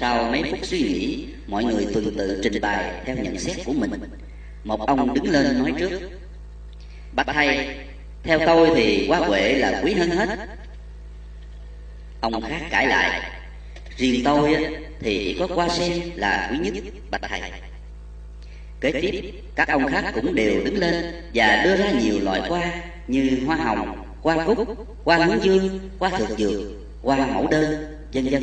Sau mấy phút suy nghĩ, mọi người tuần tự trình bày theo nhận xét của mình. Một ông đứng lên nói trước: "Bạch thầy, theo tôi thì Quá Huệ là quý hơn hết." Ông khác cãi lại: "Riêng tôi thì có Hoa Sen là quý nhất, bạch thầy." Kế tiếp, các ông khác cũng đều đứng lên và đưa ra nhiều loại hoa như hoa hồng, hoa cúc, hoa hướng dương, hoa thược dược, hoa mẫu đơn, vân vân.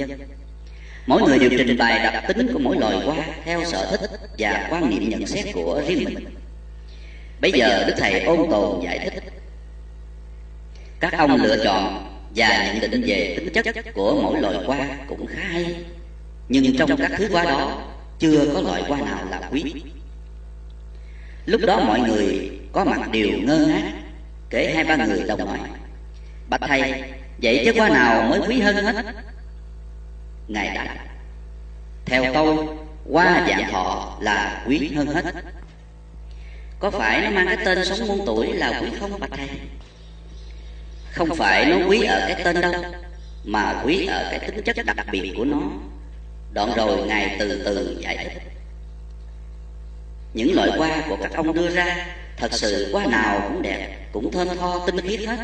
Mỗi người đều trình bày đặc tính của mỗi loài hoa theo sở thích và quan niệm nhận xét của riêng mình. Bây giờ Đức Thầy ôn tồn giải thích. Các ông lựa chọn và nhận định về tính chất của mỗi loài hoa cũng khá hay, nhưng trong các thứ hoa đó chưa có loại hoa nào là quý. Lúc đó mọi người có mặt đều ngơ ngác, kể hai ba người đồng nói: "Bạch thầy, vậy chứ hoa nào mới quý hơn hết?" Ngài đáp: "Theo tôi, hoa Vạn Thọ là quý hơn hết." "Có phải nó mang cái tên sống muôn tuổi là quý không bạch thầy?" "Không phải nó quý ở cái tên đâu, mà quý ở cái tính chất đặc biệt của nó." Đoạn rồi Ngài từ từ giải thích. Những loại hoa của các ông đưa ra thật sự hoa nào cũng đẹp, cũng thơm tho tinh khiết hết.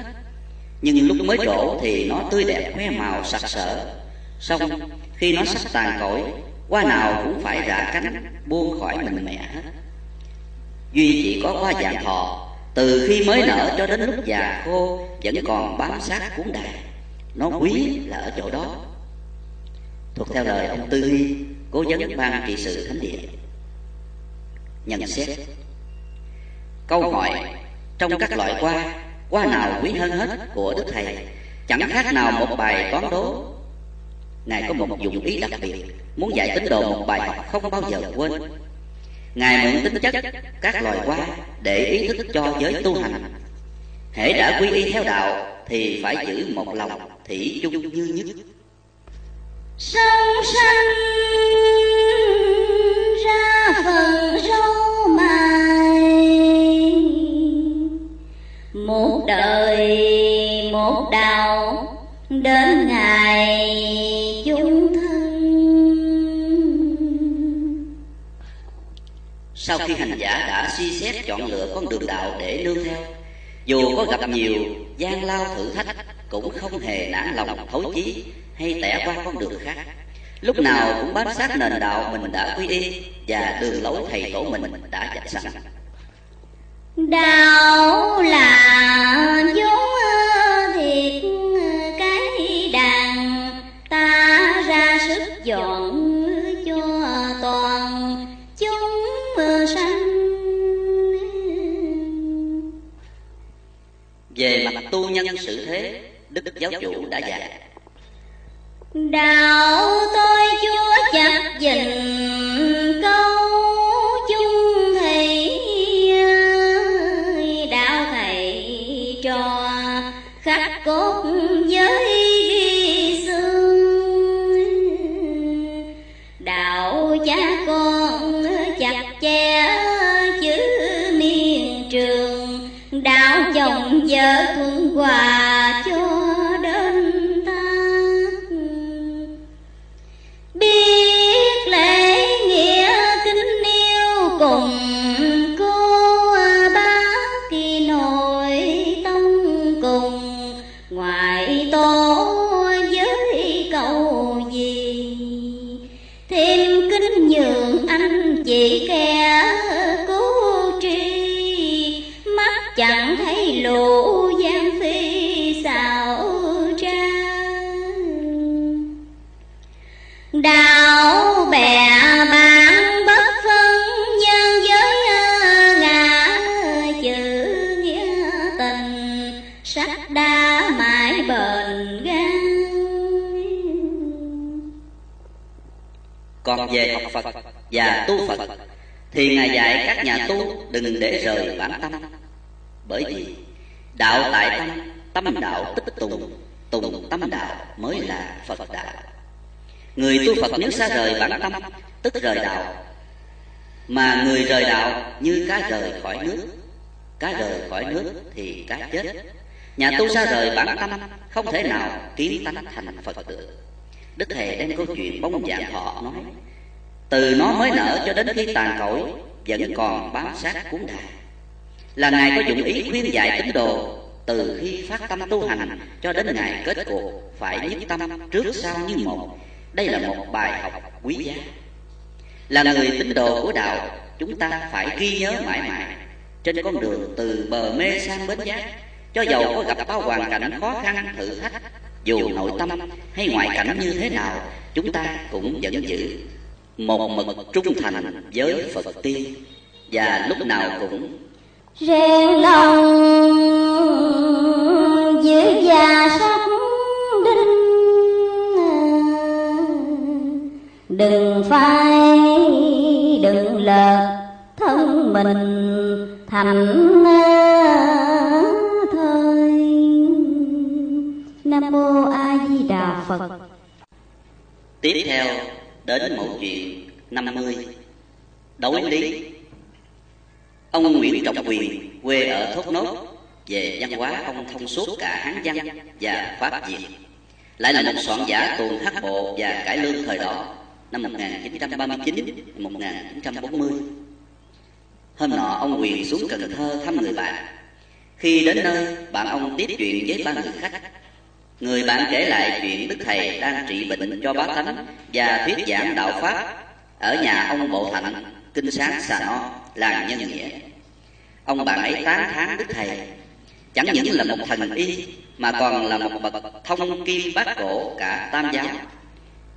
Nhưng lúc mới trổ thì nó tươi đẹp khoe màu sặc sỡ, xong khi nó sắp tàn cõi, hoa nào cũng phải rã cánh buông khỏi mình mẹ hết. Duy chỉ có hoa Vạn Thọ, từ khi mới nở cho đến lúc già khô vẫn còn bám sát cuốn đàn, nó quý là ở chỗ đó. Thuộc theo lời ông Tư Hy, cố vấn ban trị sự thánh địa. Nhận xét. Câu hỏi: trong các loại hoa nào quý hơn hết của Đức Thầy chẳng khác nào một bài toán đố. Ngài có một dụng ý đặc biệt, muốn dạy tín đồ một bài học không bao giờ quên. Ngài mượn tính chất các loài hoa để ý thức cho giới tu hành. Hễ đã quy y theo đạo thì phải giữ một lòng thủy chung như nhất. Sông xanh ra phần râu mài, một đời một đạo đến ngày chung thân. Sau khi hành giả đã suy xét chọn lựa con đường đạo để nương theo, dù có gặp nhiều gian lao thử thách cũng không hề nản lòng thối chí hay tẻ qua con đường khác. Lúc nào cũng bám sát nền đạo mình đã quy y và đường lối thầy tổ mình đã dạch sẵn. Đạo là vốn thiệt, cái đàn ta ra sức dọn cho toàn chúng sanh. Về mặt tu nhân sự thế, Đức Giáo Chủ đã dạy: đạo tôi chúa chặt dình câu chung thầy, đạo thầy cho khắc cốt với xương, đạo cha con chặt che chữ miền trường, đạo chồng vợ thương hòa cho biết lễ nghĩa kính yêu cùng cô bác kỳ nội tông cùng ngoại tổ với cầu gì thêm kính nhường anh chị kẻ cố tri mắt chẳng thấy lũ gian phi xào tra. Đạo bè bạn bất phân nhân giới ngã chữ nghĩa tình sách đa mãi bền gan. Còn về học Phật và tu Phật thì Ngài dạy các nhà tu đừng để rời bản tâm, bởi vì đạo tại tâm, tâm đạo tích tùng, tùng tâm đạo mới là Phật đạo. Người tu Phật nếu xa rời bản tâm tức rời đạo, mà người rời đạo như cá rời khỏi nước. Cá rời khỏi nước thì cá chết. Nhà tu xa rời bản tâm không thể nào kiến tánh thành Phật được. Đức Thầy đem câu chuyện bông vạn thọ nói: từ nó mới nở cho đến khi tàn cỗi, vẫn còn bám sát cuốn đà. Là Ngài có dụng ý khuyên dạy tín đồ từ khi phát tâm tu hành cho đến ngày kết cuộc phải nhất tâm trước sau như một. Đây là một bài học quý giá. Là người tín đồ của đạo, chúng ta phải ghi nhớ mãi mãi trên con đường từ bờ mê sang bến giác. Cho dầu có gặp bao hoàn cảnh khó khăn thử thách, dù nội tâm hay ngoại cảnh như thế nào, chúng ta cũng vẫn giữ một mực trung thành với Phật tiên, và lúc nào cũng rèn lòng giữ già sống đinh, đừng phai đừng lợt thân mình thành thôi. Nam Mô A Di Đà Phật. Tiếp theo đến mẫu chuyện 50. Đối lý. Ông Nguyễn Trọng Quyền quê ở Thốt Nốt, về văn hóa ông thông suốt cả Hán văn và Pháp Việt. Lại là một soạn giả tuồng hát bộ và cải lương thời đó, năm 1939-1940. Hôm nọ ông Quyền xuống Cần Thơ thăm người bạn. Khi đến nơi, bạn ông tiếp chuyện với ba người khách. Người bạn kể lại chuyện Đức Thầy đang trị bệnh cho bá tánh và thuyết giảng đạo Pháp ở nhà ông Bộ Thạnh, Kinh Sáng, Xà No, làng Nhân Nghĩa. Ông bạn ấy tán thán Đức Thầy chẳng những là một thần y mà còn là một bậc thông kim bát cổ cả tam giáo.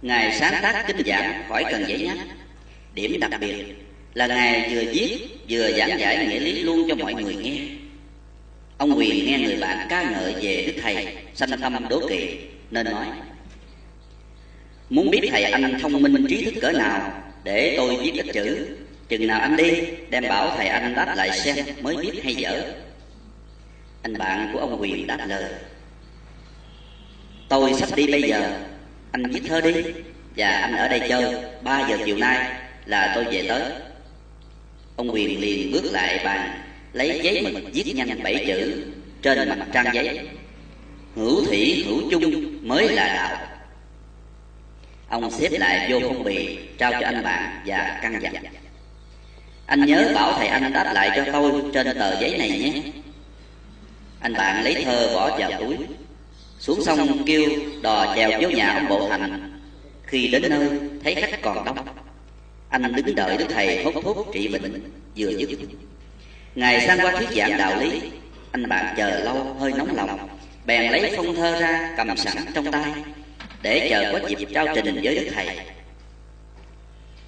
Ngài sáng tác kinh giảng khỏi cần giải nhắc. Điểm đặc biệt là Ngài vừa viết vừa giảng giải nghĩa lý luôn cho mọi người nghe. Ông Quyền nghe người bạn ca ngợi về Đức Thầy, sanh tâm đố kỵ nên nói: muốn biết Thầy anh thông minh trí thức cỡ nào, để tôi viết ít chữ, chừng nào anh đi đem bảo Thầy anh đáp lại xem mới biết hay dở. Anh bạn của ông Quyền đáp lời: tôi sắp đi bây giờ, anh viết thơ đi, và anh ở đây chơi, 3 giờ chiều nay là tôi về tới. Ông Quyền liền bước lại bàn, lấy giấy mực viết nhanh 7 chữ trên mặt trang giấy: hữu thủy hữu chung mới là đạo. Ông xếp lại vô phong bì, trao cho anh bạn và căn dặn: anh nhớ bảo Thầy anh đáp lại cho tôi trên tờ giấy này nhé. Anh bạn lấy thơ bỏ vào túi, xuống sông kêu đò chèo vô nhà ông Bộ Thành. Khi đến nơi thấy khách còn đông, anh đứng đợi Đức Thầy hốt thuốc trị bệnh vừa dứt. Ngài sang qua thuyết giảng đạo lý, anh bạn chờ lâu hơi nóng lòng, bèn lấy phong thơ ra cầm sẵn trong tay để chờ có dịp trao trình với Đức Thầy.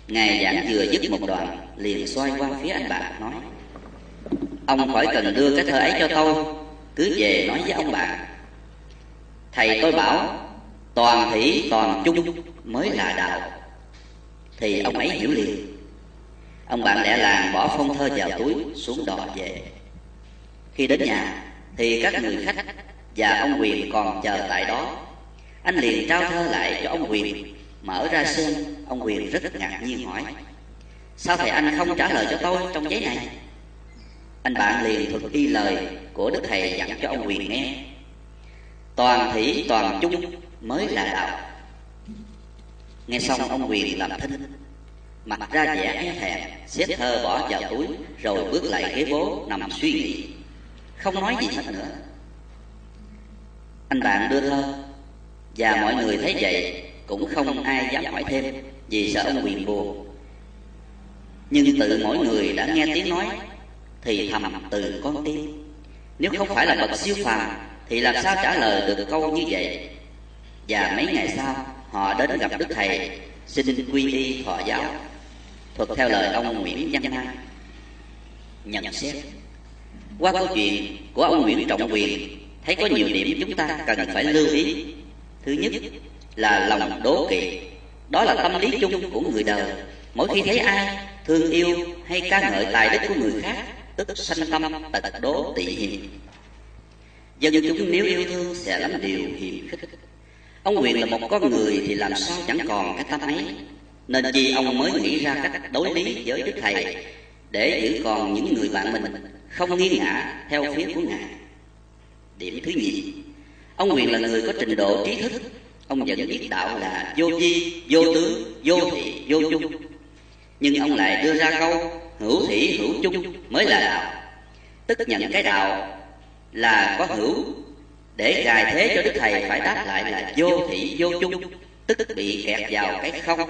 Ngài giảng vừa dứt một đoạn liền xoay qua phía anh bạn nói: ông khỏi cần đưa cái thơ ấy cho tôi, cứ về nói với ông bạn: Thầy tôi bảo toàn thủy toàn chung mới là đạo, thì ông ấy hiểu liền. Ông bạn lẻ làng bỏ phong thơ vào túi, xuống đò về. Khi đến nhà thì các người khách và ông Quyền còn chờ tại đó. Anh liền trao thơ lại cho ông Quyền, mở ra xem. Ông Quyền rất ngạc nhiên hỏi: sao Thầy anh không trả lời cho tôi trong giấy này? Anh bạn liền thuật y lời của Đức Thầy dặn cho ông Quyền nghe: toàn thủy toàn chung mới là đạo. Nghe xong ông Quyền làm thinh, mặt ra vẻ e thẹn, xếp thơ bỏ vào túi rồi bước lại ghế bố nằm suy nghĩ, không nói gì hết nữa. Anh bạn đưa thơ và mọi người thấy vậy cũng không ai dám hỏi thêm vì sợ ông Quyền buồn. Nhưng tự mỗi người đã nghe tiếng nói thì thầm từ con tim: nếu không phải là bậc siêu phàm thì làm sao trả lời được câu như vậy. Và mấy ngày sau họ đến gặp Đức Thầy xin quy y thọ giáo, thuật theo lời ông Nguyễn Văn Hai. Nhận xét qua câu chuyện của ông Nguyễn Trọng Quyền, thấy có nhiều điểm chúng ta cần phải lưu ý. Thứ nhất là lòng đố kỵ. Đó là tâm lý chung của người đời. Mỗi khi thấy ai thương yêu hay ca ngợi tài đức của người khác, tức sanh tâm tật đố tị hiềm. Dân chúng nếu yêu thương sẽ lắm điều hiềm khích. Ông Quyền là một con người thì làm sao chẳng còn cái tâm ấy, nên chi ông mới nghĩ ra cách đối lý với Đức Thầy để giữ còn những người bạn mình không nghiêng ngã theo phía của Ngài. Điểm thứ nhì, ông Quyền là người có trình độ trí thức, Ông vẫn biết đạo là vô vi, vô tướng, vô thị, vô chung. Nhưng ông lại đưa ra câu hữu thị hữu chung mới là đạo. Tức nhận cái đạo là có hữu, để gài thế cho Đức Thầy phải đáp lại là vô thị vô chung, tức bị kẹt vào cái không.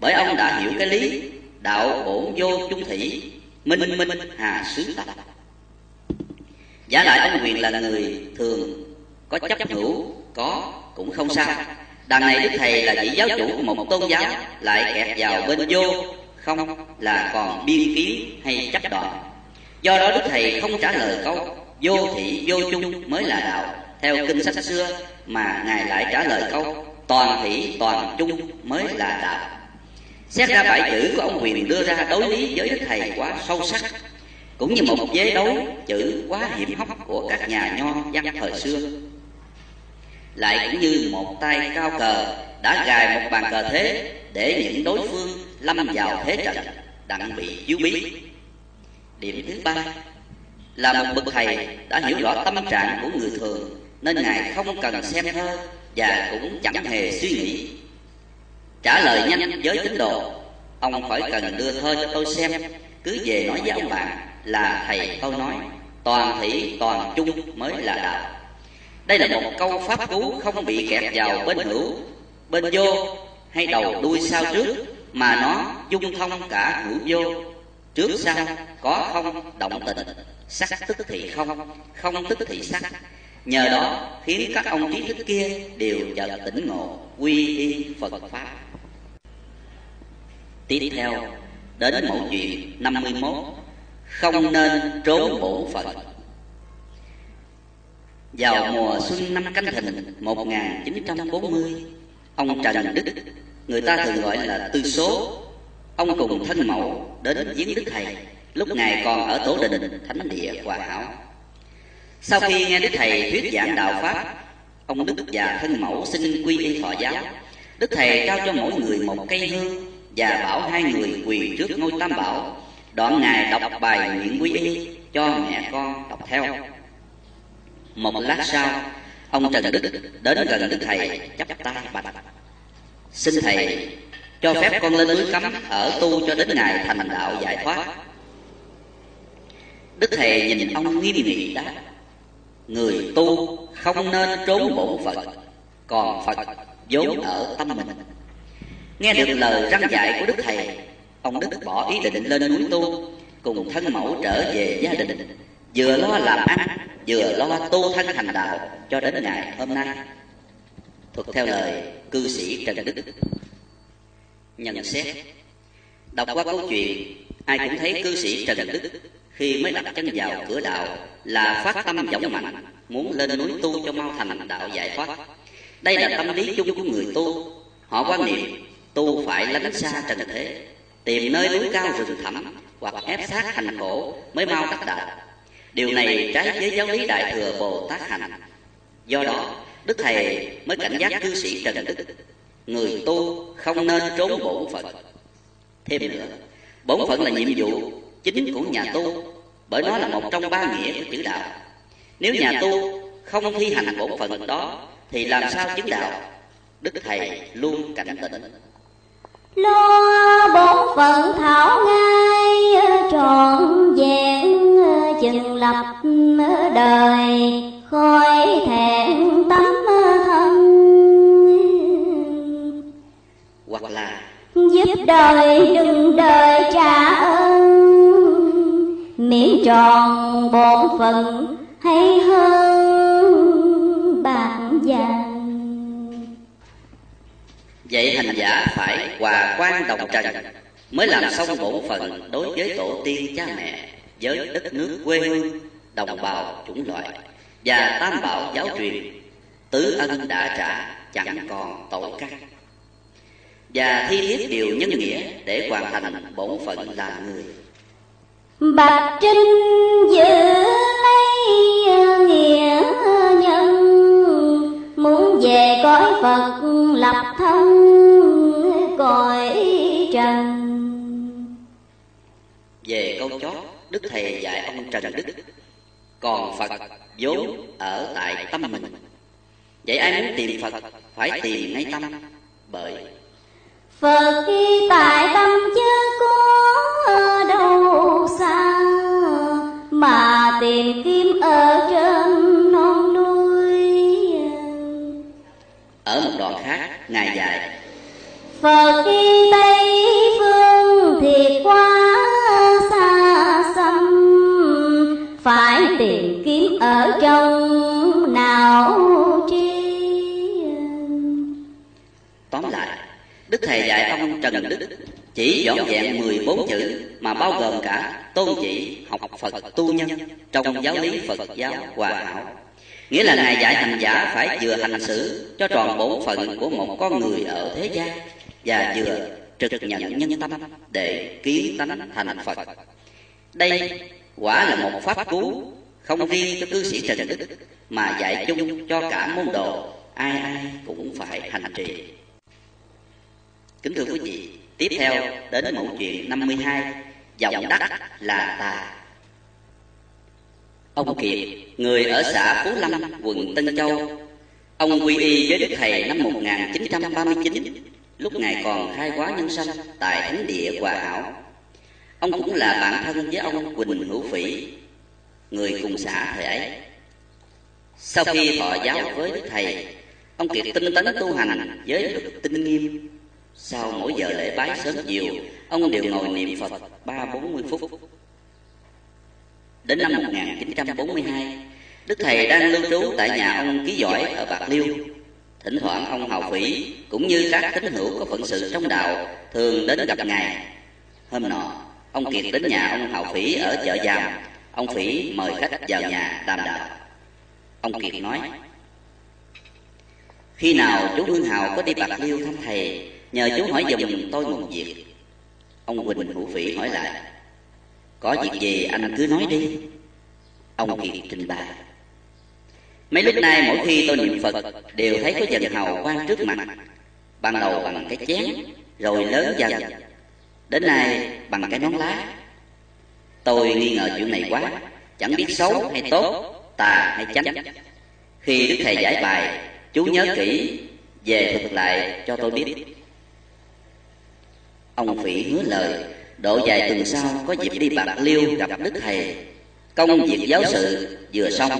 Bởi ông đã hiểu cái lý đạo bổn vô chung thị, minh minh hà xứ tập. Giả lại ông Quyền là người thường, có chấp hữu, có cũng không sao. Đằng này Đức Thầy là vị giáo chủ của một tôn giáo, lại kẹt vào bên vô không là còn biên kiến hay chấp đoạn. Do đó Đức Thầy không trả lời câu vô thị vô chung mới là đạo theo kinh sách xưa, mà Ngài lại trả lời câu toàn thị toàn chung mới là đạo. Xét ra bãi chữ của ông Quyền đưa ra đối lý với Đức Thầy quá sâu sắc, cũng như một vế đấu chữ quá hiểm hóc của các nhà nho văn thời xưa. Lại cũng như một tay cao cờ đã gài một bàn cờ thế để những đối phương lâm vào thế trận đặng bị chiếu bí. Điểm thứ ba là một bậc thầy đã hiểu rõ tâm trạng của người thường, nên Ngài không cần xem thơ và cũng chẳng hề suy nghĩ. Trả lời nhanh với tín đồ: ông khỏi cần đưa thơ cho tôi xem, cứ về nói với ông bạn là thầy tôi nói toàn thị toàn chung mới là đạo. Đây là một câu pháp cú không bị kẹt vào bên hữu, bên vô hay đầu đuôi sau trước, mà nó dung thông cả hữu vô, trước sau, có không động tình, sắc tức thị không, không tức thị sắc. Nhờ đó khiến các ông trí thức kia đều chợt tỉnh ngộ, quy y Phật Pháp. Tiếp theo đến mẫu chuyện 51: không nên trốn bổn Phật. Vào mùa xuân năm Canh Thìn 1940, ông Trần Đức, người ta thường gọi là Tư Số, ông cùng thân mẫu đến viếng Đức Thầy lúc Ngài còn ở Tổ Đình, Thánh Địa Hòa Hảo. Sau khi nghe Đức Thầy thuyết giảng đạo Pháp, ông Đức và thân mẫu xin quy y thọ giáo. Đức Thầy trao cho mỗi người một cây hương và bảo hai người quỳ trước ngôi Tam Bảo. Đoạn Ngài đọc bài nguyện quy y cho mẹ con đọc theo. Một lát sau, ông Trần Đức đến gần Đức Thầy chắp tay bạch: xin Thầy cho phép con lên núi Cấm ở tu cho đến ngày thành đạo giải thoát. Đức Thầy nhìn ông nghiêm nghị đáp: người tu không nên trốn bổn Phật, còn Phật vốn ở tâm mình. Nghe được lời răn dạy của Đức Thầy, ông Đức bỏ ý định lên núi tu, cùng thân mẫu trở về gia đình, vừa lo làm ăn, vừa lo tu thân thành đạo cho đến ngày hôm nay. Thuật theo lời cư sĩ Trần Đức. Nhận xét: đọc qua câu chuyện, ai cũng thấy cư sĩ Trần Đức khi mới đặt chân vào cửa đạo là phát tâm dũng mạnh, muốn lên núi tu cho mau thành đạo giải thoát. Đây là tâm lý chung của người tu. Họ quan niệm tu phải lánh xa trần thế, tìm nơi núi cao rừng thẳm hoặc ép sát hành khổ mới mau đắc đạo. Điều này trái với giáo lý Đại Thừa Bồ Tát Hành. Do đó, Đức Thầy mới cảnh giác cư sĩ Trần Đức: người tu không nên trốn bổn phận. Thêm nữa, bổn phận là nhiệm vụ chính của nhà tu, bởi nó là một trong ba nghĩa của chữ đạo. Nếu nhà tu không thi hành bổn phận đó thì làm sao chứng đạo? Đức Thầy luôn cảnh tỉnh: lo bổn phận thảo ngay trọn vẹn, chừng lập đời khỏi thẹn tấm thân. Hoặc là giúp đời đừng đời trả ơn, miễn tròn bổn phận hay hơn bạc vàng. Vậy hành giả phải hòa quan đồng trần mới làm xong bổn phận đối với tổ tiên cha mẹ, với đất nước quê hương, đồng bào chủng loại và tam bảo giáo truyền. Tứ ân đã trả chẳng còn tội căn, và thi thiết điều nhân nghĩa để hoàn thành bổn phận là người. Bạch trinh giữ lấy nghĩa nhân, muốn về cõi Phật lập thân cõi trần. Về câu chót, Đức Thầy dạy ông Trần Đức: còn Phật vốn ở tại tâm mình. Vậy ai muốn tìm Phật phải tìm ngay tâm, bởi Phật tại tâm chứ có đâu xa, mà tìm kiếm ở trên non núi. Ở một đoạn khác ngài dạy: Phật đi Tây phương thì quá xa xăm, phải tìm kiếm ở trong não trí. Tóm lại, Đức Thầy dạy ông Trần Đức chỉ dọn dẹn 14 chữ mà bao gồm cả tôn chỉ học Phật tu nhân trong giáo lý Phật giáo Hòa Hảo. Nghĩa là Ngài dạy hành giả phải vừa hành xử cho tròn bổn phận của một con người ở thế gian, và vừa trực nhận nhân tâm để kiến tánh thành Phật. Đây quả là một pháp cứu không riêng cho cư sĩ Trần Đức, mà dạy chung cho cả môn đồ, ai ai cũng phải hành trì. Kính thưa quý vị, tiếp theo đến mẫu chuyện 52, Giọng Đất là Tà. Ông Kiệt, người ở xã Phú Lâm, quận Tân Châu, ông quy y với Đức Thầy năm 1939, lúc Ngài còn khai hóa nhân sanh tại Thánh Địa Hòa Hảo. Ông cũng là bạn thân với ông Quỳnh Hữu Phỉ, người cùng xã thời ấy. Sau khi thọ giáo với Đức Thầy, ông Kiệt tinh tấn tu hành với đức tinh nghiêm. Sau mỗi giờ lễ bái sớm chiều, ông đều ngồi niệm Phật 30-40 phút. Đến năm 1942, Đức Thầy đang lưu trú tại nhà ông Ký Giỏi ở Bạc Liêu. Thỉnh thoảng ông Hào Phỉ cũng như các tín hữu có phận sự trong đạo thường đến gặp Ngài. Hôm nọ, ông Kiệt đến nhà ông Hào Phỉ ở chợ Giàm. Ông Phỉ mời khách vào nhà đàm đạo. Ông Kiệt nói: Khi nào chú Hương Hào có đi Bạc Liêu thăm Thầy, nhờ chú hỏi giùm tôi một việc. Ông Quỳnh Hữu Phỉ hỏi lại: Có việc gì anh cứ nói đi. Ông Kiệt trình bày: Mấy lúc nay mỗi khi tôi niệm Phật đều thấy có Trần Hào quang trước mặt. Ban đầu bằng cái chén, rồi lớn dần, đến nay bằng cái nón lá. Tôi nghi ngờ chuyện này quá, chẳng biết xấu hay tốt, tà hay chánh. Khi Đức Thầy giải bài, chú nhớ kỹ về thuật lại cho tôi biết. Ông Phỉ hứa lời, độ vài tuần sau có dịp đi Bạc Liêu gặp Đức Thầy. Công việc giáo sự vừa xong,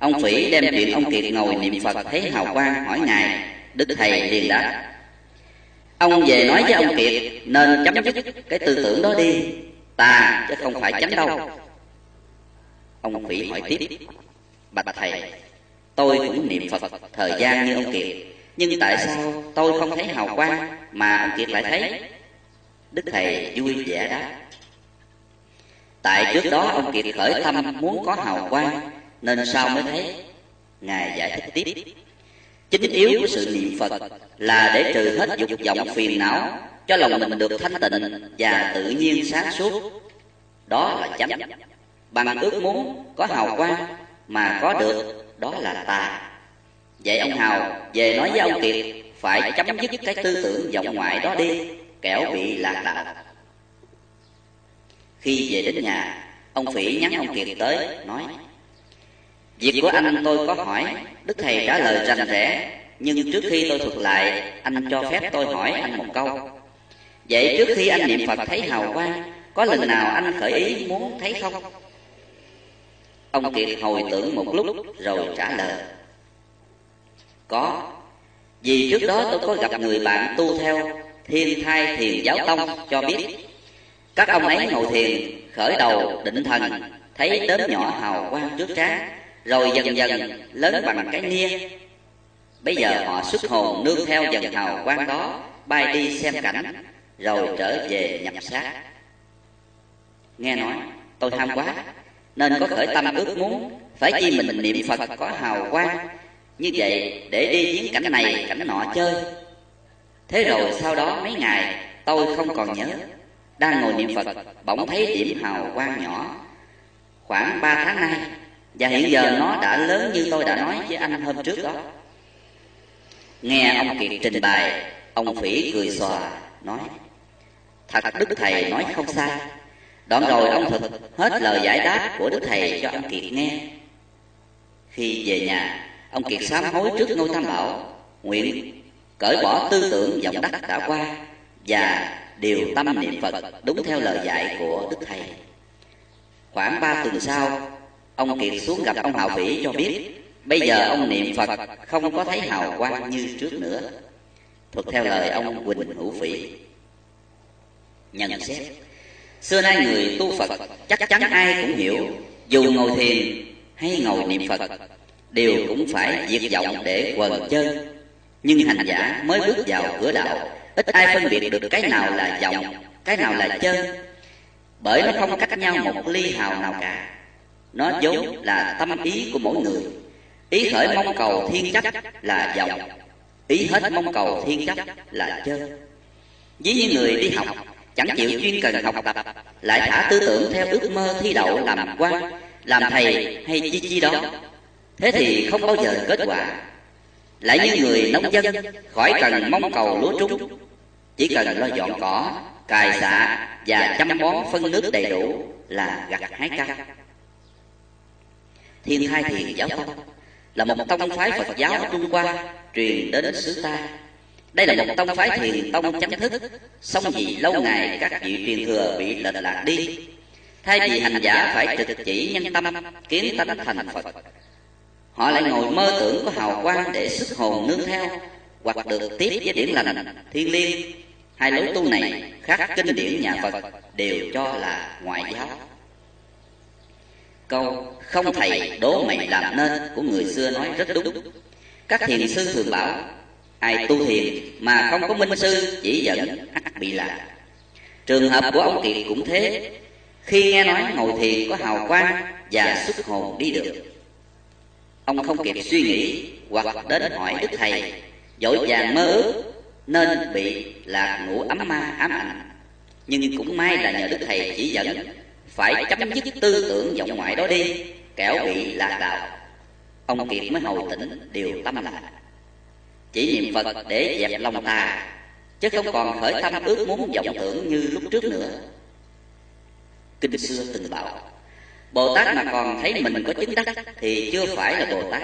ông Phỉ đem chuyện ông Kiệt ngồi niệm Phật thấy hào quang hỏi Ngài. Đức Thầy liền đáp: Ông về nói với ông Kiệt nên chấm dứt cái tư tưởng đó đi, tà chứ không phải chánh đâu. Ông Phỉ hỏi tiếp: Bạch Thầy, tôi cũng niệm Phật thời gian như ông Kiệt, nhưng tại sao tôi không thấy hào quang mà ông Kiệt lại thấy? Đức Thầy vui vẻ đáp: Tại trước đó ông Kiệt khởi tâm muốn có hào quang, nên sau mới thấy. Ngài giải thích tiếp: Chính yếu của sự niệm Phật là để trừ hết dục vọng phiền não, cho lòng mình được thanh tịnh và tự nhiên sáng suốt. Đó là chánh. Bằng ước muốn có hào quang mà có được, đó là tà. Vậy ông Hào về nói với ông Kiệt phải chấm dứt cái tư tưởng vọng ngoại đó đi, kẻo bị lạc đạo. Khi về đến nhà, ông Phỉ nhắn ông Kiệt tới nói: Việc của anh tôi có hỏi, Đức Thầy trả lời rành rẽ, nhưng trước khi tôi thuật lại, anh cho phép tôi hỏi anh một câu. Vậy trước khi anh niệm Phật thấy hào quang, có lần nào anh khởi ý muốn thấy không? Ông Kiệt hồi tưởng một lúc rồi trả lời: Có, vì trước đó tôi có gặp người bạn tu theo Thiên Thai Thiền Giáo Tông cho biết, các ông ấy ngồi thiền, khởi đầu định thần, thấy đốm nhỏ hào quang trước trán, rồi dần dần lớn bằng cái nia. Bây giờ họ xuất hồn nương theo dần hào quang đó, bay đi xem cảnh, rồi trở về nhập xác. Nghe nói tôi tham quá, nên có khởi tâm ước muốn phải chi mình niệm Phật có hào quang, như vậy để đi viếng cảnh này cảnh nọ chơi. Thế rồi sau đó mấy ngày tôi không còn nhớ, đang ngồi niệm Phật bỗng thấy điểm hào quang nhỏ khoảng 3 tháng nay, và hiện giờ nó đã lớn như tôi đã nói với anh hôm trước đó. Nghe ông Kiệt trình bày, ông Phỉ cười xòa nói: Thật Đức Thầy nói không sai. Đoạn rồi ông thực hết lời giải đáp của Đức Thầy cho ông Kiệt nghe. Khi về nhà, ông Kiệt sám hối trước Ngô Tam Bảo, nguyện cởi bỏ tư tưởng vọng đắc đã qua và điều tâm niệm Phật đúng theo lời dạy của Đức Thầy. Khoảng 3 tuần sau, ông Kiệt xuống gặp ông Hạo Vĩ cho biết bây giờ ông niệm Phật không có thấy hào quang như trước nữa, thuộc theo lời ông Quỳnh Hữu Phỉ. Nhận xét: xưa nay người tu Phật chắc chắn ai cũng hiểu, dù ngồi thiền hay ngồi niệm Phật đều cũng phải diệt vọng để quần chân. Nhưng hành giả mới bước vào cửa đạo, ít ai phân biệt được cái nào là vọng, cái nào là chân, bởi nó không cách nhau một ly hào nào cả. Nó vốn là tâm ý của mỗi người. Ý khởi mong cầu thiên chấp là vọng, ý hết mong cầu thiên chấp là chân. Với những người đi học chẳng chịu chuyên cần học tập, lại thả tư tưởng theo ước mơ thi đậu làm quan, làm thầy hay chi đó, thế thì không bao giờ kết quả. Lại như người nông dân khỏi cần mong cầu lúa trúng, chỉ cần lo dọn cỏ, cài xạ và chăm bón phân nước đầy đủ là gặt hái cam. Thiên Thai Thiền Giáo Tông là một tông phái Phật giáo ở Trung Hoa truyền đến xứ ta. Đây là một tông phái thiền tông chánh thức, song vì lâu ngày các vị truyền thừa bị lệch lạc đi. Thay vì hành giả phải trực chỉ nhân tâm, kiến tánh thành Phật, họ lại ngồi mơ tưởng có hào quang để sức hồn nương theo, hoặc được tiếp với điển lành, thiên liêng. Hai lối tu này khác kinh điển nhà Phật, đều cho là ngoại giáo. Câu "không thầy đố mày làm nên" của người xưa nói rất đúng. Các thiền sư thường bảo: ai tu thiền mà không có minh sư chỉ dẫn ắt bị lạc. Trường hợp của ông Kiệt cũng thế. Khi nghe nói ngồi thiền có hào quang và xuất hồn đi được, ông không kịp suy nghĩ hoặc đến hỏi Đức Thầy, vội vàng mơ ước nên bị lạc ngủ ấm ma ám ảnh. Nhưng cũng may là nhờ Đức Thầy chỉ dẫn, phải chấm dứt tư tưởng vọng ngoại đó đi, kẻo bị lạc đạo. Ông Kiệt mới hồi tỉnh điều tâm lại, chỉ niệm Phật để dẹp lòng tà, chứ không còn khởi tâm ước muốn vọng tưởng như lúc trước nữa. Kinh xưa từng bảo: Bồ Tát mà còn thấy mình có chứng đắc thì chưa phải là Bồ Tát,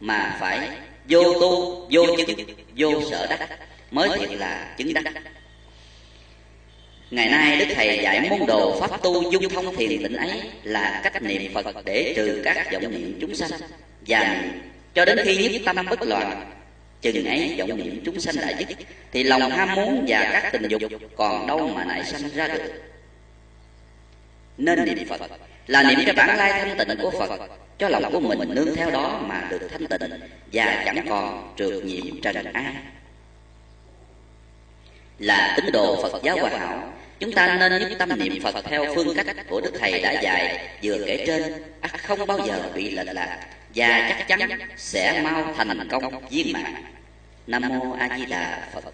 mà phải vô tu, vô chứng, vô sở đắc mới thiệt là chứng đắc. Ngày nay Đức Thầy dạy môn đồ pháp tu dung thông thiền định ấy là cách niệm Phật để trừ các vọng niệm chúng sanh, và cho đến khi nhất tâm bất loạn, chừng ấy vọng niệm chúng sanh đã dứt thì lòng ham muốn và các tình dục còn đâu mà nảy sanh ra được. Nên niệm Phật là niệm cho bản lai thanh tịnh của Phật, cho lòng của mình nương theo đó mà được thanh tịnh và chẳng còn trượt nhiễm trần ai. Là tín đồ Phật giáo Hòa Hảo, chúng ta nên nhất tâm niệm Phật theo phương cách của Đức Thầy đã dạy vừa kể trên, ắt không bao giờ bị lệch lạc và chắc chắn sẽ mau thành công viên mãn. Nam mô A Di Đà Phật.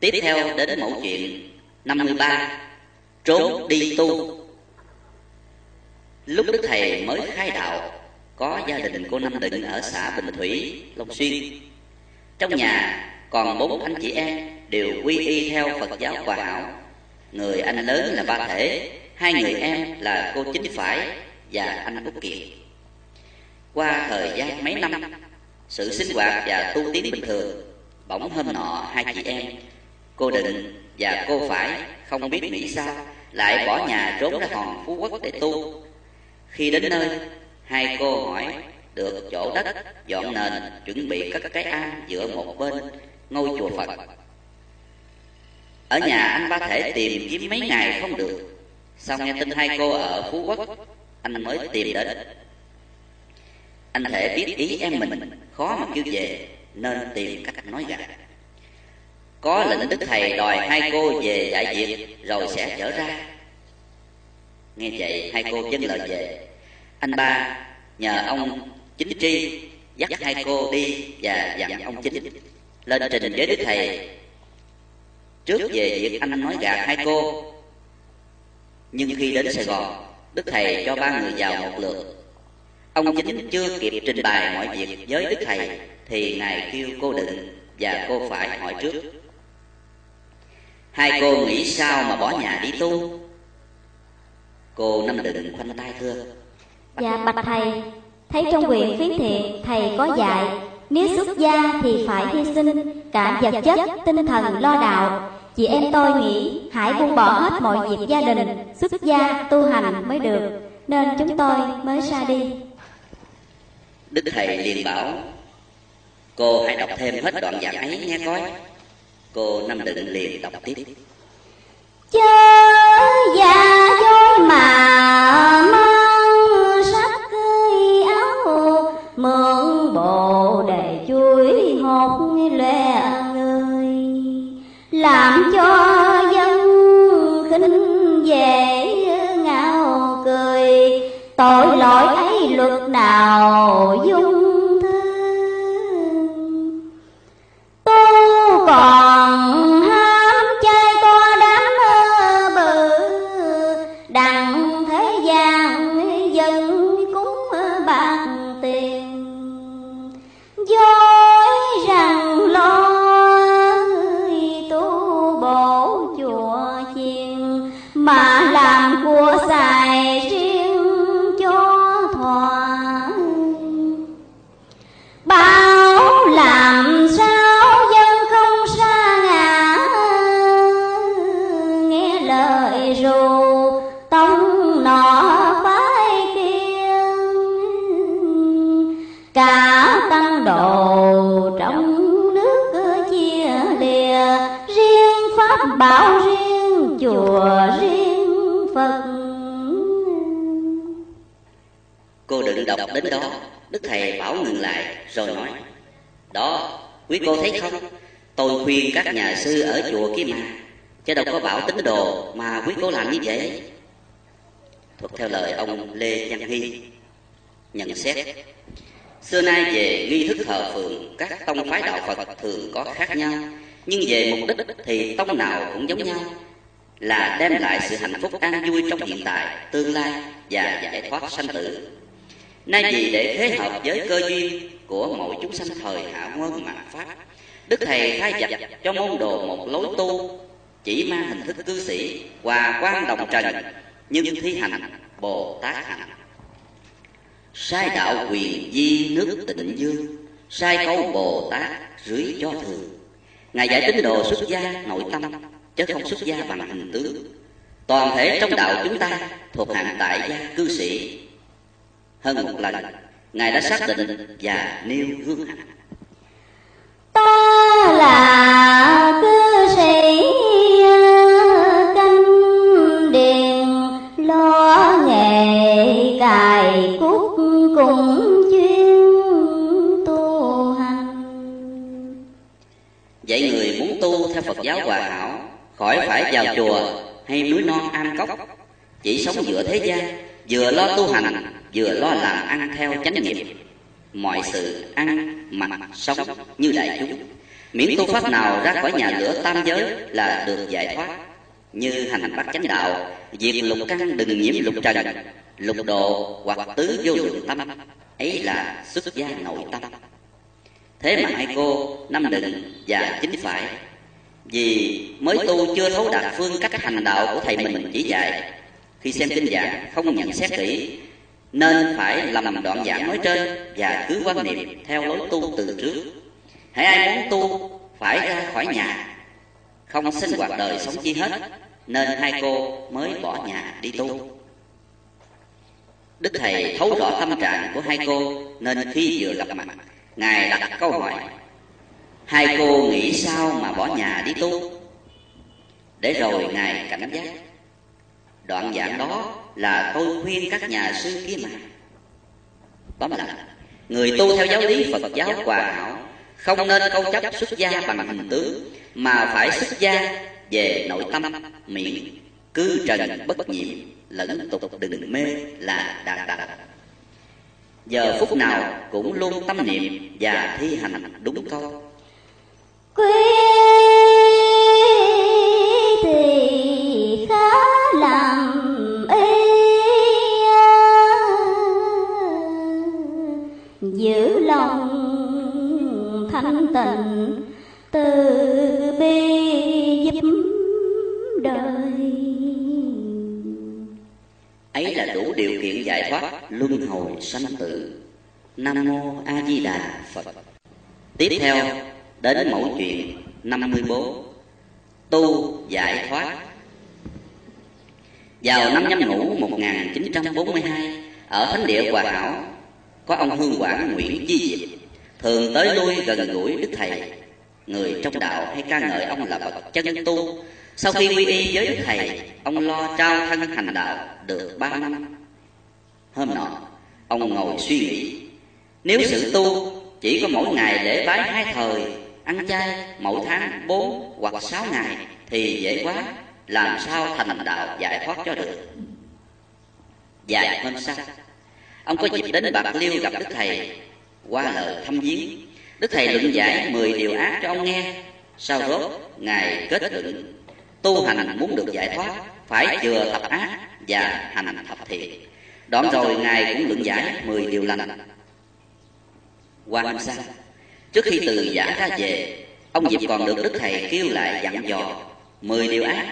Tiếp theo đến mẫu chuyện 53: Trốn đi tu. Lúc Đức Thầy mới khai đạo, có gia đình cô Năm Định ở xã Bình Thủy, Long Xuyên. Trong nhà còn 4 anh chị em đều quy y theo Phật giáo Hòa Hảo. Người anh lớn là Ba Thể, 2 người em là cô Chính Phải và anh Úc Kiệt. Qua thời gian mấy năm, sự sinh hoạt và tu tiến bình thường, bỗng hôm nọ 2 chị em, cô Định và cô Phải, không biết nghĩ sao lại bỏ nhà trốn ra hòn Phú Quốc để tu. Khi đến nơi, hai cô hỏi được chỗ đất, dọn nền, chuẩn bị các cái am giữa một bên ngôi chùa Phật. Ở nhà anh Ba Thể tìm kiếm mấy ngày không được, sau nghe tin hai cô ở Phú Quốc, anh mới tìm đến. Anh Thể biết ý em mình khó mà kêu về nên tìm cách nói gạt. Có lệnh Đức Thầy đòi hai cô về đại diện rồi sẽ trở ra. Nghe vậy hai cô vâng lời về. Anh Ba nhờ ông Chính Tri dắt hai cô đi và dặn ông Chính lên trình với Đức Thầy trước về việc anh nói gạt hai cô. Nhưng khi đến Sài Gòn, Đức Thầy cho 3 người vào một lượt. Ông Chính chưa kịp trình bày mọi việc với Đức Thầy thì Ngài kêu cô Định và cô Phải hỏi trước. Hai cô nghĩ sao mà bỏ nhà đi tu? Cô Năm Định khoanh tay thưa: Dạ bạch Thầy, Thấy trong quyển Phiến Thiện, Thầy có dạy, nếu xuất gia thì phải hy sinh cả vật chất, tinh thần lo đạo. Chị em tôi nghĩ hãy buông bỏ hết mọi việc gia đình, xuất gia tu hành mới được, nên chúng tôi mới ra đi. Đức Thầy liền bảo, cô hãy đọc thêm hết đoạn giảng ấy nghe coi. Cô Năm Định liền đọc tiếp. Chớ gia dối mà mang sắc cưới áo, mượn bộ để chuối hột lè người, làm cho dân khinh dễ ngạo cười, tội lỗi ấy luật nào dung. Còn ham chơi có đám bự, đặng thế gian dân cúng bạc tiền, dối rằng lo tu bổ chùa chiền, mà làm của xài riêng cho thỏa. Bao làm sao cả tăng đồ trong nước chia lìa, riêng pháp bảo riêng chùa riêng Phật. Cô đừng đọc đến đó, Đức Thầy bảo ngừng lại rồi nói, đó quý cô thấy không, tôi khuyên các nhà sư ở chùa kia mà, chứ đâu có bảo tín đồ mà quý cô làm như vậy. Thuộc theo lời ông Lê Văn Hy nhận xét, xưa nay về nghi thức thờ phượng, các tông phái đạo Phật thường có khác nhau, nhưng về mục đích thì tông nào cũng giống nhau, là đem lại sự hạnh phúc an vui trong hiện tại, tương lai và giải thoát sanh tử. Nay vì để thế hợp với cơ duyên của mọi chúng sanh thời hạ môn mạt pháp, Đức Thầy khai dập cho môn đồ một lối tu, chỉ mang hình thức cư sĩ, hòa quan đồng trần, nhưng thi hành Bồ Tát hạnh. Sai đạo quyền di nước Tịnh Dương, sai câu Bồ Tát rưới cho thường. Ngài giải tín đồ xuất gia nội tâm, chứ không xuất gia bằng hình tướng. Toàn thể trong đạo chúng ta thuộc hạng tại gia cư sĩ. Hơn một lần, Ngài đã xác định và nêu gương hạnh. Ta là cư sĩ canh điền, lo nghề cài cuốc cũng chuyên tu hành. Vậy người muốn tu theo Phật giáo Hòa Hảo, khỏi phải vào chùa hay núi non am cốc, chỉ sống giữa thế gian, vừa lo tu hành, vừa lo làm ăn theo chánh nghiệp, mọi sự ăn, mặc, sống như đại chúng, miễn tu pháp nào ra khỏi nhà lửa tam giới là được giải thoát. Như hành bát chánh đạo, diệt lục căn đừng nhiễm lục trần, lục độ hoặc tứ vô lượng tâm, ấy là xuất gia nội tâm. Thế mà hai cô Năm Định và Chính Phải, vì mới tu chưa thấu đạt phương cách hành đạo của Thầy mình chỉ dạy, khi xem kinh giảng không nhận xét kỹ, nên phải lầm đoạn giảng nói trên và cứ quan niệm theo lối tu từ trước. Hễ ai muốn tu phải ra khỏi nhà, không sinh hoạt đời sống chi hết, nên hai cô mới bỏ nhà đi tu. Đức Thầy thấu rõ tâm trạng của hai cô, nên khi vừa gặp mặt, Ngài đặt câu hỏi, hai cô nghĩ sao mà bỏ nhà đi tu? Để rồi Ngài cảnh giác, đoạn giảng đó là tôi khuyên các nhà sư kia mà. Tóm lại, người tu theo giáo lý Phật giáo Hòa Hảo không nên câu chấp xuất gia bằng hình tướng, mà phải xuất gia về nội tâm, miệng cư trần bất nhiễm, lẫn tục đừng mê là đạt đạo. Giờ phút nào cũng luôn tâm niệm và thi hành đúng câu. Quý thì khá làm ý, giữ lòng thanh tịnh từ bi giúp đời, ấy là đủ điều kiện giải thoát luân hồi sanh tử. Nam Mô A Di Đà Phật. Tiếp theo đến mẫu chuyện 54, tu giải thoát. Vào năm Nhâm Ngũ 1942, ở thánh địa Hòa Hảo có ông Hương Quảng Nguyễn Chi Diệp, thường tới lui gần gũi Đức Thầy. Người trong đạo hay ca ngợi ông là bậc chân tu. Sau khi quy y với Đức Thầy, ông lo trao thân hành đạo được 3 năm. Hôm nọ, ông ngồi suy nghĩ, nếu sự tu chỉ có mỗi ngày lễ bái 2 thời, ăn chay mỗi tháng 4 hoặc 6 ngày thì dễ quá, làm sao thành đạo giải thoát cho được. Vài hôm sau, ông có dịp đến Bạc Liêu gặp Đức Thầy. Qua lời thăm viếng, Đức Thầy luận giải 10 điều ác cho ông nghe. Sau đó, Ngài kết luận, tu hành muốn được giải thoát phải chừa thập ác và hành thập thiện. Đoạn rồi Ngài cũng luận giải 10 điều lành. Qua năm sau, trước khi từ giả ra về, ông Diệp còn được Đức Thầy kêu lại dặn dò, 10 điều ác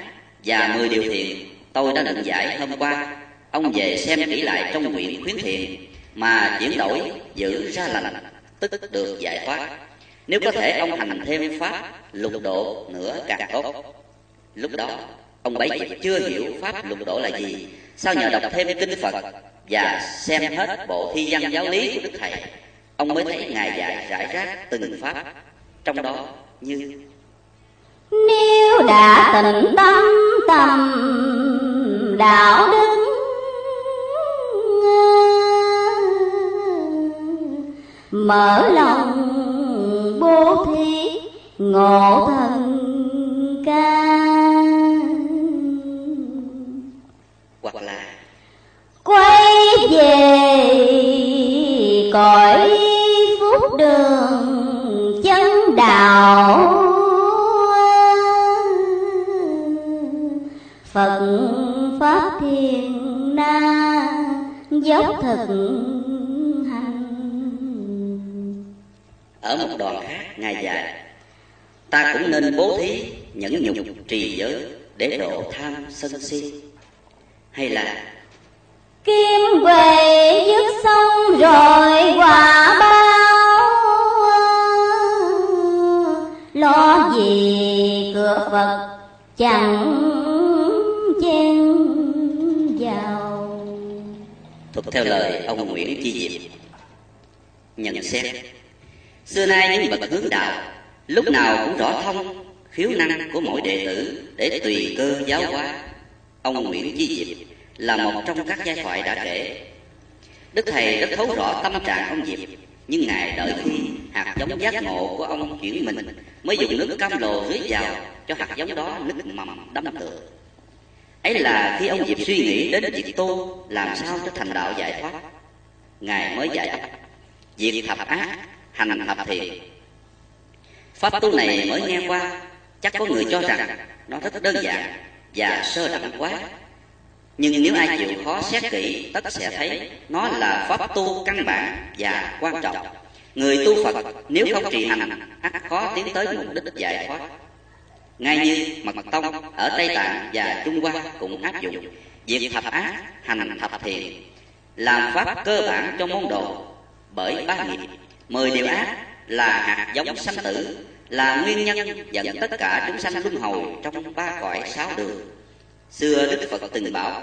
và 10 điều thiện tôi đã luận giải hôm qua, ông về xem kỹ lại trong nguyện khuyến thiện mà chuyển đổi giữ ra lành, tức được giải thoát. Nếu có thể ông hành thêm pháp lục độ nữa càng tốt. Lúc đó ông Bảy Diệp chưa hiểu pháp lục độ là gì, sao nhờ đọc thêm kinh Phật và xem hết bộ thi văn giáo lý của Đức Thầy, ông mới thấy Ngài dạy rải rác từng pháp, trong đó như: nếu đã tịnh tâm tầm đạo đức, mở lòng bố thí ngộ thần ca, hoặc là quay về cõi phúc đường chân đạo, Phật pháp thiền na dốc thực hành. Ở một đoạn khác, Ngài dạy, ta cũng nên bố thí, nhẫn nhục, trì giới để độ tham sân si. Hay là kim quầy dứt xong rồi quả báo, lo gì cửa Phật chẳng chen vào. Thuật theo lời ông Nguyễn Chi Diệp, nhận xét xưa nay những bậc hướng đạo lúc nào cũng rõ thông khiếu năng của mỗi đệ tử để tùy cơ giáo hóa. Ông Nguyễn Chi Diệp là một trong các giai thoại đã kể. Đức Thầy rất thấu rõ tâm trạng ông Diệp, nhưng Ngài đợi khi hạt giống giác ngộ của ông chuyển mình mới dùng nước cam lồ rưới vào cho hạt giống đó nước mầm đâm tựa. Ấy là khi ông Diệp suy nghĩ đến việc tu làm sao cho thành đạo giải thoát, Ngài mới giải đáp việc thập ác, hành thập thiện. Pháp tu này mới nghe qua, chắc có người cho rằng nó rất đơn giản và sơ đẳng quá. Nhưng nếu ai chịu khó xét kỹ, tất sẽ thấy nó là pháp tu căn bản và quan trọng. Người tu Phật nếu không trì hành, ắt khó tiến tới mục đích giải thoát. Ngay như Mật Tông ở Tây Tạng và Trung Hoa cũng áp dụng việc thập ác, hành thập thiện, làm pháp cơ bản cho môn đồ. Bởi 3 nghiệp, 10 điều ác là hạt giống sanh tử, là nguyên nhân dẫn tất cả chúng sanh luân hồi trong 3 cõi 6 đường. Xưa Đức Phật từng bảo,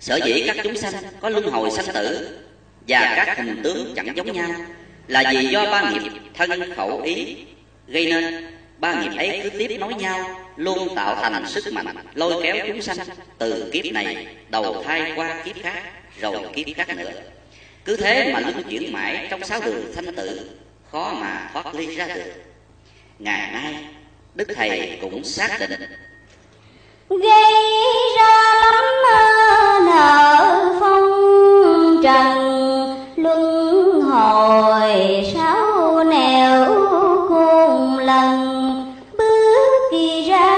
sở dĩ các chúng sanh có luân hồi sanh tử và các hình tướng chẳng giống nhau là vì do 3 nghiệp thân khẩu ý gây nên. 3 nghiệp ấy cứ tiếp nối nhau, luôn tạo thành sức mạnh lôi kéo chúng sanh từ kiếp này đầu thai qua kiếp khác rồi kiếp khác nữa. Cứ thế mà luân chuyển mãi trong 6 đường sanh tử, khó mà thoát ly ra được. Ngày nay, Đức Thầy cũng xác định gây ra lắm nợ phong trần luân hồi 6 nẻo cùng lần bước đi ra.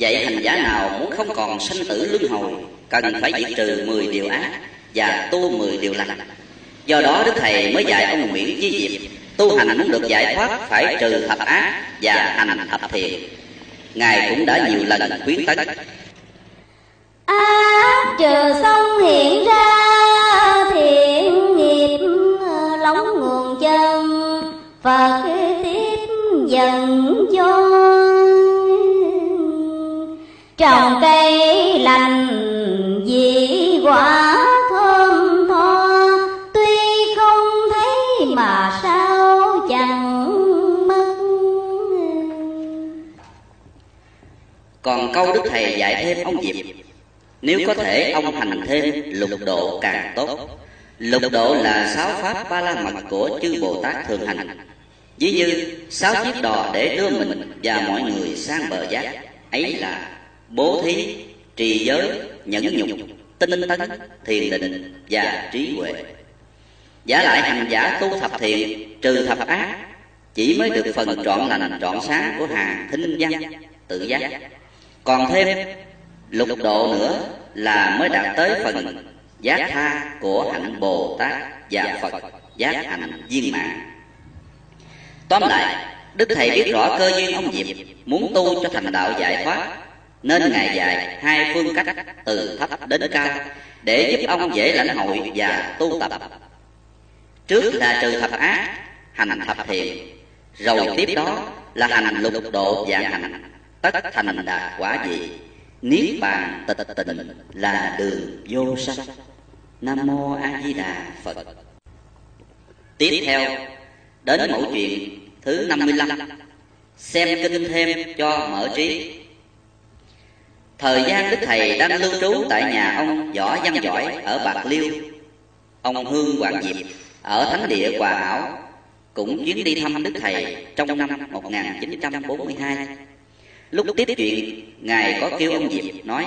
Vậy hành giả nào muốn không còn sanh tử luân hồi, cần phải diệt trừ 10 điều ác và tu 10 điều lành. Do đó Đức Thầy mới dạy ông Nguyễn Chi Diệp, tu hành muốn được giải thoát phải trừ thập ác và hành thập thiện. Ngài cũng đã nhiều lần khuyến tấn: ác chờ sông hiện ra thiện nghiệp lóng nguồn chân Phật tiếp dẫn cho trồng cây lành vì quả thơm tho tuy không thấy mà sao chẳng mất. Còn câu Đức Thầy dạy thêm ông Diệp: nếu có thể ông hành thêm lục độ càng tốt. Lục độ là sáu pháp ba la mật của chư Bồ Tát thường hành, ví như sáu chiếc đò để đưa mình và mọi người sang bờ giác. Ấy là bố thí, trì giới, nhẫn nhục, tinh tấn, thiền định và trí huệ. Giả lại hành giả tu thập thiện, trừ thập ác, chỉ mới được phần trọn lành trọn sáng của hàng thính văn tự giác. Còn thêm lục độ nữa là mới đạt tới phần giác tha của hạnh Bồ Tát và Phật giác hạnh viên mãn. Tóm lại, Đức Thầy biết rõ cơ duyên ông Diệp muốn tu cho thành đạo giải thoát, nên Ngài dạy hai phương cách từ thấp đến cao để giúp ông dễ lãnh hội và tu tập. Trước là trừ thập ác, hành thập thiện, rồi tiếp đó là hành lục độ vạn hành, tất thành đạt quả vị. Niết bàn tịch tịnh là đường vô sắc. Nam mô A Di Đà Phật. Tiếp theo đến mẫu chuyện thứ 55, xem kinh thêm cho mở trí. Thời gian Đức Thầy đang lưu trú tại nhà ông Võ Văn Giỏi ở Bạc Liêu, ông Hương Quảng Diệp ở thánh địa Hòa Hảo cũng chuyến đi thăm Đức Thầy trong năm 1942. Lúc tiếp chuyện, Ngài có kêu ông Diệp nói: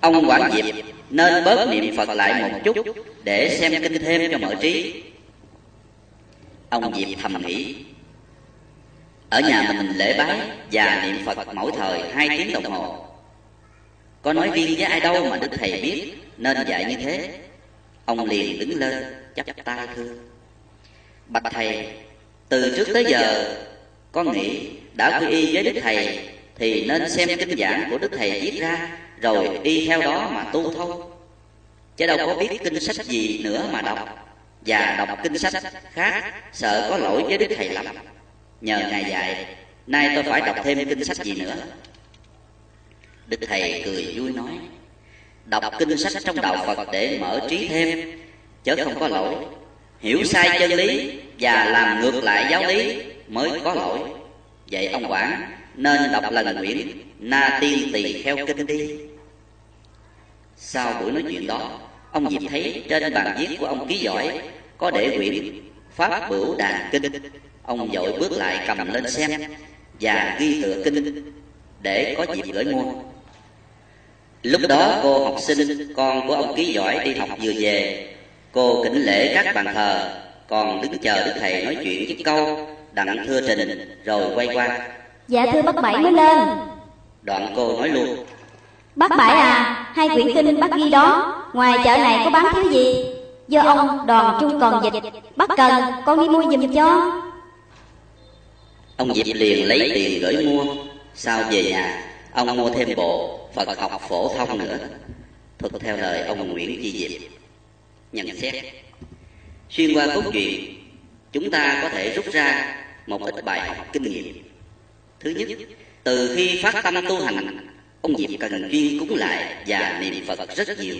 ông Quảng Diệp nên bớt niệm Phật lại một chút để xem kinh thêm cho mở trí. Ông Diệp thầm nghĩ: ở nhà mình lễ bái và niệm Phật mỗi thời 2 tiếng đồng hồ, có nói riêng với ai đâu mà Đức Thầy biết nên dạy như thế. Ông liền đứng lên chắp tay thưa: bạch Thầy, từ trước tới giờ con nghĩ đã quy y với Đức Thầy thì nên xem kinh giảng của Đức Thầy viết ra rồi y theo đó mà tu thôi, chứ đâu có biết kinh sách gì nữa mà đọc, và đọc kinh sách khác sợ có lỗi với Đức Thầy lắm. Nhờ Ngài dạy, nay tôi phải đọc thêm kinh sách gì nữa. Đức Thầy cười vui nói: đọc kinh sách trong đạo Phật để mở trí thêm, chứ không có lỗi. Hiểu sai chân lý và làm ngược lại giáo lý mới có lỗi. Vậy ông Quảng nên đọc lần quyển Na Tiên Tỳ Kheo Kinh đi. Sau buổi nói chuyện đó, ông Diệp thấy trên bàn viết của ông Ký Giỏi có để quyển Pháp Bửu Đàn Kinh. Ông vội bước lại cầm lên xem và ghi tựa kinh để có dịp gửi mua. Lúc đó cô học sinh con của ông Ký Giỏi đi học vừa về, cô kính lễ các bàn thờ, còn đứng chờ Đức Thầy nói chuyện với câu đặng thưa trình rồi quay qua: dạ thưa bác Bảy mới lên. Đoạn cô nói luôn: bác Bảy à, hai quyển kinh bác ghi đó ngoài chợ này có bán thứ gì? Do ông Đoàn Trung còn dịch, bác cần con đi mua giùm cho. Ông Diệp liền lấy tiền gửi mua. Sau về nhà, ông mua thêm bộ Phật học phổ thông nữa, thuật theo lời ông Nguyễn Chi Diệp. Nhận xét xuyên qua cốt truyện, chúng ta có thể rút ra một ít bài học kinh nghiệm. Thứ nhất, từ khi phát tâm tu hành, ông Diệp cần chuyên cúng lại và niệm Phật rất nhiều.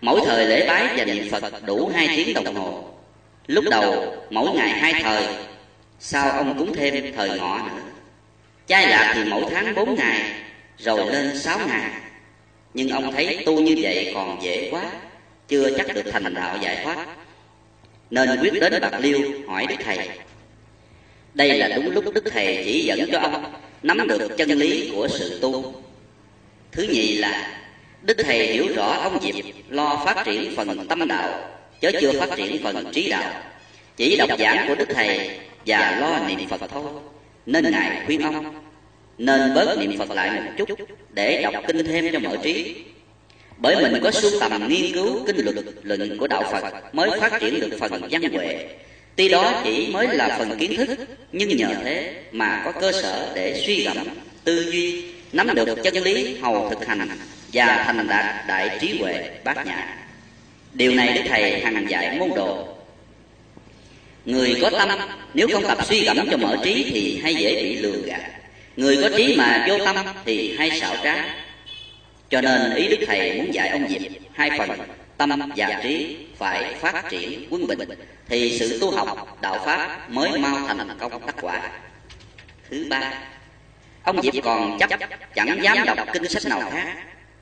Mỗi thời lễ bái và niệm Phật đủ 2 tiếng đồng hồ. Lúc đầu mỗi ngày 2 thời, sau ông cúng thêm thời ngọ nữa. Chai lạc thì mỗi tháng 4 ngày, rồi lên 6 ngày. Nhưng ông thấy tu như vậy còn dễ quá, chưa chắc được thành đạo giải thoát, nên quyết đến Bạc Liêu hỏi Đức Thầy. Đây là đúng lúc Đức Thầy chỉ dẫn cho ông nắm được chân lý của sự tu. Thứ nhì là Đức Thầy hiểu rõ ông Diệp lo phát triển phần tâm đạo, chứ chưa phát triển phần trí đạo. Chỉ đọc giảng của Đức Thầy và lo niệm Phật thôi, nên Ngài khuyên ông nên bớt niệm Phật lại một chút để đọc kinh thêm cho mở trí. Bởi mình có sưu tầm nghiên cứu kinh luật luận của đạo Phật mới phát triển được phần văn huệ. Tuy đó chỉ mới là phần kiến thức, nhưng nhờ thế mà có cơ sở để suy gẫm, tư duy, nắm được chân lý hầu thực hành và thành đạt đại trí huệ bát nhã. Điều này Đức Thầy hằng dạy môn đồ. Người có tâm nếu không tập suy gẫm cho mở trí thì hay dễ bị lừa gạt. Người có trí mà vô tâm thì hay xảo trá. Cho nên ý Đức Thầy muốn dạy ông Diệp hai phần tâm và trí phải phát triển quân bình, thì sự tu học đạo Pháp mới mau thành công tác quả. Thứ ba, ông Diệp còn chấp chẳng dám đọc kinh sách nào khác,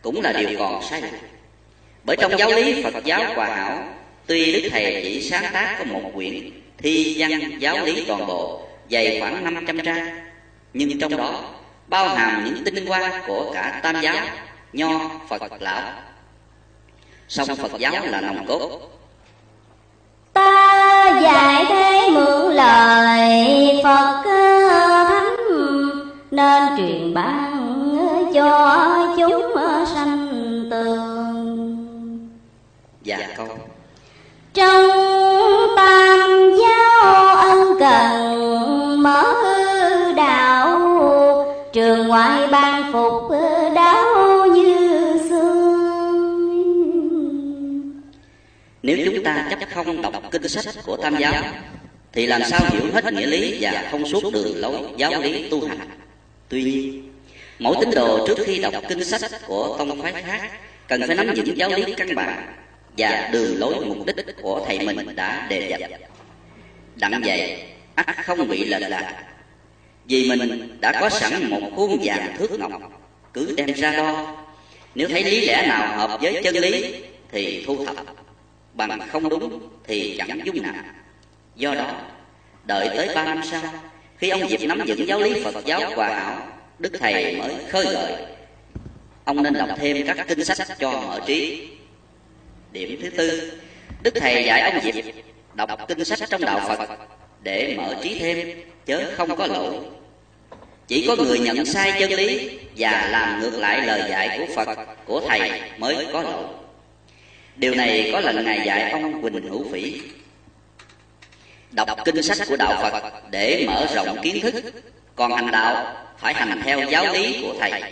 cũng là điều còn sai lầm. Bởi trong giáo lý Phật giáo Hòa Hảo, tuy Đức Thầy chỉ sáng tác có một quyển thi văn giáo lý toàn bộ dày khoảng 500 trang, nhưng trong đó bao hàm những tinh hoa của cả Tam giáo, Nho, Phật, Lão. Song Phật giáo là nòng cốt. Ta dạy thế mượn lời Phật thánh, nên truyền bá cho chúng sanh tường. Dạ câu trong tam giáo ân cần mở đạo, trường ngoại ban phục đáo như xương. Nếu chúng ta chấp không đọc kinh sách của Tam giáo thì làm sao hiểu hết nghĩa lý và thông suốt đường lối giáo lý tu hành. Tuy nhiên, mỗi tín đồ trước khi đọc kinh sách của tông phái khác cần phải nắm vững giáo lý căn bản và đường lối mục đích của thầy mình đã đề dạy. Đặng vậy, ắt không bị lệch lạc. Vì mình đã có sẵn một khuôn vàng thước ngọc, cứ đem ra đo. Nếu thấy lý lẽ nào hợp với chân lý thì thu thập, bằng không đúng thì chẳng dung nào. Do đó, đợi tới 3 năm sau, khi ông Diệp nắm vững giáo lý Phật giáo Hòa Hảo, Đức Thầy mới khơi gợi ông nên đọc thêm các kinh sách cho mở trí. Điểm thứ tư, Đức Thầy dạy ông Diệp đọc kinh sách trong đạo Phật để mở trí thêm, chớ không có lỗi. Chỉ có người nhận sai chân lý và làm ngược lại lời dạy của Phật, của Thầy mới có lỗi. Điều này có lần Ngài dạy ông Quỳnh Hữu Phỉ đọc kinh sách của đạo Phật để mở rộng kiến thức, còn hành đạo phải hành theo giáo lý của Thầy.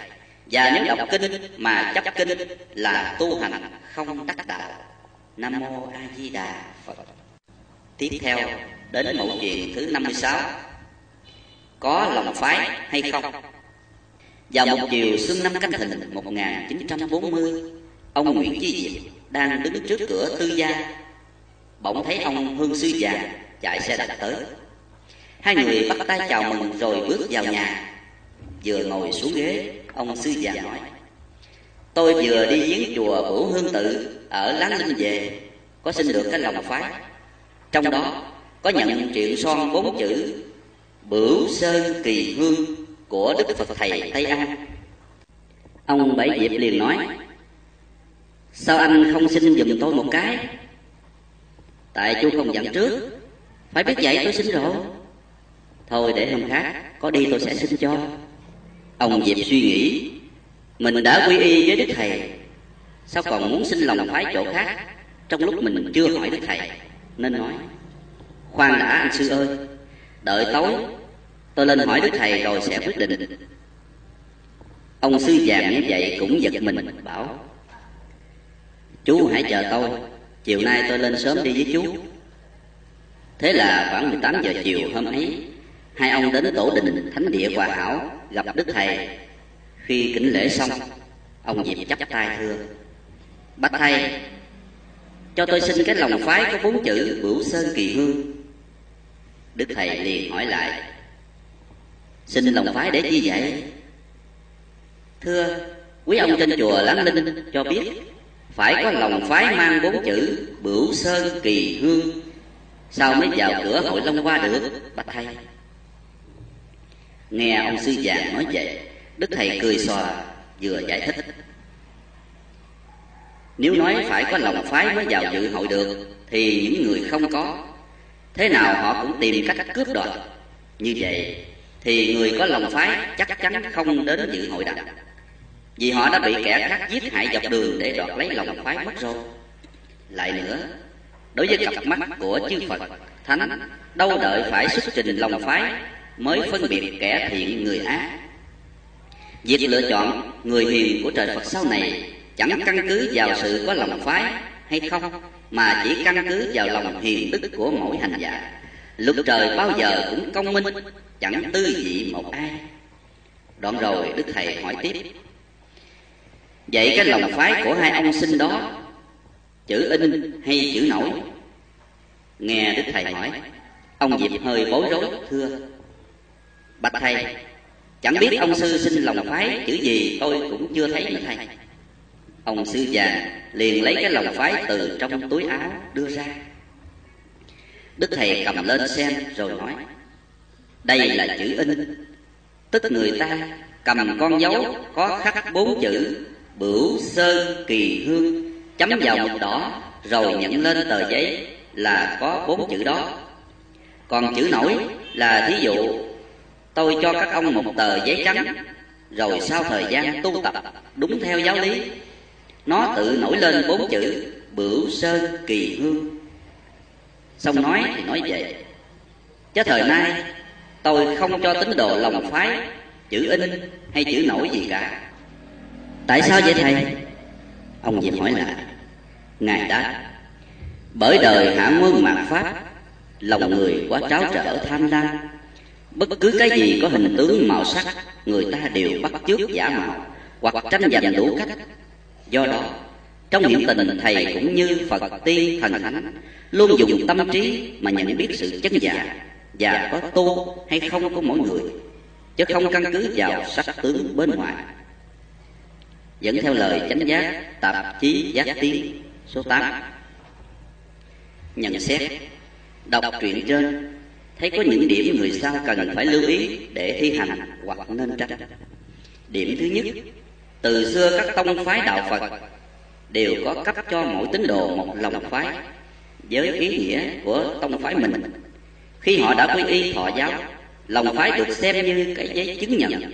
Và nếu đọc kinh mà chấp kinh là tu hành không đắc đạo. Nam Mô A Di Đà Phật. Tiếp theo đến mẫu chuyện thứ 56, có lòng phái hay không. Vào một chiều xuân năm Canh Thìn 1940, ông Nguyễn Chí Diệm đang đứng trước cửa tư gia, bỗng thấy ông Hương Sư Già chạy xe đạp tới. Hai người bắt tay chào mừng rồi bước vào nhà. Vừa ngồi xuống ghế, ông Sư Già nói: "Tôi vừa đi viếng chùa Bửu Hương Tự ở Láng Linh về, có xin được cái lòng phái. Trong đó có nhận truyện son 4 chữ Bửu Sơn Kỳ Hương của Đức Phật Thầy Tây An." Ông Bảy Diệp liền nói: "Sao anh không xin giùm tôi một cái?" "Tại chú không dặn trước, phải biết vậy tôi xin rồi. Thôi để hôm khác, có đi tôi sẽ xin cho." Ông Diệp suy nghĩ, mình đã quy y với Đức Thầy, sao còn muốn xin lòng phái chỗ khác trong lúc mình chưa hỏi Đức Thầy, nên nói: "Khoan đã anh Sư ơi, đợi tối tôi lên hỏi Đức Thầy rồi sẽ quyết định." Ông Sư Già như vậy cũng giật mình, bảo: "Chú hãy chờ tôi, chiều nay tôi lên sớm đi với chú." Thế là khoảng 18 giờ chiều hôm ấy, hai ông đến tổ đình Thánh Địa Hòa Hảo gặp Đức Thầy. Khi kính lễ xong, ông Diệp chắp tay thưa: "Bạch Thầy, cho tôi xin cái lòng phái có 4 chữ Bửu Sơn Kỳ Hương." Đức Thầy liền hỏi lại: "Xin lòng phái để chi vậy?" "Thưa quý ông trên chùa Láng Linh cho biết, phải có lòng phái mang 4 chữ Bửu Sơn Kỳ Hương, sao mới vào cửa hội Long Hoa được, Bạch Thầy." Nghe ông Sư Già nói vậy, Đức Thầy cười xòa, vừa giải thích: "Nếu nói phải có lòng phái mới vào dự hội được, thì những người không có, thế nào họ cũng tìm cách cướp đoạt. Như vậy, thì người có lòng phái chắc chắn không đến dự hội đạo, vì họ đã bị kẻ khác giết hại dọc đường để đoạt lấy lòng phái mất rồi. Lại nữa, đối với cặp mắt của chư Phật, Thánh, đâu đợi phải xuất trình lòng phái mới phân biệt kẻ thiện người ác. Việc lựa chọn người hiền của trời Phật sau này chẳng căn cứ vào sự có lòng phái hay không, mà chỉ căn cứ vào lòng hiền đức của mỗi hành giả. Luật trời bao giờ cũng công minh, chẳng tư vị một ai. Đoạn rồi Đức Thầy hỏi tiếp: vậy cái lòng phái của hai ông sinh đó chữ in hay chữ nổi? Nghe Đức Thầy hỏi, ông Diệp hơi bối rối thưa: bạch Thầy, chẳng biết ông sư sinh lòng phái chữ gì, tôi cũng chưa thấy nữa Thầy. Ông sư già liền lấy cái lòng phái từ trong túi áo đưa ra. Đức Thầy cầm lên xem rồi nói: đây là chữ in, tức người ta cầm con dấu có khắc bốn chữ Bửu Sơn Kỳ Hương, chấm vào mực đỏ rồi nhận lên tờ giấy là có bốn chữ đó. Còn chữ nổi là thí dụ tôi cho các ông một tờ giấy trắng, rồi sau thời gian tu tập đúng theo giáo lý, nó tự nổi lên bốn chữ Bửu Sơn Kỳ Hương. Xong nói thì nói vậy: chứ thời nay tôi không cho tín đồ lòng phái chữ in hay chữ nổi gì cả. Tại sao vậy Thầy? Ông Diệp hỏi lại. Ngài đáp: bởi đời hạ muôn mạt pháp, lòng người quá tráo trở tham lam, bất cứ cái gì có hình tướng màu sắc người ta đều bắt chước giả mạo hoặc tranh giành đủ cách. Do đó trong hiện tình, Thầy cũng như Phật tiên thần thánh luôn dùng tâm trí mà nhận biết sự chân giả và có tu hay không của mỗi người, chứ không căn cứ vào sắc tướng bên ngoài. Dẫn theo lời Chánh Giác tạp chí Giác Tiên số 8. Nhận xét: đọc truyện trên thấy có những điểm người sau cần phải lưu ý để thi hành hoặc nên tránh. Điểm thứ nhất: từ xưa các tông phái đạo Phật đều có cấp cho mỗi tín đồ một lòng phái với ý nghĩa của tông phái mình. Khi họ đã quy y thọ giáo, lòng phái được xem như cái giấy chứng nhận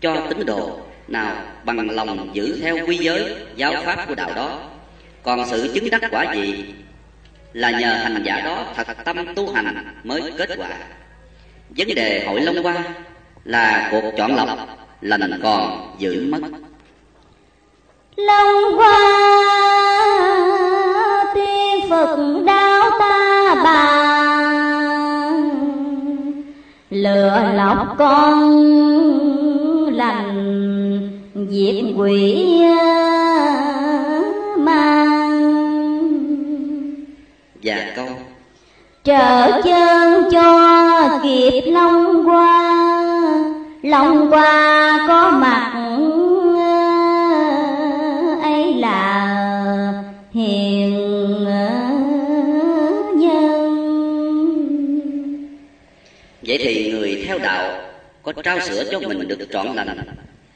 cho tín đồ nào bằng lòng giữ theo quy giới giáo pháp của đạo đó. Còn sự chứng đắc quả gì là nhờ hành giả đó thật tâm tu hành mới kết quả. Vấn đề hội Long Hoa là cuộc chọn lọc, lành còn giữ mất. Long Hoa tuy Phật đạo ta bà, lừa lọc con lành diệt quỷ mang. Và câu trở chân cho kịp Long Hoa, Long Hoa có mặt ấy là hiền nhân. Vậy thì người theo đạo có trao sửa cho mình được trọn lành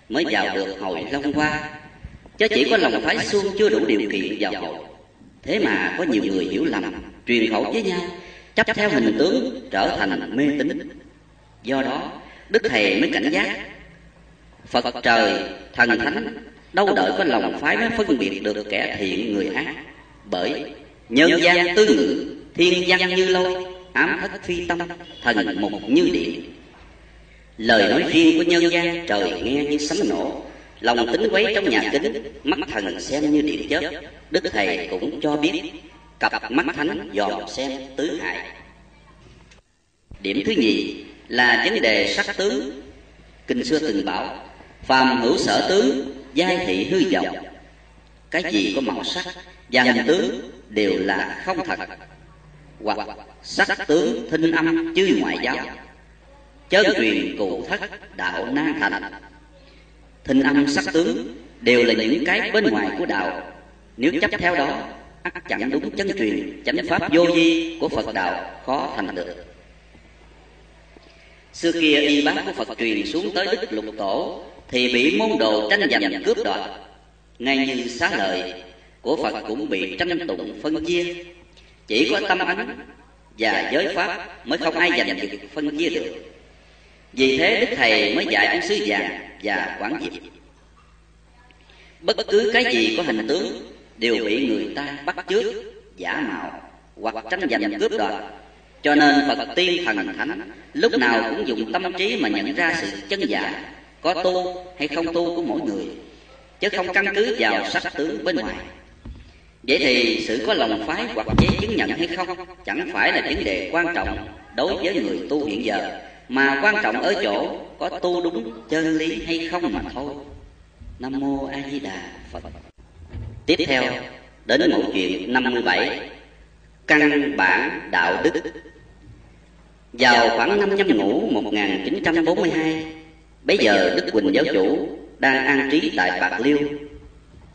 mới vào được hội Long Hoa, chứ chỉ có lòng phái xuông chưa đủ điều kiện vào hội. Thế mà có nhiều người hiểu lầm, truyền khẩu với nhau, chấp theo hình tướng trở thành mê tín. Do đó Đức Thầy mới cảnh giác: Phật trời thần thánh đâu đợi có lòng phái mới phân biệt được kẻ thiện người ác. Bởi nhân gian tư ngự, thiên văn như lôi, ám thất phi tâm, thần mục như điện. Lời nói riêng của nhân gian trời nghe như sấm nổ, lòng tính quấy trong nhà kính, mắt thần xem như điện chớp. Đức Thầy cũng cho biết cặp mắt thánh dòm xem tứ hải. Điểm thứ nhì là vấn đề sắc tướng. Kinh xưa từng bảo: phàm hữu sở tướng, giai thị hư vọng. Cái gì có màu sắc và hình tướng đều là không thật, hoặc sắc tướng thinh âm chư ngoại giáo, chớ truyền cụ thất đạo nan thành. Thinh âm sắc tướng đều là những cái bên ngoài của đạo, nếu chấp theo đó ắt chẳng đúng chân truyền, chánh pháp vô vi của Phật đạo khó thành được. Xưa kia y bát của Phật truyền xuống tới Đức Lục Tổ thì bị môn đồ tranh giành cướp đoạt, ngay như xá lợi của Phật cũng bị tranh tụng phân chia. Chỉ có tâm ấn và giới pháp mới không ai giành được phân chia được. Vì thế Đức Thầy mới dạy ông Sứ Già và Quảng Diệp: bất cứ cái gì có hình tướng đều bị người ta bắt chước, giả mạo hoặc tranh giành cướp đoạt. Cho nên Phật tiên thần thánh lúc nào cũng dùng tâm trí mà nhận ra sự chân giả, có tu hay không tu của mỗi người, chứ không căn cứ vào sắc tướng bên ngoài. Vậy thì sự có lòng phái hoặc giấy chứng nhận hay không chẳng phải là vấn đề quan trọng đối với người tu hiện giờ, mà quan trọng ở chỗ có tu đúng chân lý hay không mà thôi. Nam Mô A Di Đà Phật. Tiếp theo đến mẫu chuyện 57, căn bản đạo đức. Vào khoảng năm Nhâm Ngũ 1942, bấy giờ Đức Huỳnh Giáo Chủ đang an trí tại Bạc Liêu.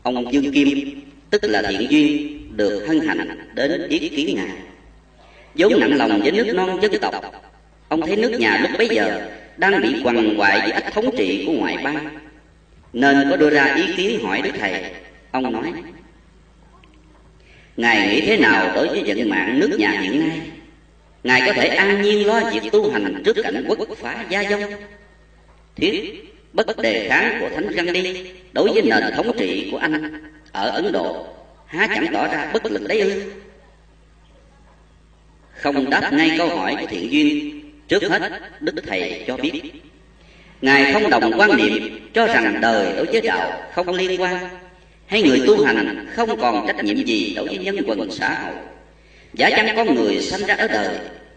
Ông Dương Kim, tức là Thiện Duyên, được hân hạnh đến yết kiến Ngài. Vốn nặng lòng với nước non dân tộc, ông thấy nước nhà lúc bấy giờ đang bị quằn quại với ách thống trị của ngoại bang, nên có đưa ra ý kiến hỏi Đức Thầy. Ông nói: Ngài nghĩ thế nào đối với vận mạng nước nhà hiện nay? Ngài có thể an nhiên lo việc tu hành trước cảnh quốc phá gia vong, thiết bất đề kháng của Thánh Gandhi đối với nền thống trị của Anh ở Ấn Độ, há chẳng tỏ ra bất lực đấy ư? Không đáp ngay câu hỏi của Thiện Duyên, trước hết Đức Thầy cho biết Ngài không đồng quan niệm, cho rằng đời đối với đạo không liên quan, hay người tu hành không còn trách nhiệm gì đối với nhân quần xã hội. Giả chăng con người sanh ra ở đời,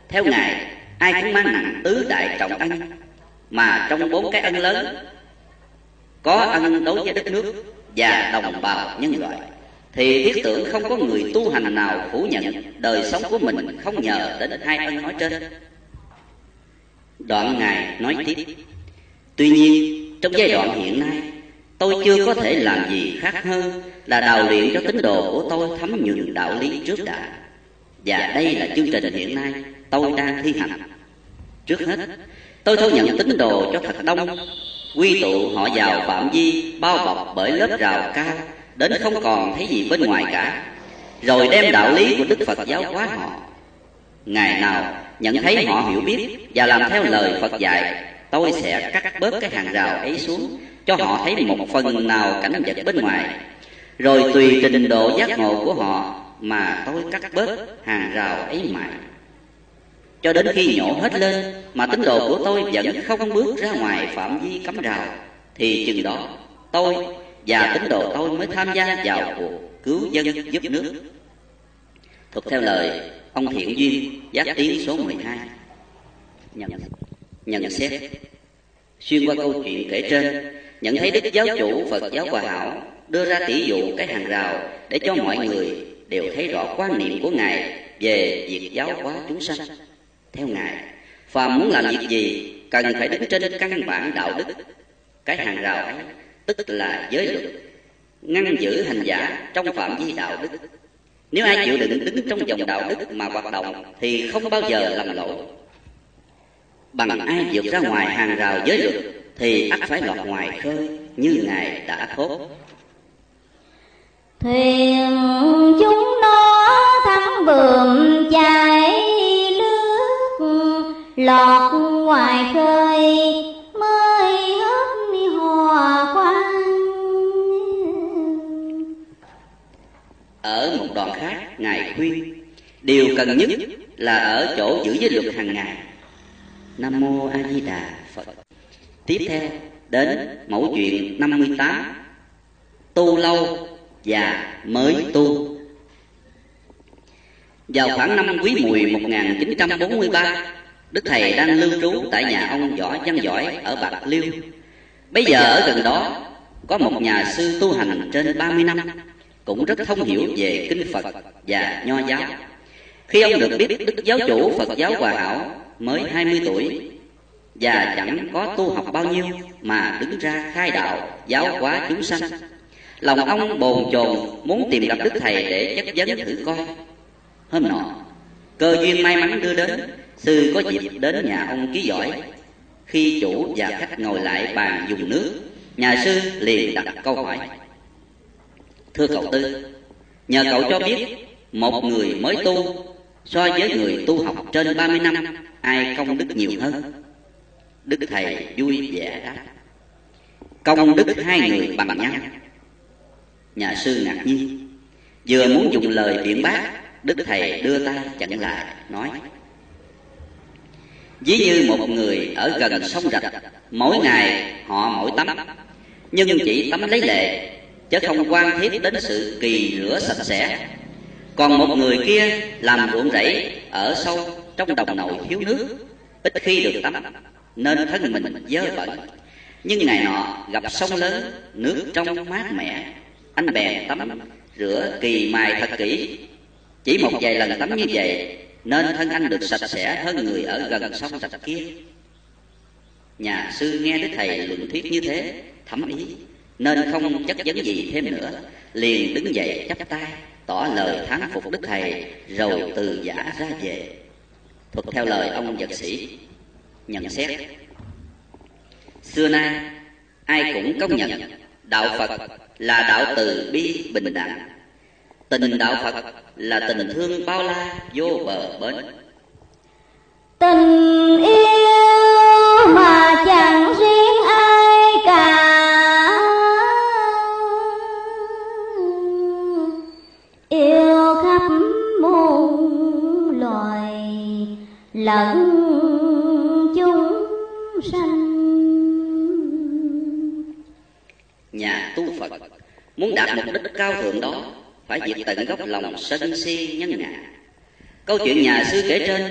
theo Ngài ai cũng mang nặng tứ đại trọng ân, mà trong bốn cái ân lớn có ân đối với đất nước và đồng bào nhân loại, thì thiết tưởng không có người tu hành nào phủ nhận đời sống của mình không nhờ đến hai ân nói trên. Đoạn Ngài nói tiếp: Tuy nhiên, trong giai đoạn hiện nay, tôi chưa có thể làm gì khác hơn là đào luyện cho tín đồ của tôi thấm nhuần đạo lý trước đã, và đây là chương trình hiện nay tôi đang thi hành. Trước hết, tôi thu nhận tín đồ cho thật đông, quy tụ họ vào phạm vi bao bọc bởi lớp rào cao đến không còn thấy gì bên ngoài cả, rồi đem đạo lý của Đức Phật giáo hóa họ. Ngày nào nhận thấy họ hiểu biết và làm theo lời Phật dạy, tôi sẽ cắt bớt cái hàng rào ấy xuống, cho họ thấy một phần nào cảnh vật bên ngoài, rồi tùy trình độ giác ngộ của họ mà tôi cắt bớt hàng rào ấy mãi, cho đến khi nhổ hết lên mà tín đồ của tôi vẫn không bước ra ngoài phạm vi cấm rào, thì chừng đó tôi và tín đồ tôi mới tham gia vào cuộc cứu dân giúp nước, thuộc theo lời ông Thiện Duyên Giác Tiến số 12. Nhận xét xuyên qua câu chuyện kể trên, nhận thấy Đức Giáo Chủ Phật giáo Hòa Hảo đưa ra tỷ dụ cái hàng rào để cho mọi người đều thấy rõ quan niệm của Ngài về việc giáo hóa chúng sanh. Theo Ngài, phàm muốn làm việc gì cần phải đứng trên căn bản đạo đức. Cái hàng rào ấy tức là giới luật, ngăn giữ hành giả trong phạm vi đạo đức. Nếu ai chịu đựng đứng trong vòng đạo đức mà hoạt động thì không bao giờ làm lỗi. Bằng ai vượt ra ngoài hàng rào giới luật thì ắt phải lọt ngoài khơi như Ngài đã thốt. Thuyền chúng nó thắm bườm chảy nước, lọt ngoài khơi mới hết hòa quang. Ở một đoạn khác, Ngài khuyên điều cần nhất là ở chỗ giữ giới luật hàng ngày. Nam Mô A Di Đà Phật. Tiếp theo đến mẫu chuyện 58, tu lâu và mới tu. Vào khoảng năm Quý Mùi 1943, Đức Thầy đang lưu trú tại nhà ông Võ Văn Giỏi ở Bạc Liêu. Bây giờ ở gần đó có một nhà sư tu hành trên 30 năm, cũng rất thông hiểu về kinh Phật và Nho giáo. Khi ông được biết Đức Giáo Chủ Phật giáo Hòa Hảo mới 20 tuổi và chẳng có tu học bao nhiêu mà đứng ra khai đạo giáo hóa chúng sanh, lòng ông bồn chồn muốn tìm gặp Đức Thầy để chất vấn thử coi. Hôm nọ, cơ duyên may mắn đưa đến, sư có dịp đến nhà ông Ký Giỏi. Khi chủ và khách ngồi lại bàn dùng nước, nhà sư liền đặt câu hỏi: Thưa cậu Tư, nhờ cậu cho biết một người mới tu so với người tu học trên 30 năm, ai công đức nhiều hơn? Đức Thầy vui vẻ đáp: Công đức hai người bằng nhau. Nhà sư ngạc nhiên, vừa muốn dùng lời biện bác, Đức Thầy đưa tay chặn lại, nói: ví như một người ở gần sông rạch, mỗi ngày họ mỗi tắm, nhưng chỉ tắm lấy lệ, chứ không quan thiết đến sự kỳ rửa sạch sẽ. Còn một người kia làm ruộng rẫy ở sâu trong đồng nồi thiếu nước, ít khi được tắm, nên thân mình dơ bẩn. Nhưng ngày nọ gặp sông lớn, nước trong mát mẻ, anh bèn tắm, rửa kỳ mài thật kỹ. Chỉ một vài lần tắm như vậy, nên thân anh được sạch sẽ hơn người ở gần sông sạch kia. Nhà sư nghe đức thầy luận thuyết như thế, thấm ý, nên không chất vấn gì thêm nữa, liền đứng dậy chắp tay, tỏ lời thán phục đức thầy, rồi từ giã ra về. Thuật theo lời ông vật sĩ. Nhận xét: xưa nay ai cũng công nhận đạo Phật là đạo từ bi bình đẳng, tình đạo Phật là tình thương bao la vô bờ bến. Tình yêu mà chẳng riêng ai cả, yêu khắp muôn loài lẫn chúng sanh. Nhà tu Phật muốn đạt mục đích cao thượng đó, phải diệt tận gốc lòng sân si nhân ngã. Câu chuyện nhà sư kể trên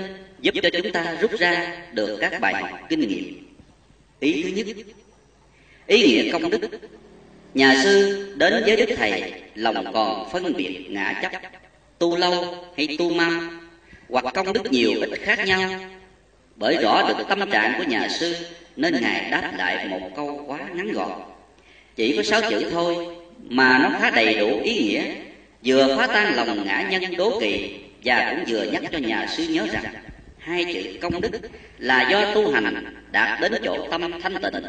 giúp cho chúng ta rút ra được các bài học kinh nghiệm. Ý thứ nhất, ý nghĩa công đức. Nhà sư đến với đức thầy, lòng còn phân biệt ngã chấp, tu lâu hay tu mau, hoặc công đức nhiều ít khác nhau. Bởi rõ được tâm trạng của nhà sư, nên ngài đáp lại một câu quá ngắn gọn, chỉ có 6 chữ thôi mà nó khá đầy đủ ý nghĩa, vừa phá tan lòng ngã nhân đố kỵ, và cũng vừa nhắc cho nhà sư nhớ rằng 2 chữ công đức là do tu hành đạt đến chỗ tâm thanh tịnh,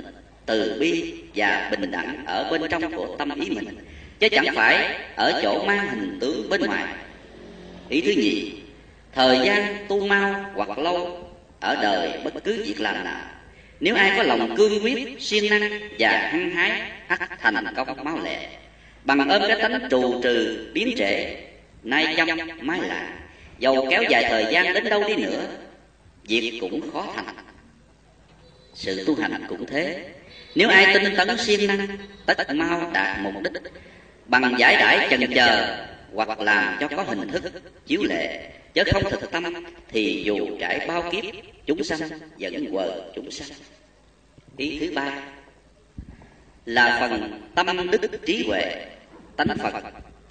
từ bi và bình đẳng ở bên trong của tâm ý mình, chứ chẳng phải ở chỗ mang hình tướng bên ngoài. Ý thứ nhì, thời gian tu mau hoặc lâu ở đời bất cứ việc làm nào, nếu ai có lòng cương quyết, siêng năng và hăng hái, ắt thành công mau lẹ. Bằng ơn cái tánh trù trừ biến trệ, nay chăm mai lạ, dầu kéo dài thời gian đến đâu đi nữa, việc cũng khó thành. Sự tu hành cũng thế, nếu ai tinh tấn siêng năng, tất mau đạt mục đích. Bằng giải đãi chần chờ hoặc làm cho có hình thức chiếu lệ, chứ không thực tâm, thì dù trải bao kiếp chúng sanh vẫn quờ chúng sanh. Ý thứ ba là phần tâm đức trí huệ. Tánh Phật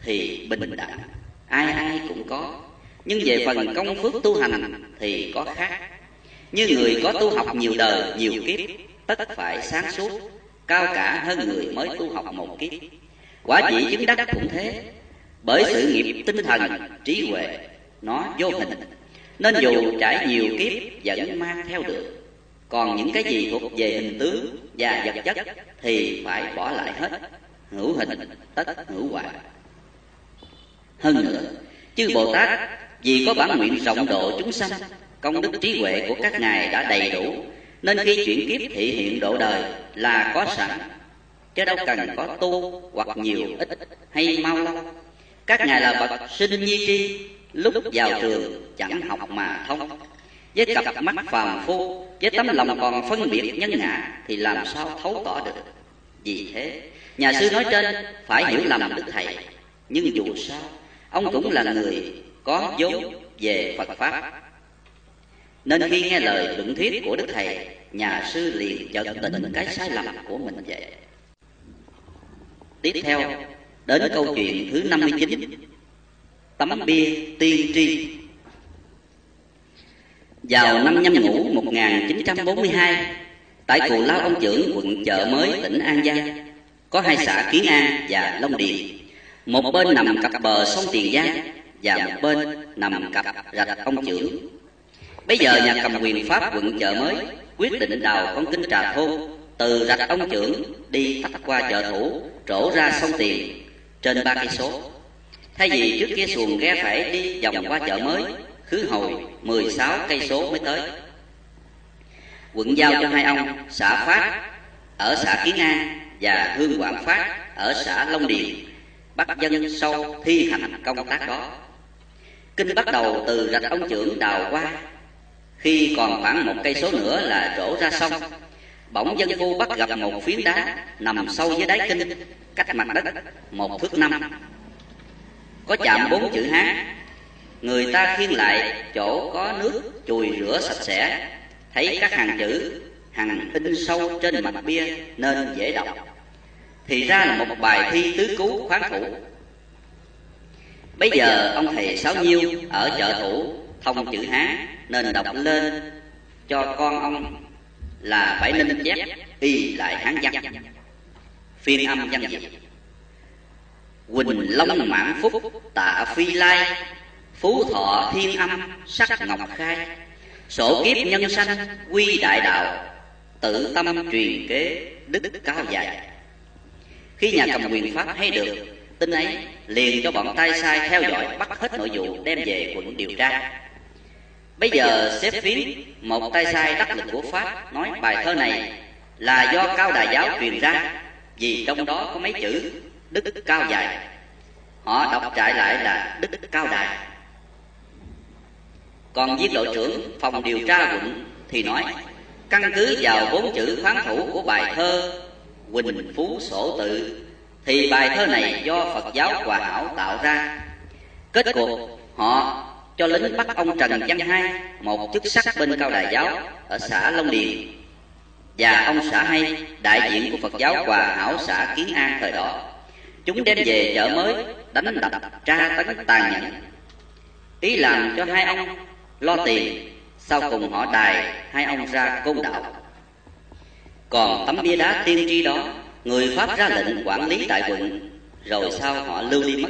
thì bình đẳng, ai ai cũng có. Nhưng về phần công phước tu hành thì có khác. Như người có tu học nhiều đời nhiều kiếp, tất phải sáng suốt, cao cả hơn người mới tu học một kiếp. Quả chỉ chứng đắc cũng thế, bởi sự nghiệp tinh thần trí huệ nó vô hình, nên dù trải nhiều kiếp vẫn mang theo được. Còn những cái gì thuộc về hình tướng và vật chất thì phải bỏ lại hết, hữu hình tất hữu hoại. Hơn nữa, chư Bồ Tát vì có bản nguyện rộng độ chúng sanh, công đức trí huệ của các ngài đã đầy đủ, nên khi chuyển kiếp thị hiện độ đời là có sẵn, chứ đâu cần có tu hoặc nhiều ít hay mau lâu. Các ngài là bậc sinh nhi tri, lúc vào trường chẳng học mà thông. Với cặp mắt phàm phu, với tấm lòng còn phân biệt nhân ngã, thì làm sao thấu tỏ được. Vì thế, nhà sư nói trên phải hiểu lầm đức thầy, nhưng dù sao ông cũng là người có vốn về Phật pháp, nên khi nghe lời luận thuyết của đức thầy, nhà sư liền chợt tỉnh cái sai lầm của mình vậy. Tiếp theo đến câu chuyện thứ 59, tấm bia tiên tri. Vào năm Nhâm Ngũ 1942, tại Cù Lao Ông Chưởng, quận Chợ Mới, tỉnh An Giang, có 2 xã Kiến An và Long Điền, một bên nằm cặp bờ sông Tiền Giang và một bên nằm cặp rạch Ông Chưởng. Bây giờ nhà cầm quyền Pháp quận Chợ Mới quyết định đào con kênh Trà Thôn từ rạch Ông Chưởng đi tắt qua chợ Thủ, trổ ra sông Tiền trên 3 cây số. Thay vì trước kia xuồng ghe phải đi vòng qua chợ Mới, khứ hồi 16 cây số mới tới. Quận giao cho 2 ông, xã Phát ở xã Kiến An và Hương Quảng Phát ở xã Long Điền, bắt dân sau thi hành công tác đó. Kinh bắt đầu từ rạch Ông Chưởng đào qua. Khi còn khoảng 1 cây số nữa là rổ ra sông, bỗng dân vô bắt gặp một phiến đá nằm sâu dưới đáy kinh, cách mặt đất 1 thước 5, có chạm 4 chữ Hán. Người ta khiêng lại chỗ có nước chùi rửa sạch sẽ, thấy các hàng chữ hằng in sâu trên mặt bia nên dễ đọc. Thì ra là một bài thi tứ cứu khoáng thủ. Bây giờ ông thầy Sáu Nhiêu ở Chợ Thủ thông chữ Hán nên đọc lên cho con ông là phải nên chép y lại Hán văn, phiên âm văn dịch. Quỳnh Long mãn phúc tạ phi lai, phú thọ thiên âm sắc ngọc khai. Sổ kiếp nhân sanh quy đại đạo, tự tâm truyền kế đức cao dài. Khi nhà cầm quyền Pháp hay được tin ấy, liền cho bọn tay sai theo dõi, bắt hết nội vụ đem về quận điều tra. Bây giờ xếp phiến, một tay sai đắc lực của Pháp nói bài thơ này là do Cao Đà Giáo truyền ra, vì trong đó có mấy chữ đức cao dài. Họ đọc trại lại là đức cao đài. Còn viên đội trưởng phòng điều tra quận thì nói, căn cứ vào 4 chữ khoáng thủ của bài thơ Quỳnh Phú Sổ Tự, thì bài thơ này do Phật giáo Hòa Hảo tạo ra. Kết cuộc, họ cho lính bắt ông Trần Văn Hai, một chức sắc bên Cao Đà Giáo ở xã Long Điền, và ông Xã Hay, đại diện của Phật giáo Hòa Hảo xã Kiến An thời đó. Chúng đem về Chợ Mới, đánh đập, tra tấn tàn nhẫn, ý làm cho hai ông lo tiền. Sau cùng họ đài hai ông ra Côn Đảo. Còn tấm bia đá tiên tri đó, người Pháp ra lệnh quản lý tại quận, rồi sau họ lưu đi mất.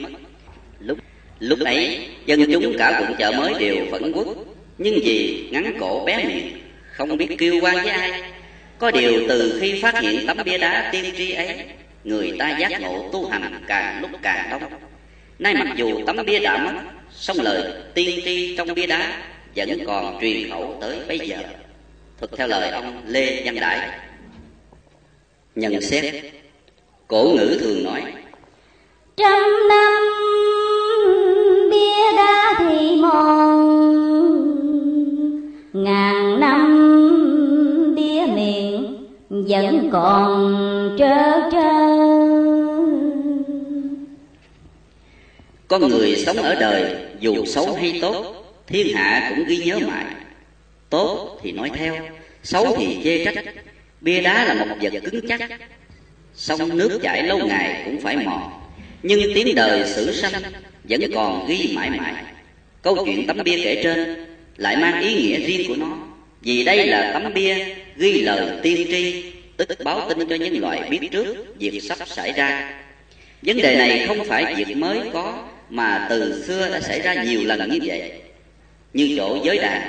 Lúc ấy dân chúng cả quận Chợ Mới đều phẫn uất, nhưng vì ngắn cổ bé miệng, không biết kêu oan với ai. Có điều từ khi phát hiện tấm bia đá tiên tri ấy, người ta giác ngộ tu hành càng lúc càng đông. Nay mặc dù tấm bia đã mất, song lời tiên tri trong bia đá vẫn còn truyền khẩu tới bây giờ. Thực theo lời ông Lê Văn Đại. Nhận xét, cổ ngữ thường nói, trăm năm bia đá thì mòn, ngàn năm bia miệng vẫn còn trơ trơ. Con người sống ở đời, dù xấu hay tốt, thiên hạ cũng ghi nhớ mãi. Tốt thì nói theo, xấu thì chê trách. Bia đá là một vật cứng chắc, sông nước chảy lâu ngày cũng phải mòn, nhưng tiếng đời sử sanh vẫn còn ghi mãi mãi. Câu chuyện tấm bia kể trên lại mang ý nghĩa riêng của nó, vì đây là tấm bia ghi lời tiên tri, tức báo tin cho nhân loại biết trước việc sắp xảy ra. Vấn đề này không phải việc mới có, mà từ xưa đã xảy ra nhiều lần như vậy. Như chỗ giới đàn,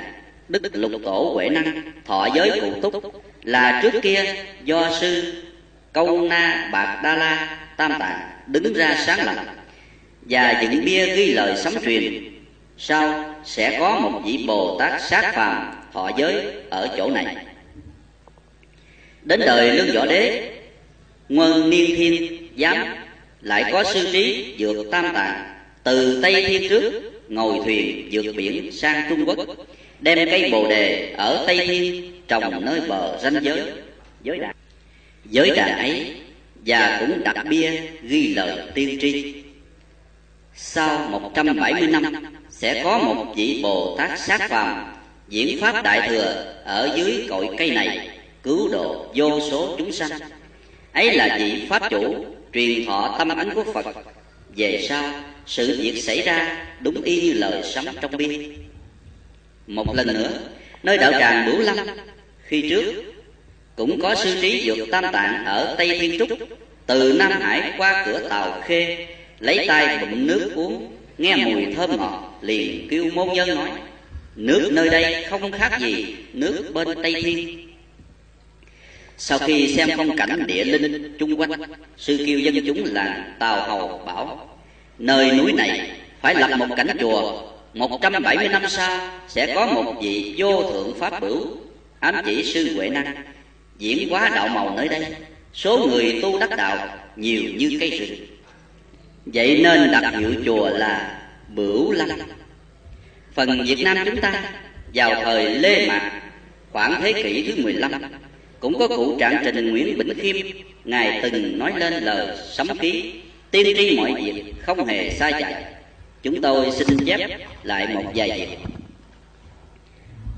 Đức Lục Tổ Huệ Năng thọ giới cụ túc là trước kia do sư Câu Na Bạc Đa La Tam Tạng đứng ra sáng lập và dựng bia ghi lời sấm truyền. Sau sẽ có một vị Bồ Tát sát phàm thọ giới ở chỗ này. Đến đời Lương Võ Đế, Ngân Niên Thiên Giám lại có sư trí vượt Tam Tạng, từ Tây Thiên trước ngồi thuyền vượt biển sang Trung Quốc, đem cây bồ đề ở Tây Thiên trồng nơi bờ ranh giới đàn ấy, và cũng đặt bia ghi lời tiên tri. Sau 170 năm sẽ có một vị Bồ Tát sát phàm diễn pháp đại thừa ở dưới cội cây này, cứu độ vô số chúng sanh. Ấy là vị Pháp chủ truyền thọ tâm ấn của Phật. Về sau sự việc xảy ra đúng y như lời sấm trong bia. Một lần nữa, nơi đạo tràng Bửu Lâm khi trước cũng có sư trí vượt Tam Tạng ở Tây Thiên Trúc, từ Nam Hải qua cửa Tàu Khê, lấy tay bụng nước uống, nghe mùi thơm ngọt liền kêu môn nhân nói, nước nơi đây không khác gì nước bên Tây Thiên. Sau khi xem phong cảnh địa linh chung quanh, sư kêu dân chúng làng Tàu Hầu bảo, nơi núi này phải lập một cảnh chùa. 170 năm sau sẽ có một vị vô thượng Pháp bửu ám chỉ sư Huệ Năng diễn hóa đạo màu nơi đây. Số người tu đắc đạo nhiều như cây rừng, vậy nên đặt hiệu chùa là Bửu Lâm. Phần Việt Nam chúng ta vào thời Lê Mạc khoảng thế kỷ thứ 15, cũng có cụ Trạng Trình Nguyễn Bỉnh Khiêm, ngài từng nói lên lời sấm ký, tiên tri mọi việc không hề sai chạy. Chúng tôi xin chép lại một vài việc.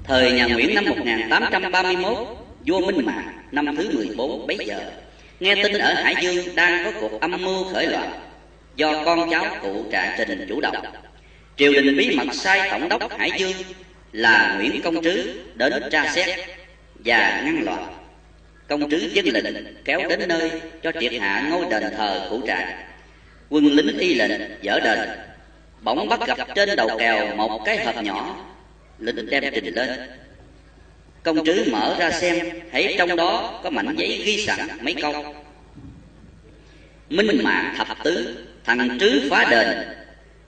Thời nhà Nguyễn năm 1831, vua Minh Mạng năm thứ 14 bấy giờ nghe tin ở Hải Dương đang có cuộc âm mưu khởi loạn do con cháu cụ Trạng Trình chủ động. Triều đình bí mật sai tổng đốc Hải Dương là Nguyễn Công Trứ đến tra xét và ngăn loạn. Công Trứ dân lệnh kéo đến nơi cho triệt hạ ngôi đền thờ cụ Trạng. Quân lính y lệnh dỡ đền, bỗng bắt gặp trên đầu kèo một cái hộp nhỏ. Lính đem trình lên, Công Trứ mở ra xem, thấy trong đó có mảnh giấy ghi sẵn mấy câu: Minh Mạng thập tứ, thằng Trứ phá đền,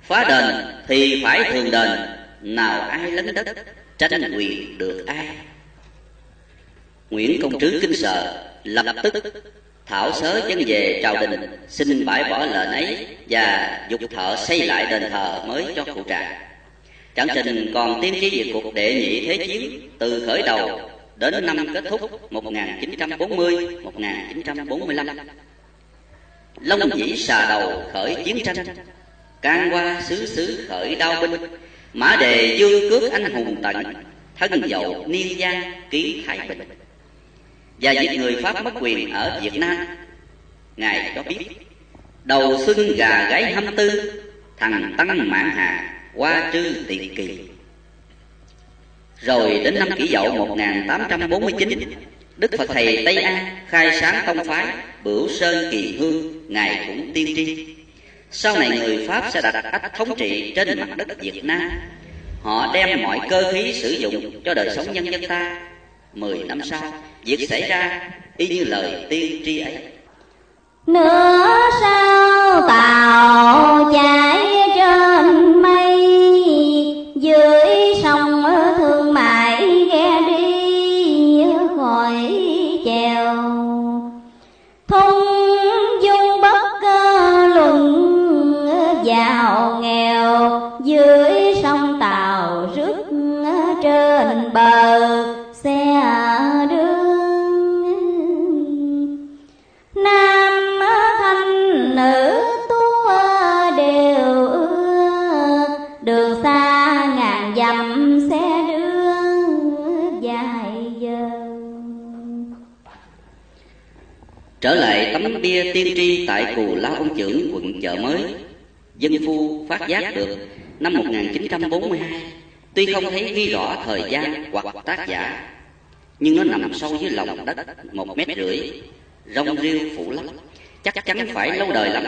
phá đền thì phải thường đền, nào ai lấn đất, tranh quyền được ai. Nguyễn Công Trứ kinh sợ, lập tức thảo sớ chân về triều đình, xin bãi bỏ lệnh ấy và dục thợ xây lại đền thờ mới cho cụ Trạng. Trạng Trình còn tiên tri về cuộc đệ nhị thế chiến từ khởi đầu đến năm kết thúc 1940-1945. Long Dĩ xà đầu khởi chiến tranh, Can Qua xứ xứ khởi đao binh, Mã Đề dương cước anh hùng tận, Thân Dậu Niên Giang ký Thái Bình. Và việc người Pháp mất quyền ở Việt Nam, ngài có biết: đầu xuân gà gáy 24, thằng Tăng Mãn Hà qua trư tiền kỳ. Rồi đến năm Kỷ Dậu 1849, Đức Phật Thầy Tây An khai sáng tông phái Bửu Sơn Kỳ Hương, ngài cũng tiên tri sau này người Pháp sẽ đặt ách thống trị trên mặt đất Việt Nam. Họ đem mọi cơ khí sử dụng cho đời sống nhân dân ta. 10 năm sau, việc xảy ra y như lời tiên tri ấy. Nửa sao tàu chảy trên mây, dưới sông Thương Mại ghe đi khỏi chèo. Thung dung bất cơ luận giàu nghèo, dưới sông tàu rước trên bờ xe đương. Nam thanh nữ tú đều ưa, đường xa ngàn dặm xe đương dài giờ. Trở lại tấm bia tiên tri tại Cù Lao Ông Chưởng, quận Chợ Mới, dân phu phát giác được năm 1942. Tuy không thấy ghi rõ thời gian hoặc tác giả, nhưng nó nằm sâu dưới lòng đất 1,5 mét, rong rêu phủ lấp, chắc chắn phải lâu đời lắm.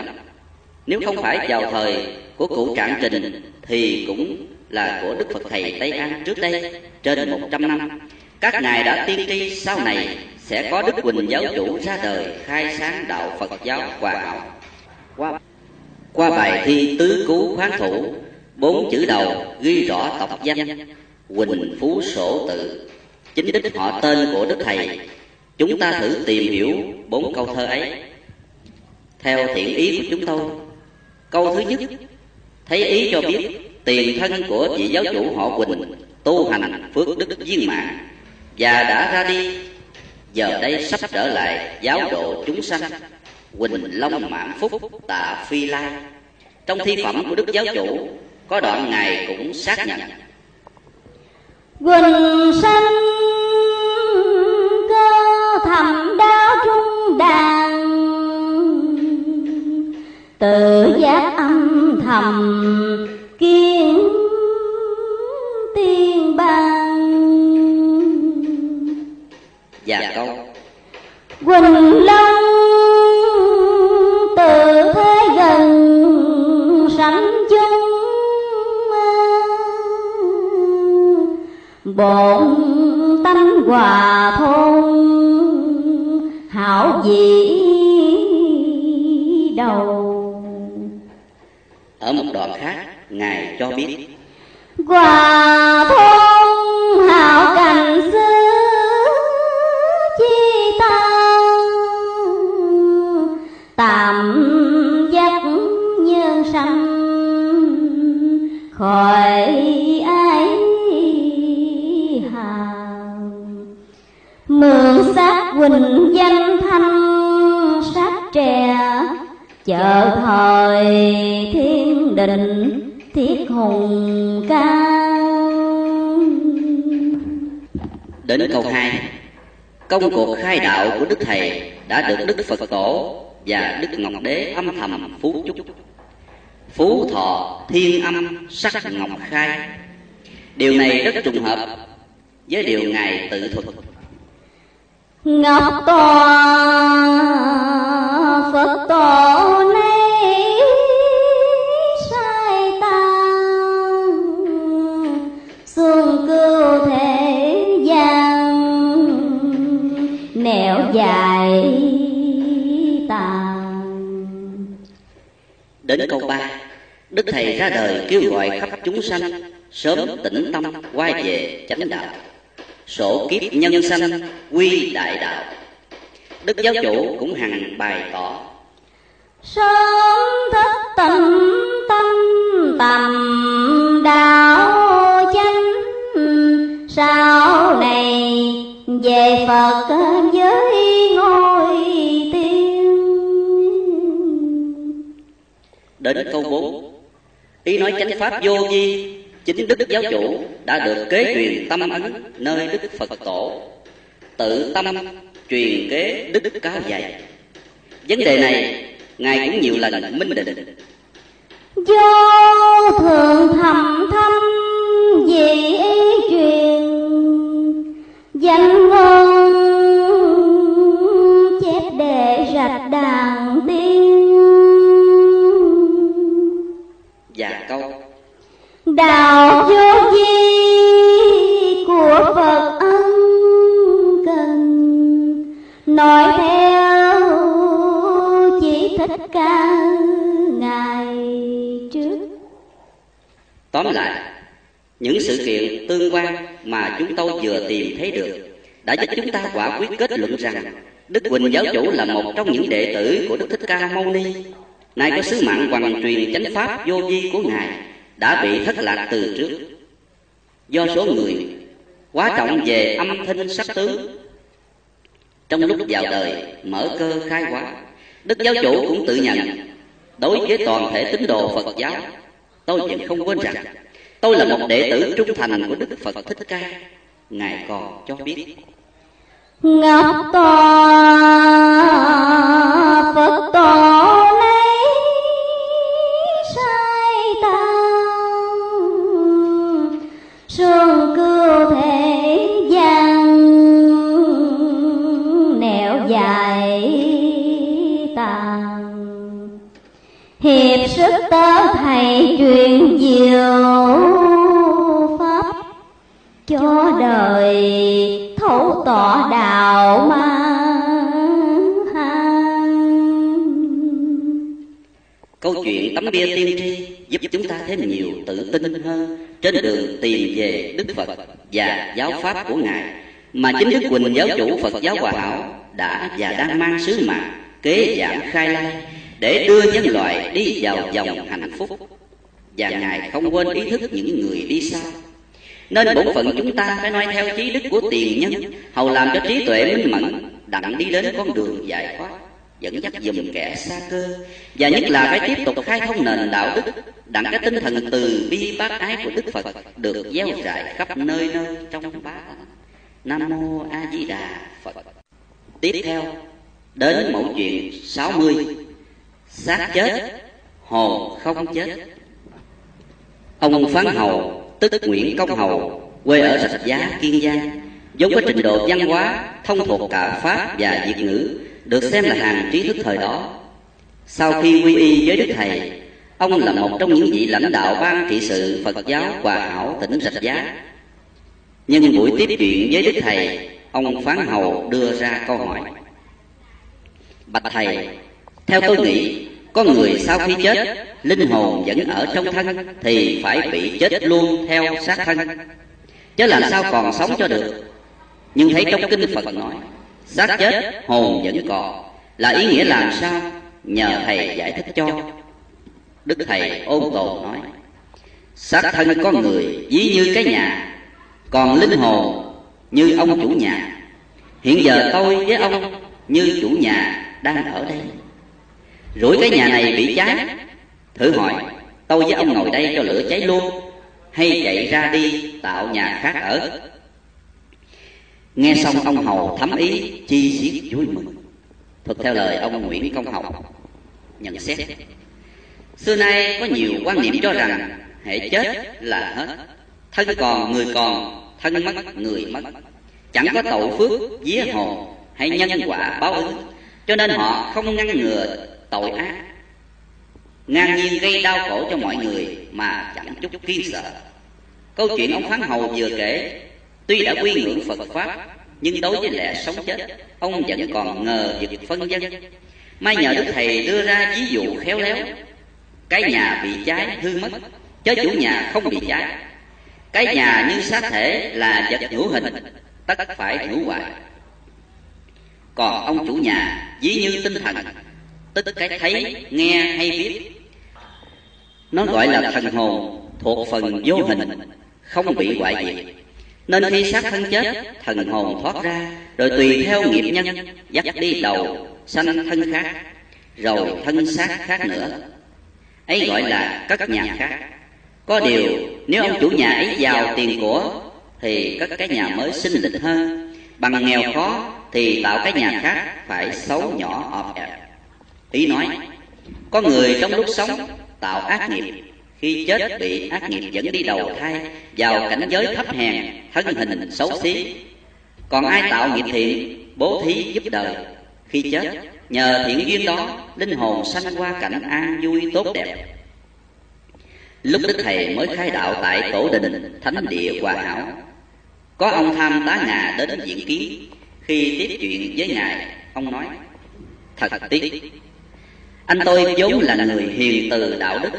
Nếu không phải vào thời của cụ Trạng Trình thì cũng là của Đức Phật Thầy Tây An trước đây trên 100 năm. Các ngài đã tiên tri sau này sẽ có Đức Huỳnh Giáo Chủ ra đời khai sáng đạo Phật giáo Hòa Hảo. Qua bài thi Tứ Cứu Khoáng Thủ, 4 chữ đầu ghi rõ tộc danh Huỳnh Phú Sổ Tự, chính đích họ tên của Đức Thầy. Chúng ta thử tìm hiểu 4 câu thơ ấy theo thiện ý của chúng tôi. Câu thứ nhất thấy ý cho biết tiền thân của vị giáo chủ họ Huỳnh tu hành phước đức viên mãn và đã ra đi, giờ đây sắp trở lại giáo độ chúng sanh. Huỳnh Long mãn phúc tạ phi lai. Trong thi phẩm của Đức Giáo Chủ có đoạn ngài cũng xác nhận: Huỳnh sanh cơ thầm đáo trung đàn, tự giác âm thầm kiên tiên ban. Và câu Huỳnh Long tự thế gần sánh chung, bổn tâm hòa thôn hảo dĩ đầu. Ở một đoạn khác ngài cho biết: hòa thôn hảo cảnh xứ chi ta, tạm giác nhân sanh khỏi ai huỳnh danh thanh sát trẻ, chợ thời thiên đình thiết hùng ca. Đến câu 2, công cuộc khai đạo của Đức Thầy đã được Đức Phật Tổ và Đức Ngọc Đế âm thầm phú chúc, phú thọ thiên âm sắc ngọc khai. Điều này rất trùng hợp với điều Ngài tự thuật. Ngọc tòa Phật Tổ nay sai ta, xương cưu thể gian nẻo dài tàn. Đến câu 3, Đức Thầy ra đời kêu gọi khắp chúng sanh sớm tỉnh tâm quay về chánh đạo, sổ kiếp nhân sanh quy đại đạo. Đức Giáo Chủ cũng hằng bày tỏ: sớm thức tỉnh tâm tầm đạo chánh, sau này về Phật với ngôi tiên. Đến câu 4, ý nói chánh pháp vô vi, chính Đức Giáo Chủ đã được kế truyền tâm ấn nơi Đức Phật Tổ, tự tâm truyền kế đức cao dày. Vấn đề này Ngài cũng nhiều lần minh định: vô thường thầm thâm dị truyền, danh ngôn chép để rạch đàn tiên. Và câu đạo vô vi của Phật ân cần, nói theo chỉ thích ca ngày trước. Tóm lại, những sự kiện tương quan mà chúng tôi vừa tìm thấy được đã giúp chúng ta quả quyết kết luận rằng Đức Huỳnh Giáo Chủ là một trong những đệ tử của Đức Thích Ca Mâu Ni, nay có sứ mạng hoằng truyền chánh pháp vô vi của Ngài, đã bị thất lạc từ trước do số người quá trọng về âm thanh sắc tướng. Trong lúc vào đời mở cơ khai hóa, Đức Giáo Chủ cũng tự nhận: đối với toàn thể tín đồ Phật giáo, tôi vẫn không quên rằng tôi là một đệ tử trung thành của Đức Phật Thích Ca. Ngài còn cho biết: ngọc tòa Phật Tổ lấy sai ta, sương cưu thể gian nẻo dài tàn. Hiệp sức tớ thầy truyền diệu pháp, cho đời thấu tỏ đạo ma Câu chuyện tấm bia tiên tri giúp chúng ta thêm nhiều tự tin hơn trên đường tìm về Đức Phật và giáo pháp của Ngài, mà chính Đức Huỳnh Giáo Chủ Phật giáo Hòa Hảo đã và đang mang sứ mạng kế giảng khai lai để đưa nhân loại đi vào dòng hạnh phúc. Và Ngài không quên ý thức những người đi sau, nên bổn phận chúng ta phải noi theo chí đức của tiền nhân, hầu làm cho trí tuệ minh mẫn đặng đi đến con đường giải thoát, dẫn dắt dùm kẻ xa cơ. Và nhất là phải tiếp tục khai thông nền đạo đức đặng cái tinh thần từ bi bác ái của Đức Phật được gieo rải khắp nơi nơi trong bá tánh. Nam mô A Di Đà Phật. Tiếp theo đến mẫu chuyện 60, xác chết hồ không chết. Ông Phán Hầu tức Nguyễn Công Hầu, quê ở Rạch Giá, Kiên Giang, vốn có trình độ văn hóa thông thuộc cả Pháp và Việt ngữ, được xem là hàng trí thức thời đó. Sau khi quy y với Đức Thầy, ông là một trong những vị lãnh đạo ban trị sự Phật giáo Hòa Hảo tỉnh Rạch Giá. Nhân buổi tiếp chuyện với Đức Thầy, ông Phán Hầu đưa ra câu hỏi: bạch Thầy, theo tôi nghĩ, con người sau khi chết, linh hồn vẫn ở trong thân thì phải bị chết luôn theo xác thân, chứ làm sao còn sống cho được. Nhưng thấy trong kinh Phật nói xác chết hồn vẫn còn, là ý nghĩa làm sao? Nhờ Thầy giải thích cho. Đức Thầy ôn tồn nói: xác thân con người ví như cái nhà, còn linh hồn như ông chủ nhà. Hiện giờ tôi với ông như chủ nhà đang ở đây. Rủi cái nhà này bị cháy, thử hỏi tôi với ông ngồi đây cho lửa cháy luôn, hay chạy ra đi tạo nhà khác ở? Nghe xong ông Hầu thấm ý chi xiết vui mừng. Thực theo lời ông Nguyễn Công Hầu nhận xét, xưa nay có nhiều quan niệm cho rằng hệ chết là hết, thân còn người còn, thân mất người mất, chẳng có tội phước vía hồ hay nhân quả báo ứng, cho nên họ không ngăn ngừa tội ác, ngang nhiên gây đau khổ cho mọi người mà chẳng chút kiêng sợ. Câu chuyện ông Phán Hầu vừa kể tuy đã quy ngưỡng Phật Pháp, nhưng đối với lẽ sống chết, ông vẫn còn ngờ vực phân vân. Mai nhờ Đức Thầy đưa ra ví dụ khéo léo, cái nhà bị cháy hư mất, chớ chủ nhà không bị cháy. Cái nhà như xác thể là vật hữu hình, tất phải hữu hoại. Còn ông chủ nhà ví như tinh thần, tức cái thấy, nghe hay biết. Nó gọi là thần hồn, thuộc phần vô hình, không bị hoại diệt. Nên khi xác thân chết, thần hồn thoát ra, rồi tùy theo nghiệp nhân dắt đi đầu sanh thân khác, rồi thân xác khác nữa. Ấy gọi là cất nhà khác. Có điều nếu ông chủ nhà ấy giàu tiền của thì cất cái nhà mới xinh lịch hơn, bằng nghèo khó thì tạo cái nhà khác phải xấu nhỏ ọp ẹp. Ý nói, có người trong lúc sống tạo ác nghiệp, khi chết bị ác nghiệp dẫn đi đầu thai vào cảnh giới thấp hèn, thân hình xấu xí. Còn ai tạo nghiệp thiện, bố thí giúp đời, khi chết nhờ thiện duyên đó, linh hồn sanh qua cảnh an vui tốt đẹp. Lúc Đức Thầy mới khai đạo tại Tổ Đình, Thánh Địa Hòa Hảo, có ông Tham Tá Ngà đến diện kiến. Khi tiếp chuyện với Ngài, ông nói: thật tiếc, anh tôi vốn là người hiền từ đạo đức,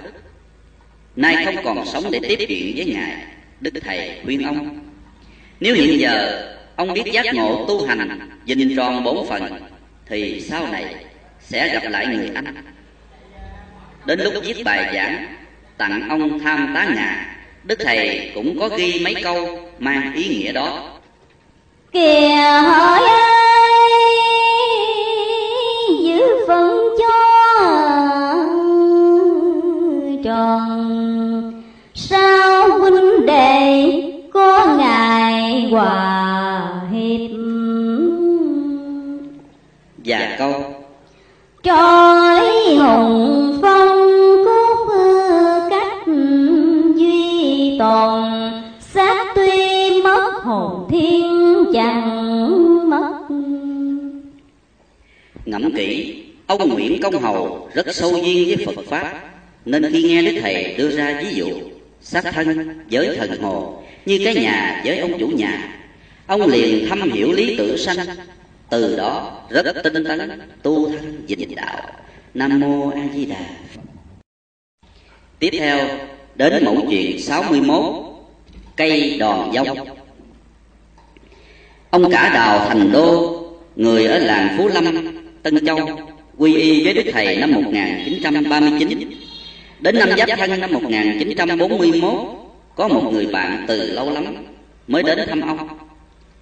nay không còn sống để tiếp chuyện với Ngài. Đức Thầy khuyên ông, nếu hiện giờ ông biết giác ngộ tu hành, gìn tròn bổn phận, thì sau này sẽ gặp lại người anh. Đến lúc viết bài giảng tặng ông Tham Tá Ngà, Đức Thầy cũng có ghi mấy câu mang ý nghĩa đó. Kìa hỏi ơi, giữ vững cho tròn sao huynh đệ có ngài hòa hiệp. Và câu trói hùng phong cốt cách duy tồn, xác tuy mất hồn thiên chẳng mất. Ngẫm kỹ, ông Nguyễn Công Hầu rất sâu duyên với Phật Pháp, nên khi nghe Đức Thầy đưa ra ví dụ xác thân với thần hồ như cái nhà với ông chủ nhà, ông liền thâm hiểu lý tưởng sanh, từ đó rất tinh tấn tu thân dịch đạo. Nam Mô A Di Đà. Tiếp theo đến mẫu chuyện 61, cây đòn dông. Ông Cả Đào Thành Đô, người ở làng Phú Lâm, Tân Châu, quy y với Đức Thầy năm 1939. Đến năm Giáp Thân năm 1941, có một người bạn từ lâu lắm mới đến thăm ông.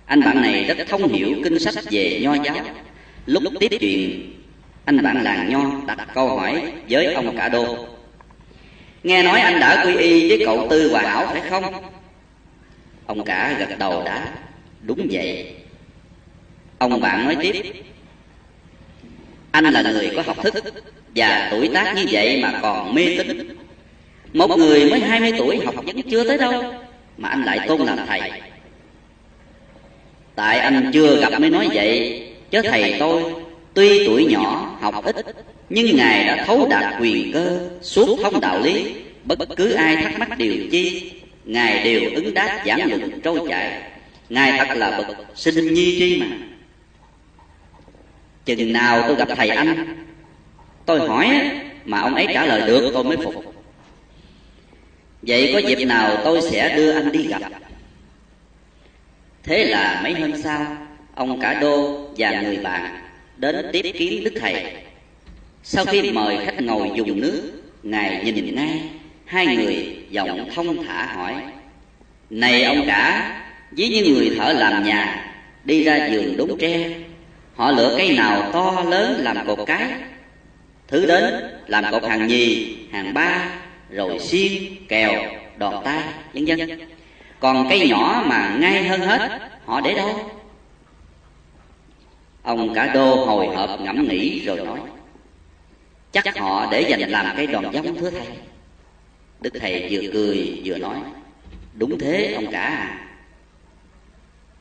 Anh bạn này rất thông hiểu kinh sách về Nho giáo. Lúc tiếp chuyện, anh bạn làng Nho đặt câu hỏi với ông Cả Đô: nghe nói anh đã quy y với cậu Tư Hòa Hảo phải không? Ông Cả gật đầu đã, đúng vậy. Ông bạn nói tiếp: anh là người có học thức và tuổi tác như vậy mà còn mê tín. Một người mới 20 tuổi học vẫn chưa tới đâu mà anh lại tôn làm thầy. Tại anh chưa gặp mới nói vậy, chứ thầy tôi tuy tuổi nhỏ học ít, nhưng Ngài đã thấu đạt quyền cơ, suốt thông đạo lý. Bất cứ ai thắc mắc điều chi, Ngài đều ứng đáp giảng luận trôi chảy. Ngài thật là bậc sinh nhi chi mà. Chừng nào tôi gặp thầy anh, tôi hỏi mà ông ấy trả lời được tôi mới phục. Vậy có dịp nào tôi sẽ đưa anh đi gặp. Thế là mấy hôm sau, ông Cả Đô và người bạn đến tiếp kiến Đức Thầy. Sau khi mời khách ngồi dùng nước, Ngài nhìn ngay hai người, giọng thông thả hỏi: này ông Cả, ví như người thợ làm nhà, đi ra vườn đốn tre. Họ lựa cây nào to lớn làm cột cái, thứ đến làm cột hàng nhì, hàng ba, rồi xiên, kèo, đòn tay, vân vân. Còn cây nhỏ mà ngay hơn hết, họ để đâu? Ông Cả Đô hồi hộp ngẫm nghĩ rồi nói: chắc họ để dành làm cái đòn giống, thưa thầy. Đức thầy vừa cười vừa nói: đúng thế ông Cả à.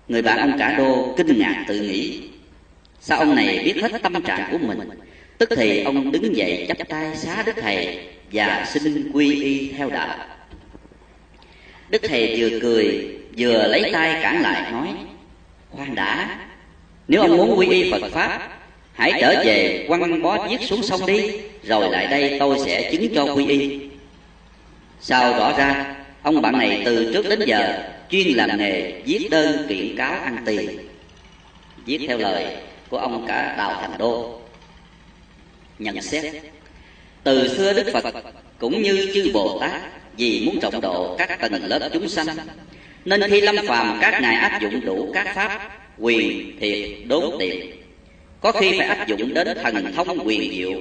Người bạn ông Cả Đô kinh ngạc tự nghĩ: sao ông này biết hết tâm trạng của mình? Tức thì ông đứng dậy chắp tay xá Đức Thầy và xin quy y theo đạo. Đức Thầy vừa cười vừa lấy tay cản lại nói: khoan đã, nếu ông muốn quy y Phật Pháp, hãy trở về quăng bó viết xuống sông đi, rồi lại đây tôi sẽ chứng cho quy y. Sao rõ ra ông bạn này từ trước đến giờ chuyên làm nghề viết đơn kiện cáo ăn tiền, viết theo lời của ông Cả Đào Thành Đô. Nhận xét: từ xưa Đức Phật cũng như chư Bồ Tát vì muốn trọng độ các tầng lớp chúng sanh, nên khi lâm phàm các ngài áp dụng đủ các pháp quyền thiệt đốn tiện, có khi phải áp dụng đến thần thông quyền diệu,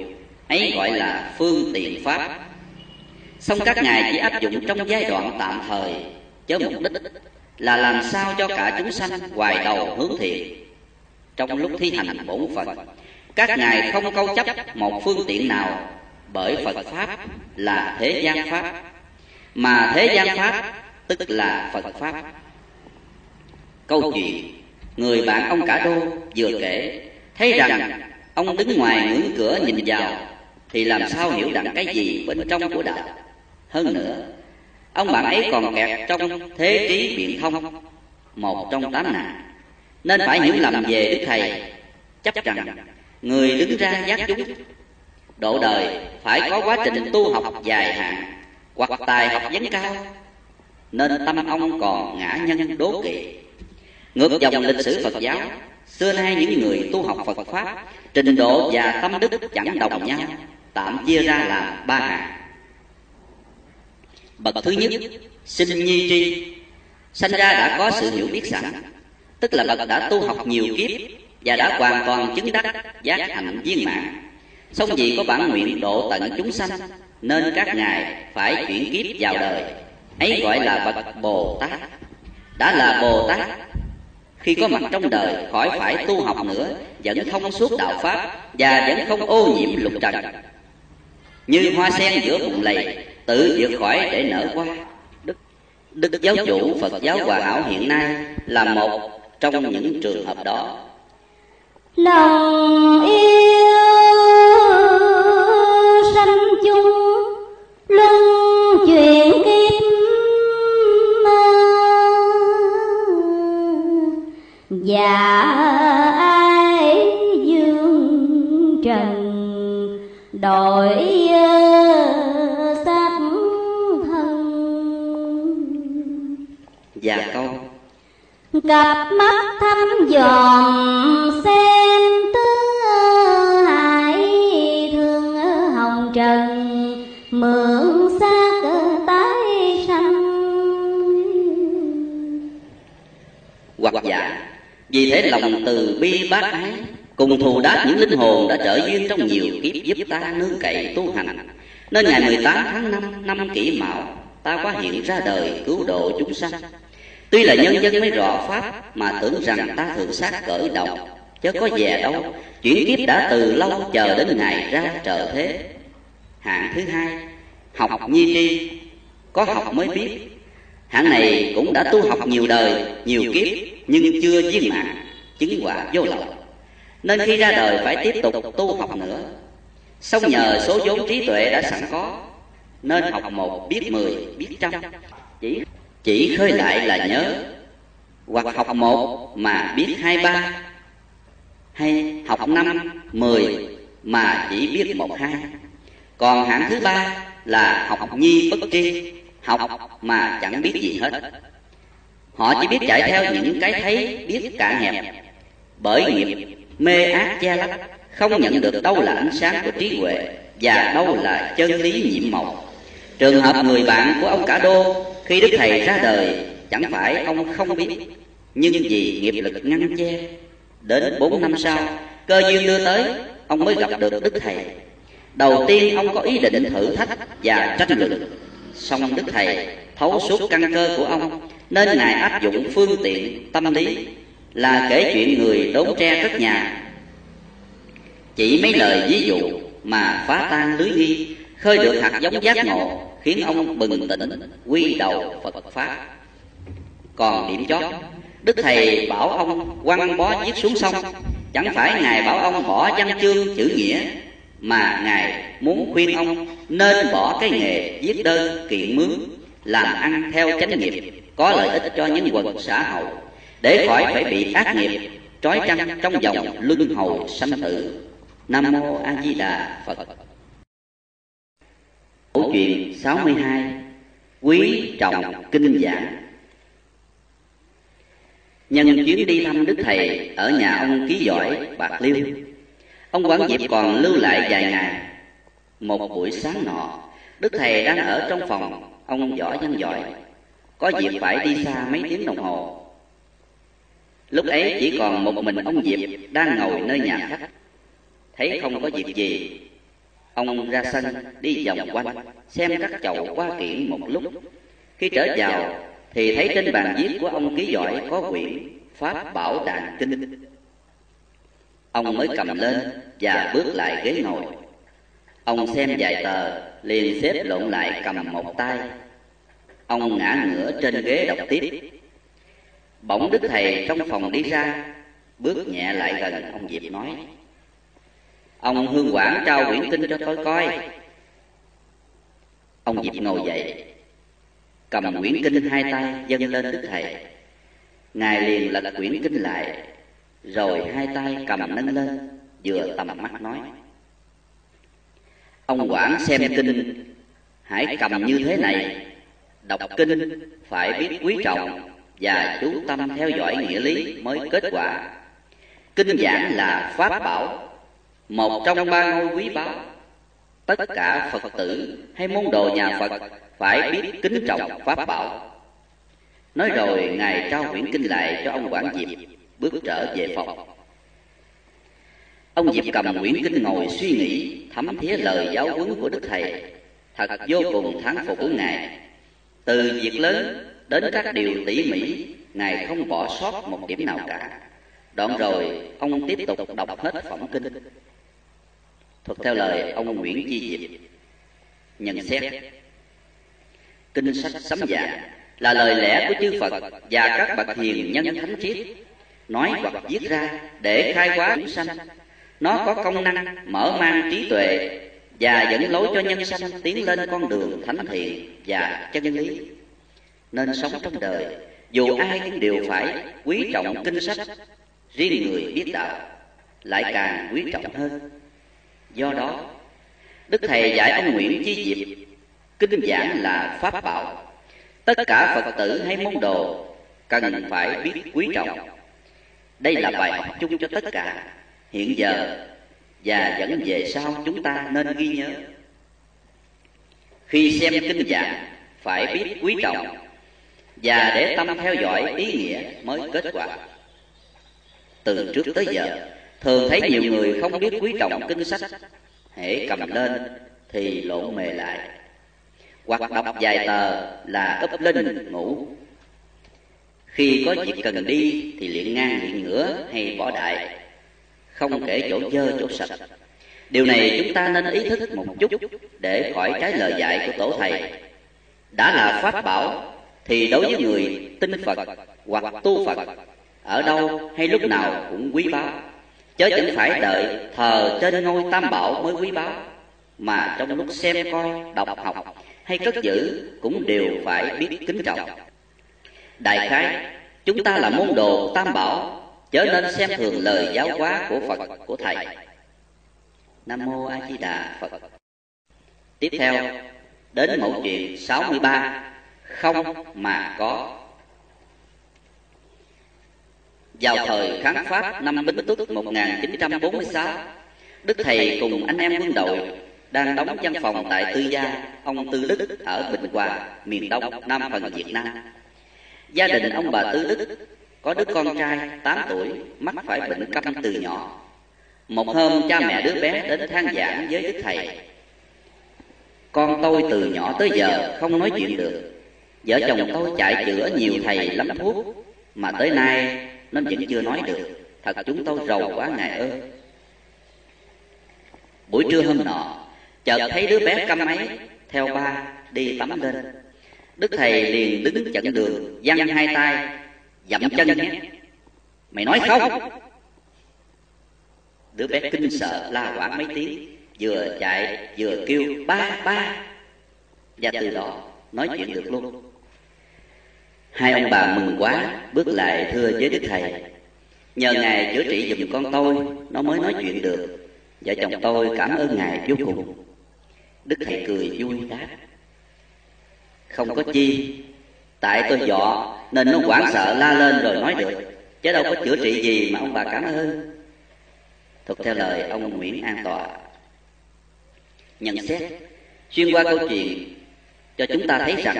ấy gọi là phương tiện pháp. Song các ngài chỉ áp dụng trong giai đoạn tạm thời, chớ mục đích là làm sao cho cả chúng sanh hoài đầu hướng thiện. Trong lúc thi hành bổn phận, các ngài không câu chấp một phương tiện nào, bởi Phật Pháp là thế gian Pháp, mà thế gian Pháp tức là Phật Pháp. Câu chuyện người bạn ông Cả Đô vừa kể, thấy rằng ông đứng ngoài ngưỡng cửa nhìn vào thì làm sao hiểu đặng cái gì bên trong của đạo. Hơn nữa, ông bạn ấy còn kẹt trong thế trí biện thông, một trong 8 nạn, nên phải hiểu lầm về Đức Thầy, chấp rằng người đứng ra giác chúng. Độ đời phải có quá trình tu học dài hạn, hoặc tài học vấn cao, nên tâm ông còn ngã nhân đố kỵ. Ngược dòng lịch sử Phật giáo, xưa nay những người tu học Phật Pháp, trình độ và tâm đức chẳng đồng nhau, tạm chia ra làm 3 hạng. Bậc thứ nhất, sinh nhi tri, sanh ra đã có sự hiểu biết sẵn, tức là bậc đã tu học nhiều kiếp và đã hoàn toàn chứng đắc giác hạnh viên mãn. Song vì có bản nguyện độ tận chúng sanh, nên các ngài phải chuyển kiếp vào đời, ấy gọi là bậc Bồ Tát. Đã là Bồ Tát, khi có mặt trong đời khỏi phải tu học nữa, vẫn thông suốt đạo pháp và vẫn không ô nhiễm lục trần, như hoa sen giữa vùng lầy tự vượt khỏi để nở hoa. Đức giáo chủ Phật giáo Hòa Hảo hiện nay là một trong những trường hợp đó. Lòng yêu sanh chung luân chuyển kiếp, và ai dương trần đổi xác thân. Và câu cặp mắt thăm dòm xem tứ hải, thương hồng trần mượn xác tái sanh. Hoặc giả vì thế lòng từ bi bác ái, cùng thù đáp những linh hồn đã trở duyên trong nhiều kiếp giúp ta nương cậy tu hành, nên ngày 18 tháng 5 năm Kỷ Mão, ta quá hiện ra đời cứu độ chúng sanh. Tuy là nhân dân mới rõ pháp mà tưởng rằng ta thượng xác cởi đầu, chớ có dè đâu, chuyển kiếp đã từ lâu chờ đến ngày ra trợ thế. Hạng thứ hai, học nhi tri, có học mới biết. Hạng này cũng đã tu học nhiều đời, nhiều kiếp nhưng chưa viên mãn, chứng quả vô lậu, nên khi ra đời phải tiếp tục tu học nữa. Song nhờ số vốn trí tuệ đã sẵn có, nên học 1 biết 10, biết 100, chỉ khơi lại là nhớ. Hoặc học 1 mà biết 2, 3, hay học 5, 10 mà chỉ biết 1, 2. Còn hạng thứ ba là học nhi bất tri, học mà chẳng biết gì hết. Họ chỉ biết chạy theo những cái thấy biết cạn hẹp, bởi nghiệp mê ác che lấp, không nhận được đâu là ánh sáng của trí huệ và đâu là chân lý nhiệm màu. Trường hợp người bạn của ông Cả Đô khi Đức Thầy ra đời, chẳng phải ông không biết, Nhưng vì nghiệp lực ngăn che, đến 4 năm sau, cơ duyên đưa tới, ông mới gặp được Đức Thầy. Đầu tiên ông có ý định thử thách và tranh luận, song Đức Thầy thấu suốt căn cơ của ông, nên Ngài áp dụng phương tiện tâm lý là kể chuyện người đốn tre cất nhà. Chỉ mấy lời ví dụ mà phá tan lưới nghi, khơi được hạt giống giác ngộ, khiến ông bừng tỉnh quy đầu Phật Pháp. Còn điểm chót, Đức Thầy bảo ông quăng bó giết xuống sông. Chẳng phải Ngài bảo ông bỏ văn chương chữ nghĩa, mà Ngài muốn khuyên ông nên bỏ cái nghề viết đơn kiện mướn, làm ăn theo chánh nghiệp, có lợi ích cho những quần xã hội, để khỏi phải bị ác nghiệp trói trăng trong vòng luân hồi sanh tử. Nam Mô A Di Đà Phật. Câu chuyện 62. Quý trọng kinh giảng. Nhân chuyến đi thăm Đức Thầy ở nhà ông Ký Giỏi, Bạc Liêu, ông Quảng Diệp còn lưu lại vài ngày. Một buổi sáng nọ, Đức Thầy đang ở trong phòng ông Võ Văn Giỏi, có dịp phải đi xa mấy tiếng đồng hồ. Lúc ấy chỉ còn một mình ông Diệp đang ngồi nơi nhà khách. Thấy không có việc gì, ông ra sân đi vòng quanh xem các chậu hoa kiển một lúc. Khi trở vào thì thấy trên bàn viết của ông Ký Giỏi có quyển Pháp Bảo Đàn Kinh. Ông mới cầm lên và bước lại ghế ngồi. Ông xem vài tờ liền xếp lộn lại cầm một tay. Ông ngã ngửa trên ghế đọc tiếp. Bỗng Đức Thầy trong phòng đi ra, bước nhẹ lại gần ông Diệp nói: "Ông Hương Quảng trao quyển kinh cho tôi coi." Ông Diệp ngồi dậy, cầm quyển kinh hai tay dâng lên Đức Thầy. Ngài liền lật quyển kinh lại, rồi hai tay cầm nâng lên, vừa tầm mắt nói: "Ông Quảng xem kinh hãy cầm như thế này. Đọc kinh phải biết quý trọng và chú tâm theo dõi nghĩa lý mới kết quả. Kinh giảng là pháp bảo, một trong ba ngôi quý báu. Tất cả Phật tử hay môn đồ nhà Phật phải biết kính trọng pháp bảo." Nói rồi Ngài trao quyển kinh lại cho ông Quảng Diệp, bước trở về phòng. Ông Diệp cầm quyển kinh ngồi suy nghĩ thấm thía lời giáo huấn của Đức Thầy. Thật vô cùng thán phục của Ngài. Từ việc lớn đến các điều tỉ mỉ, Ngài không bỏ sót một điểm nào cả. Đoạn rồi ông tiếp tục đọc hết phẩm kinh, thuật theo lời ông Nguyễn Chi Diệp. Nhận xét: kinh sách sấm giảng là lời lẽ của chư Phật và các bậc hiền nhân thánh triết, nói hoặc viết ra để khai hóa chúng sanh. Nó có công năng mở mang trí tuệ và dẫn lối cho nhân sanh tiến lên con đường thánh thiện và chân lý. Nên sống trong đời, dù ai cũng đều phải quý trọng kinh sách. Riêng người biết đạo lại càng quý trọng hơn. Do đó, Đức Thầy dạy ông Nguyễn Chi Diệp: kinh giảng là pháp bảo, tất cả Phật tử hay môn đồ cần phải biết quý trọng. Đây là bài học chung cho tất cả, hiện giờ và vẫn về sau chúng ta nên ghi nhớ. Khi xem kinh giảng phải biết quý trọng và để tâm theo dõi ý nghĩa mới kết quả. Từ trước tới giờ, thường thấy nhiều người không biết quý trọng kinh sách, hễ cầm lên thì lộn mề lại, hoặc đọc vài tờ là úp lên ngủ. Khi có việc cần đi thì liệng ngang liệng ngửa hay bỏ đại, không kể chỗ dơ chỗ sạch. Điều này chúng ta nên ý thức một chút để khỏi trái lời dạy của Tổ Thầy. Đã là pháp bảo thì đối với người tin Phật hoặc tu Phật, ở đâu hay lúc nào cũng quý báu. Chớ chẳng phải đợi thờ trên ngôi tam bảo mới quý báu, mà trong lúc xem coi, đọc học hay cất giữ cũng đều phải biết kính trọng. Đại khái, chúng ta là môn đồ tam bảo, chớ nên xem thường lời giáo hóa của Phật, của Thầy. Nam Mô A Di Đà Phật. Tiếp theo, đến mẫu chuyện 63. Không mà có. Vào thời kháng Pháp năm Bính Tuất 1946, Đức Thầy cùng anh em quân đội đang đóng văn phòng tại tư gia ông Tư Đức ở Bình Hòa, miền Đông, Nam phần Việt Nam. Gia đình ông bà Tư Đức có đứa con trai 8 tuổi mắc phải bệnh câm từ nhỏ. Một hôm cha mẹ đứa bé đến than giảng với đức thầy: con tôi từ nhỏ tới giờ không nói chuyện được, vợ chồng tôi chạy chữa nhiều thầy lắm thuốc mà tới nay nó vẫn chưa nói được, thật chúng tôi rầu quá ngài ơi. Buổi trưa hôm nọ chợt thấy đứa bé câm ấy theo ba đi tắm lên. Đức thầy liền đứng chặn đường, giăng hai tay, dậm chân nhé: mày nói không! Đứa bé kinh sợ la hoảng mấy tiếng, vừa chạy vừa kêu ba, và từ đó nói chuyện được luôn. Hai ông bà mừng quá bước lại thưa với đức thầy: nhờ ngài chữa trị giùm con tôi, nó mới nói chuyện được, vợ chồng tôi cảm ơn ngài vô cùng. Đức thầy cười vui đáp: không có chi, tại tôi dọ nên nó hoảng sợ la lên rồi nói được, chứ đâu có chữa trị gì mà ông bà cảm ơn. Thuộc theo lời ông Nguyễn An Tọa. Nhận xét xuyên qua câu chuyện cho chúng ta thấy rằng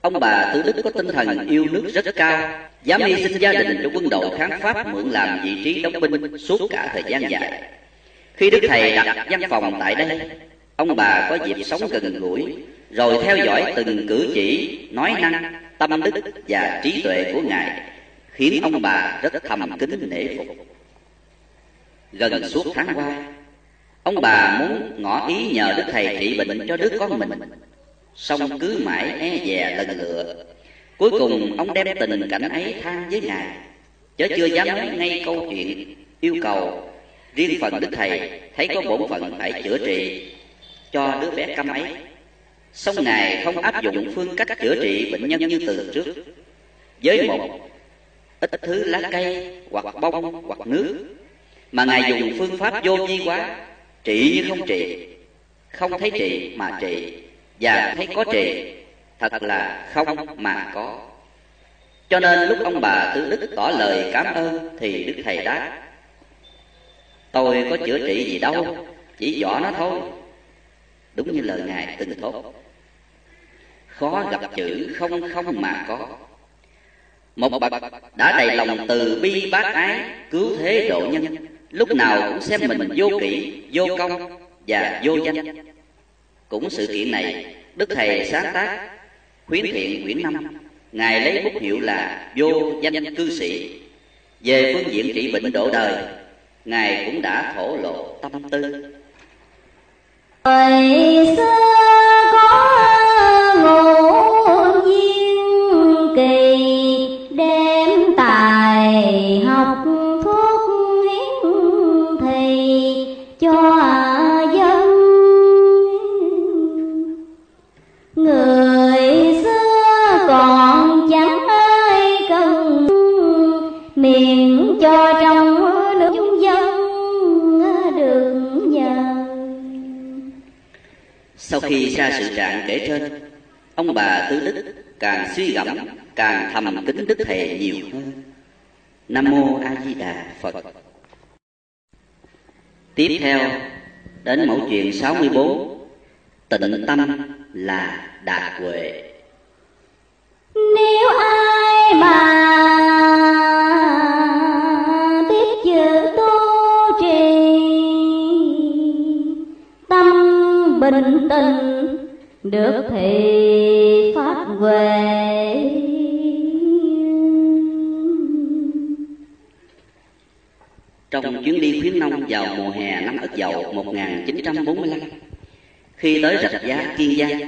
ông bà Tư Đức có tinh thần yêu nước rất cao, dám hy sinh gia đình cho quân đội kháng Pháp mượn làm vị trí đóng binh suốt cả thời gian dài. Khi đức thầy đặt văn phòng tại đây, ông bà có dịp sống gần gũi, rồi theo dõi từng cử chỉ, nói năng, tâm đức và trí tuệ của ngài, khiến ông bà rất thầm kính nể phục. Gần suốt tháng qua, ông bà muốn ngỏ ý nhờ đức thầy trị bệnh cho đứa con mình, song cứ mãi e dè lần lựa. Cuối cùng ông đem tình cảnh ấy than với ngài, chớ chưa dám nói ngay câu chuyện yêu cầu. Riêng phần đức thầy thấy có bổn phận phải chữa trị cho đứa bé câm ấy, song ngài không áp dụng phương cách chữa trị bệnh nhân như từ trước, với một ít thứ lá cây hoặc bông hoặc nước, mà ngài dùng phương pháp vô vi quá, trị như không trị, không thấy trị mà trị, và thấy có trị, thật là không mà có. Cho nên lúc ông bà Tư Đức tỏ lời cảm ơn thì đức thầy đáp: tôi có chữa trị gì đâu, chỉ dọa nó thôi. Đúng như lời ngài từng thốt: khó gặp chữ không không mà có. Một bậc đã đầy lòng từ bi bác ái, cứu thế độ nhân, lúc nào cũng xem mình vô kỷ, vô công và vô danh. Cũng sự kiện này, đức thầy sáng tác Khuyến Thiện quyển 5, ngài lấy bút hiệu là Vô Danh Cư Sĩ. Về phương diện trị bệnh độ đời, ngài cũng đã thổ lộ tâm tư. Ngày xưa có ngộ duyên kỳ, đem tài học thuốc hiến thì cho dân. Người xưa còn chẳng ai cần, miệng cho trong nước dân đường nhờ. Sau khi ra sự trạng kể trên, ông bà Tư Đức càng suy gẫm, càng thầm kính đức thầy nhiều hơn. Nam Mô A Di Đà Phật. Tiếp theo đến mẫu chuyện 64, Tịnh Tâm là Đạt Huệ. Nếu ai mà bình tĩnh được thì phát huệ. Trong chuyến đi khuyến nông vào mùa hè năm Ất Dậu 1945, khi tới Rạch Giá, Kiên Giang,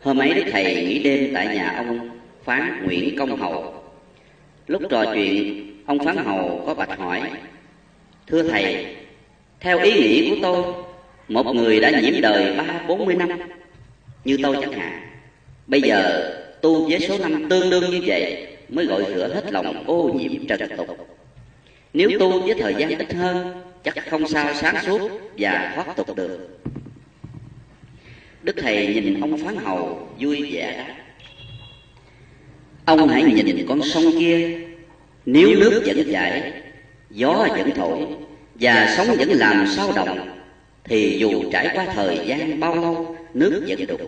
hôm ấy đức thầy nghỉ đêm tại nhà ông Phán Nguyễn Công Hầu. Lúc trò chuyện, ông Phán Hầu có bạch hỏi: thưa thầy, theo ý nghĩ của tôi, một người đã nhiễm đời 30-40 năm, như tôi chẳng hạn, bây giờ tu với số năm tương đương như vậy mới gọi rửa hết lòng ô nhiễm trần tục. Nếu tu với thời gian ít hơn, chắc không sao sáng suốt và thoát tục được. Đức thầy nhìn ông Phán Hầu vui vẻ: ông hãy nhìn con sông kia, nếu nước vẫn chảy, gió vẫn thổi và sóng vẫn làm sao động, thì dù trải qua thời gian bao lâu, nước vẫn đục.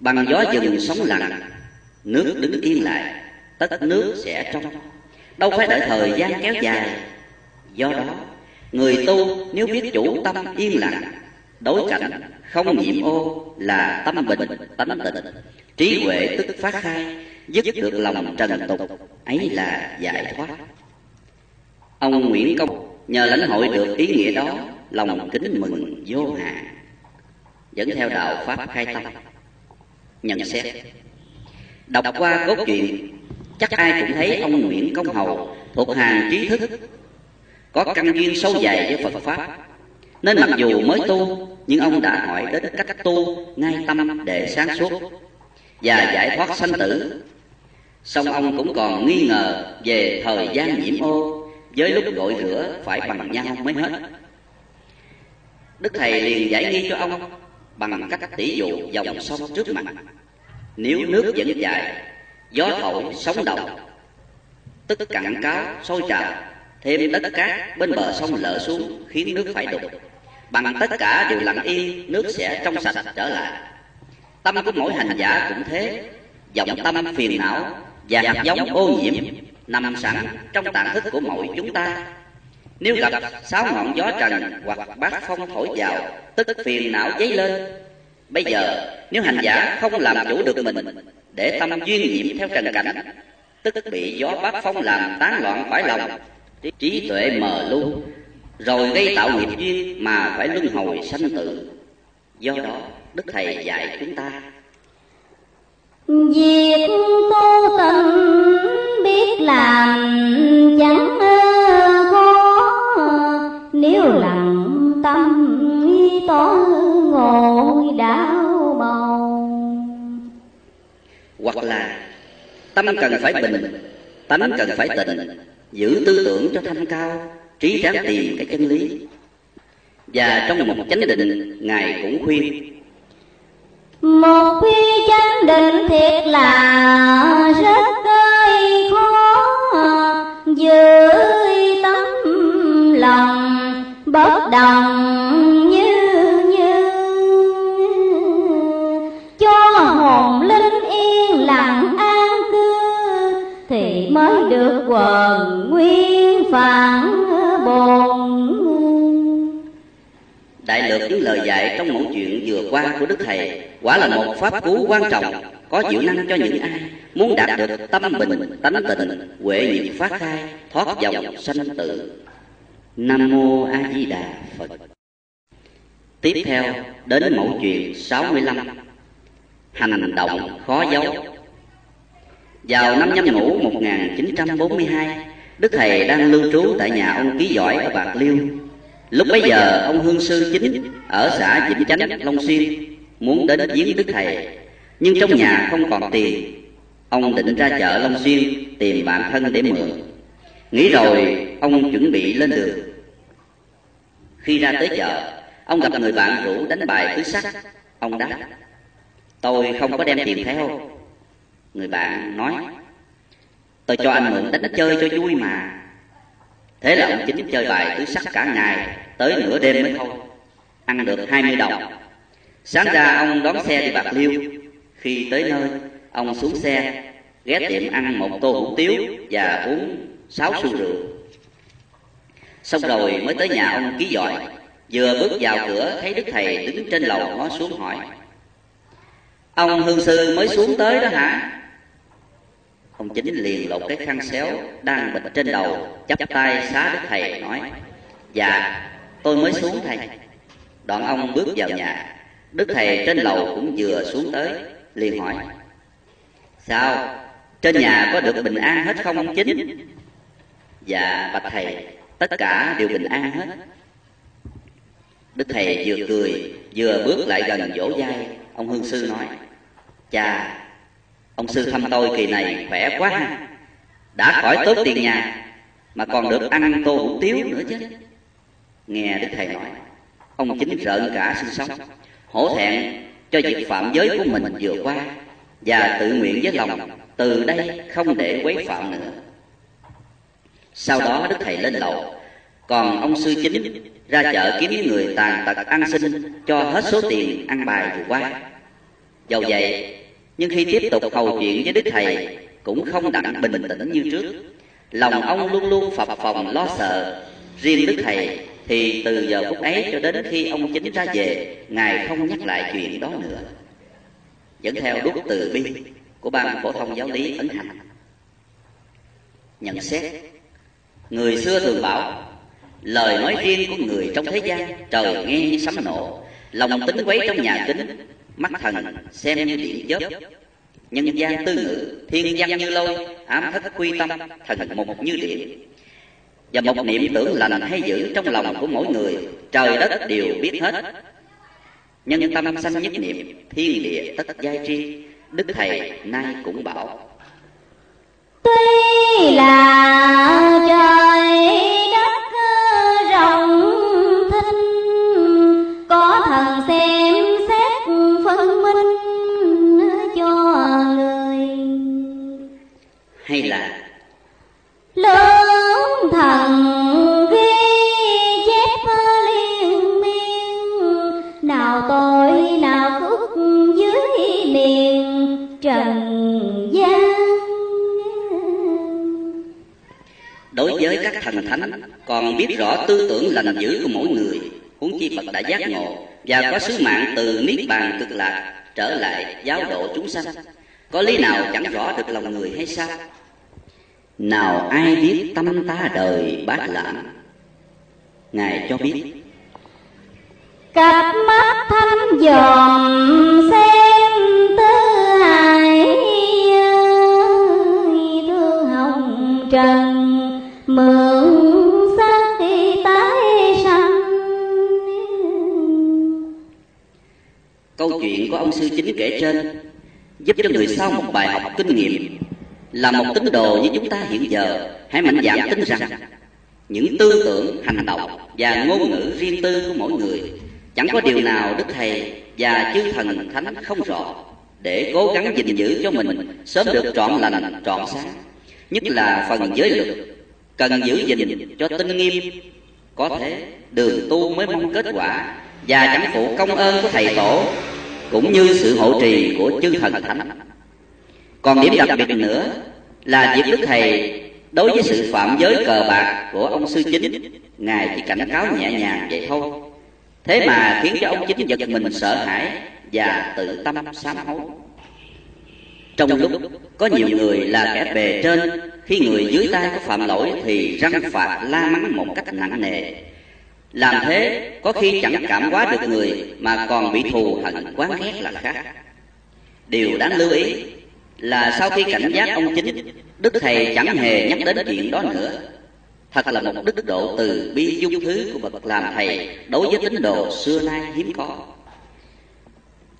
Bằng gió dừng sóng lặng, nước đứng yên lại, tất nước sẽ trong. đâu phải đợi thời gian kéo dài. Do đó, người tu nếu biết chủ tâm yên lặng, đối cảnh, không nhiễm ô là tâm bình, tánh tịnh, trí huệ tức phát khai, dứt được lòng trần tục, ấy là giải thoát. Ông Nguyễn Công nhờ lãnh hội được ý nghĩa đó, lòng kính mừng vô hạn. Dẫn theo đạo Pháp khai tâm. Nhận xét: đọc qua cốt truyện, chắc ai cũng thấy ông Nguyễn Công Hầu thuộc hàng trí thức, có căn duyên sâu dày với Phật Pháp, nên mặc dù mới tu, nhưng ông đã hỏi đến cách tu ngay tâm để sáng suốt và giải thoát sanh tử. Song ông cũng còn nghi ngờ về thời gian nhiễm ô, với lúc gội rửa phải bằng nhau mới hết. Đức Thầy liền giải nghi cho ông bằng cách tỉ dụ dòng sông trước mặt. Nếu nước vẫn dài, gió thổi sóng động, tức cặn cáo sôi trào, thêm đất cát bên bờ sông lở xuống khiến nước phải đục. Bằng tất cả đều lặng yên, nước sẽ trong sạch trở lại. Tâm của mỗi hành giả cũng thế, vọng tâm phiền não và hạt giống ô nhiễm nằm sẵn trong tạng thức của mỗi chúng ta. Nếu gặp 6 ngọn gió trần hoặc bát phong thổi vào, tức phiền não dấy lên. Bây giờ nếu hành giả không làm chủ được mình, để tâm duyên nhiễm theo trần cảnh, tức bị gió bát phong làm tán loạn phải lòng, trí tuệ mờ lu, rồi gây tạo nghiệp duyên mà phải luân hồi sanh tử. Do đó Đức Thầy dạy chúng ta: việc tu tịnh biết làm chẳng khó, nếu lặng tâm tối ngồi đau bầu. Hoặc là tâm cần phải bình, tánh cần phải tịnh, giữ tư tưởng cho thanh cao, trí ráng tìm cái chân lý. Và trong một chánh định, Ngài cũng khuyên: một khi chánh định thiệt là rất gây khó, giữ tấm lòng bất đồng như như, cho hồn linh yên lặng an cư, thì mới được quần nguyên phản bồn. Đại lược những lời dạy trong mẫu chuyện vừa qua của Đức Thầy quả là một pháp cứu quan trọng, có diệu năng cho những ai muốn đạt được tâm bình, tánh tịnh, huệ nhiệt phát khai, thoát vòng sanh tử. Nam Mô A Di Đà Phật. Tiếp theo đến mẫu chuyện 65, hành động khó giấu. Vào năm Nhâm Ngũ 1942, Đức Thầy đang lưu trú tại nhà ông Ký Giỏi ở Bạc Liêu. Lúc bấy giờ ông Hương Sư Chính ở xã Vĩnh Chánh, Long Xuyên muốn đến viếng Đức Thầy, nhưng trong nhà không còn tiền. Ông định ra chợ Long Xuyên tìm bạn thân để mượn. Nghĩ rồi ông chuẩn bị lên đường. Khi ra tới chợ, ông gặp người bạn rủ đánh bài tứ sắc. Ông đáp: tôi không có đem tiền theo. Người bạn nói: tôi cho anh mượn đánh chơi cho vui mà. Thế là ông Chính chơi bài tứ sắc cả ngày, tới nửa đêm mới thôi, ăn được 20 đồng. Sáng ra ông đón xe đi Bạc Liêu. Khi tới nơi, ông xuống xe, ghé tiệm ăn một tô hủ tiếu và uống 6 xu rượu. Xong rồi mới tới nhà ông Ký Giỏi. Vừa bước vào cửa thấy Đức Thầy đứng trên lầu ngó xuống hỏi: ông Hương Sư mới xuống tới đó hả? Ông Chính liền lột cái khăn xéo đang bịt trên đầu, chắp tay xá Đức Thầy nói: dạ, tôi mới xuống Thầy. Đoạn ông bước vào nhà. Đức Thầy trên lầu cũng vừa xuống tới, liền hỏi: sao, trên nhà có được bình an hết không ông Chính? Dạ bạch Thầy, tất cả đều bình an hết. Đức Thầy vừa cười vừa bước lại gần vỗ vai ông Hương Sư nói: chà, ông Sư thăm tôi kỳ này khỏe quá ha. Đã khỏi tốt tiền nhà mà còn được ăn tô hủ tiếu nữa chứ. Nghe Đức Thầy nói, ông Chính rợn cả xương sống, hổ thẹn cho việc phạm giới của mình vừa qua, và tự nguyện với lòng từ đây không để quấy phạm nữa. Sau đó Đức Thầy lên lầu, còn ông Sư Chính ra chợ kiếm những người tàn tật ăn xin cho hết số tiền ăn bài vừa qua. Dầu vậy, nhưng khi tiếp tục hầu chuyện với Đức Thầy cũng không đặng bình tĩnh như trước, lòng ông luôn luôn phập phồng lo sợ. Riêng Đức Thầy thì từ giờ phút ấy cho đến khi ông Chính ra về, Ngài không nhắc lại chuyện đó nữa. Dẫn theo đuốc từ bi của Ban Phổ Thông Giáo Lý Ấn Hành. Nhận xét: người xưa thường bảo lời nói riêng của người trong thế gian trời nghe như sấm nổ, lòng tính quấy trong nhà kính, mắt thần xem như điện chớp, nhân gian tư ngữ, thiên văn như lôi, ám thất quy tâm, thần mục như điện. Và một niệm tưởng lành hay dữ trong lòng của mỗi người, trời đất đều biết hết. Nhân tâm sanh nhất niệm, thiên địa tất giai tri. Đức Thầy nay cũng bảo: tuy là trời đất rộng thinh, có thần xem xét phân minh cho người. Hay là lớn thần ghi chép liên miên, nào tội nào phước dưới miền trần gian. Đối với các thần thánh còn biết rõ tư tưởng lành dữ của mỗi người, huống chi Phật đã giác ngộ và có sứ mạng từ niết bàn cực lạc trở lại giáo độ chúng sanh, có lý nào chẳng rõ được lòng người hay sao? Nào ai biết tâm ta đời bát lãm, Ngài cho biết: cặp mắt thăm dòm xem tứ hải, thương hồng trần mượn xác đi tái sanh. Câu chuyện của ông Sư Chính kể trên giúp cho người sau một bài học kinh nghiệm. Là một tín đồ như chúng ta hiện giờ, hãy mạnh dạn tin rằng những tư tưởng, hành động và ngôn ngữ riêng tư của mỗi người chẳng có điều nào Đức Thầy và chư thần thánh không rõ, để cố gắng gìn giữ cho mình sớm được trọn lành, trọn sáng. Nhất là phần giới luật cần giữ gìn cho tinh nghiêm, có thế đường tu mới mong kết quả, và chẳng phụ công ơn của Thầy Tổ cũng như sự hộ trì của chư thần thánh. Còn điểm đặc biệt nữa là việc Đức Thầy đối với sự phạm giới cờ bạc của ông Sư Chính, Ngài chỉ cảnh cáo nhẹ nhàng vậy thôi. Thế mà khiến cho ông Chính giật mình sợ hãi và tự tâm sám hối. Trong lúc có nhiều người là kẻ bề trên, khi người dưới tay có phạm lỗi thì răng phạt la mắng một cách nặng nề. Làm thế có khi chẳng cảm hóa được người mà còn bị thù hận quán ghét là khác. Điều đáng lưu ý là sau khi cảnh giác ông Chính, Đức Thầy chẳng hề nhắc đến chuyện đó nữa. Thật là một đức độ từ bi dung thứ của bậc làm Thầy đối với tín đồ xưa nay hiếm có.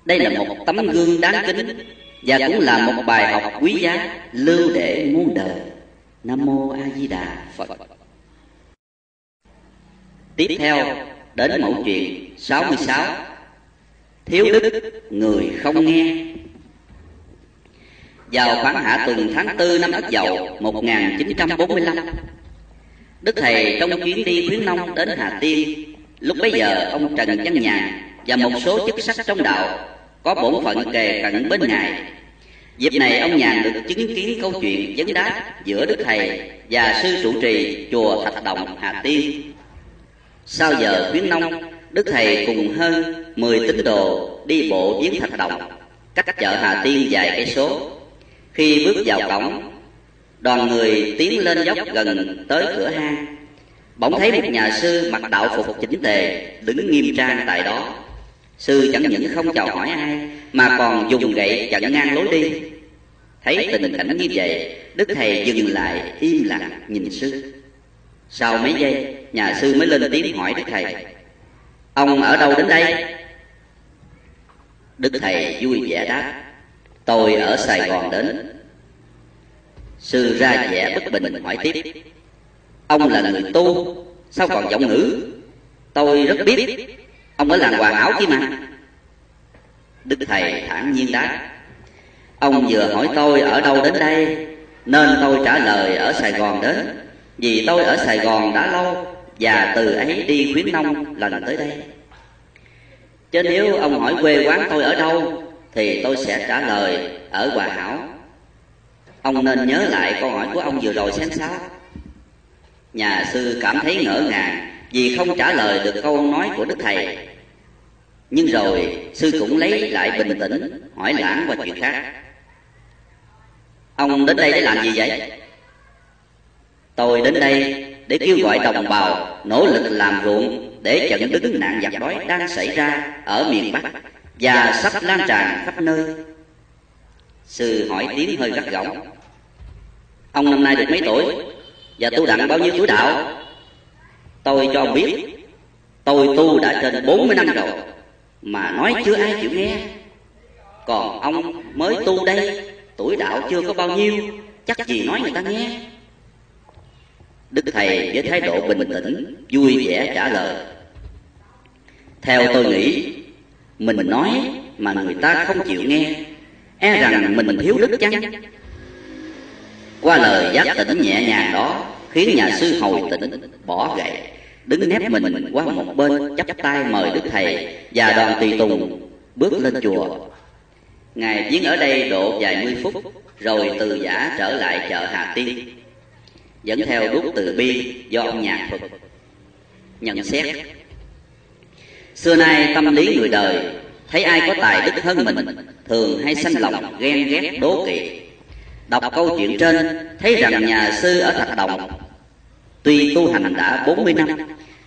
Đây là một tấm gương đáng kính và cũng là một bài học quý giá lưu để muôn đời. Nam Mô A Di Đà Phật. Tiếp theo đến mẫu chuyện 66: thiếu đức người không nghe. Vào khoảng hạ tuần tháng 4 năm Ất Dậu 1945, Đức Thầy trong chuyến đi khuyến nông đến Hà Tiên. Lúc bấy giờ ông Trần Văn Nhàn và một số chức sắc trong đạo có bổn phận kề cận bên Ngài. Dịp này ông Nhàn được chứng kiến câu chuyện vấn đáp giữa Đức Thầy và sư trụ trì chùa Thạch Đồng Hà Tiên. Sau giờ khuyến nông, Đức Thầy cùng hơn 10 tín đồ đi bộ viếng Thạch Đồng, cách chợ Hà Tiên vài cây số. Khi bước vào cổng, đoàn người tiến lên dốc gần tới cửa hang, bỗng thấy một nhà sư mặc đạo phục chỉnh tề đứng nghiêm trang tại đó. Sư chẳng những không chào hỏi ai mà còn dùng gậy chặn ngang lối đi. Thấy tình cảnh như vậy, Đức Thầy dừng lại im lặng nhìn sư. Sau mấy giây, nhà sư mới lên tiếng hỏi Đức Thầy: ông ở đâu đến đây? Đức Thầy vui vẻ đáp: tôi ở Sài Gòn đến. Sư ra vẻ bất bình hỏi tiếp: ông là người tu, sao còn giọng ngữ? Tôi rất biết, ông ở làng Hoàng Áo kia mà. Đức Thầy thản nhiên đáp: ông vừa hỏi tôi ở đâu đến đây, nên tôi trả lời ở Sài Gòn đến. Vì tôi ở Sài Gòn đã lâu, và từ ấy đi khuyến nông lần tới đây. Chứ nếu ông hỏi quê quán tôi ở đâu, thì tôi sẽ trả lời ở Hòa Hảo. Ông nên nhớ lại câu hỏi của ông vừa rồi xem sao. Nhà sư cảm thấy ngỡ ngàng vì không trả lời được câu nói của Đức Thầy. Nhưng rồi sư cũng lấy lại bình tĩnh, hỏi lãng qua chuyện khác. Ông đến đây để làm gì vậy? Tôi đến đây để kêu gọi đồng bào nỗ lực làm ruộng để chặn đứng nạn giặc đói đang xảy ra ở miền Bắc và sắp lan tràn khắp nơi. Sư hỏi tiếng hơi gắt gỏng. Ông năm nay được mấy tuổi? Và tu đặng bao nhiêu tuổi đạo? Tôi cho ông biết, tôi tu đã trên 40 năm rồi, mà nói chưa ai chịu nghe. Còn ông mới tu đây, tuổi đạo chưa có bao nhiêu, chắc gì nói người ta nghe. Đức Thầy với thái độ bình tĩnh, vui vẻ trả lời. Theo tôi nghĩ, mình nói mà người ta không chịu nghe, e rằng mình thiếu đức chăng? Qua lời giác tỉnh nhẹ nhàng đó, khiến nhà sư hồi tỉnh, bỏ gậy, đứng nép mình qua một bên, chắp tay mời Đức Thầy và đoàn tùy tùng bước lên chùa. Ngài viếng ở đây độ vài mươi phút, rồi từ giả trở lại chợ Hà Tiên, dẫn theo đúc từ bi do âm nhạc Phật. Nhận xét: xưa nay tâm lý người đời thấy ai có tài đức hơn mình thường hay sanh lòng ghen ghét đố kỵ. Đọc câu chuyện trên thấy rằng nhà sư ở Thạch Đồng tuy tu hành đã 40 năm,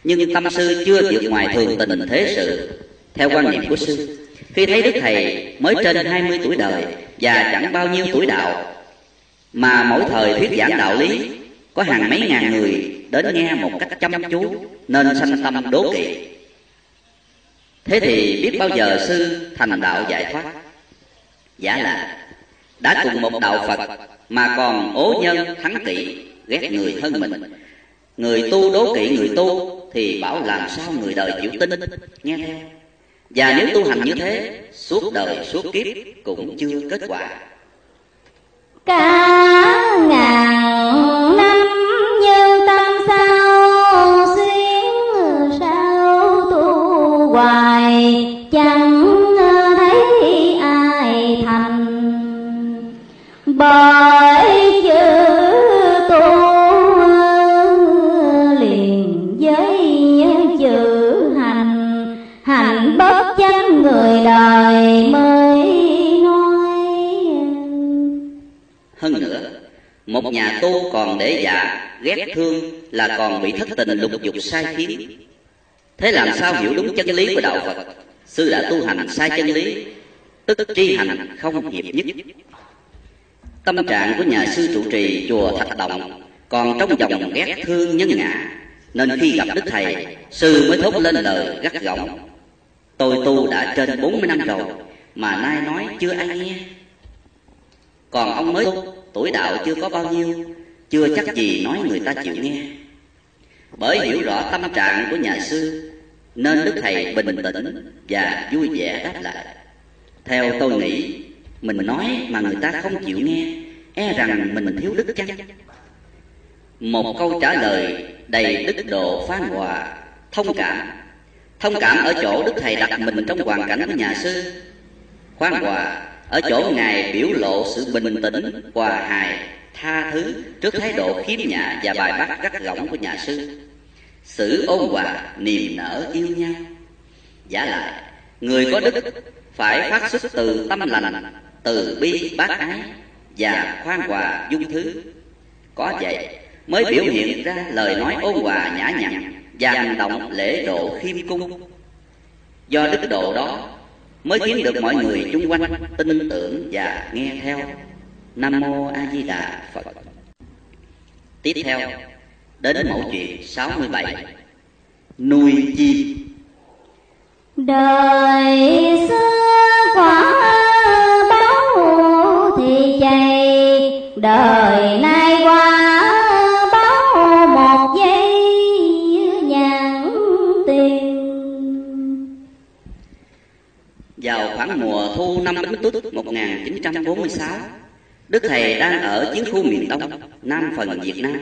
nhưng tâm sư chưa vượt ngoài thường tình thế sự. Theo quan niệm của sư, khi thấy Đức Thầy mới trên 20 tuổi đời và chẳng bao nhiêu tuổi đạo, mà mỗi thời thuyết giảng đạo lý có hàng mấy ngàn người đến nghe một cách chăm chú, nên sanh tâm đố kỵ. Thế thì biết bao giờ sư thành đạo giải thoát? Giả là đã cùng một đạo Phật mà còn ố nhân thắng kỵ, ghét người hơn mình. Người tu đố kỵ người tu thì bảo làm sao người đời chịu tin, nghe theo. Và nếu tu hành như thế, suốt đời suốt kiếp cũng chưa kết quả. Cả ngàn năm như tâm sao xuyến, sao tu hoài chẳng thấy ai thành. Bởi chữ tu liền với chữ hành, hành bất chánh người đời mới nói. Hơn nữa, một nhà tu còn để già ghét thương là còn bị thất tình lục dục sai khiến. Thế làm sao hiểu đúng chân lý của đạo Phật? Sư đã tu hành sai chân lý, tức tri hành không hiệp nhất. Tâm trạng của nhà sư trụ trì chùa Thạch Đồng còn trong dòng ghét thương nhân ngã, nên khi gặp Đức Thầy, sư mới thốt lên lời gắt gỏng. Tôi tu đã trên 40 năm rồi, mà nay nói chưa ai nghe. Còn ông mới tu, tuổi đạo chưa có bao nhiêu, chưa chắc gì nói người ta chịu nghe. Bởi hiểu rõ tâm trạng của nhà sư, nên Đức Thầy bình tĩnh và vui vẻ đáp lại. Theo tôi nghĩ, mình nói mà người ta không chịu nghe, e rằng mình thiếu đức chăng? Một câu trả lời đầy đức độ phán hòa, thông cảm. Thông cảm ở chỗ Đức Thầy đặt mình trong hoàn cảnh của nhà sư, khoan hòa ở chỗ Ngài biểu lộ sự bình tĩnh, hòa hài, tha thứ trước thái độ khiếm nhã và bài bác gắt gỏng của nhà sư. Sự ôn hòa, niềm nở yêu nhau. Giả lại, người có đức phải phát xuất từ tâm lành, từ bi bác ái và khoan hòa dung thứ. Có vậy mới biểu hiện ra lời nói ôn hòa nhã nhặn và hành động lễ độ khiêm cung. Do đức độ đó mới khiến được mọi người chung quanh tin tưởng và nghe theo. Nam Mô A Di Đà Phật. Tiếp theo đến mẫu chuyện 67. Nuôi chim. Đời xưa quả báo thì chạy, đời nay qua báo một giây nhãn tiền. Vào khoảng mùa thu năm Bính Tuất 1946, Đức Thầy đang ở chiến khu miền Đông, Nam phần Việt Nam,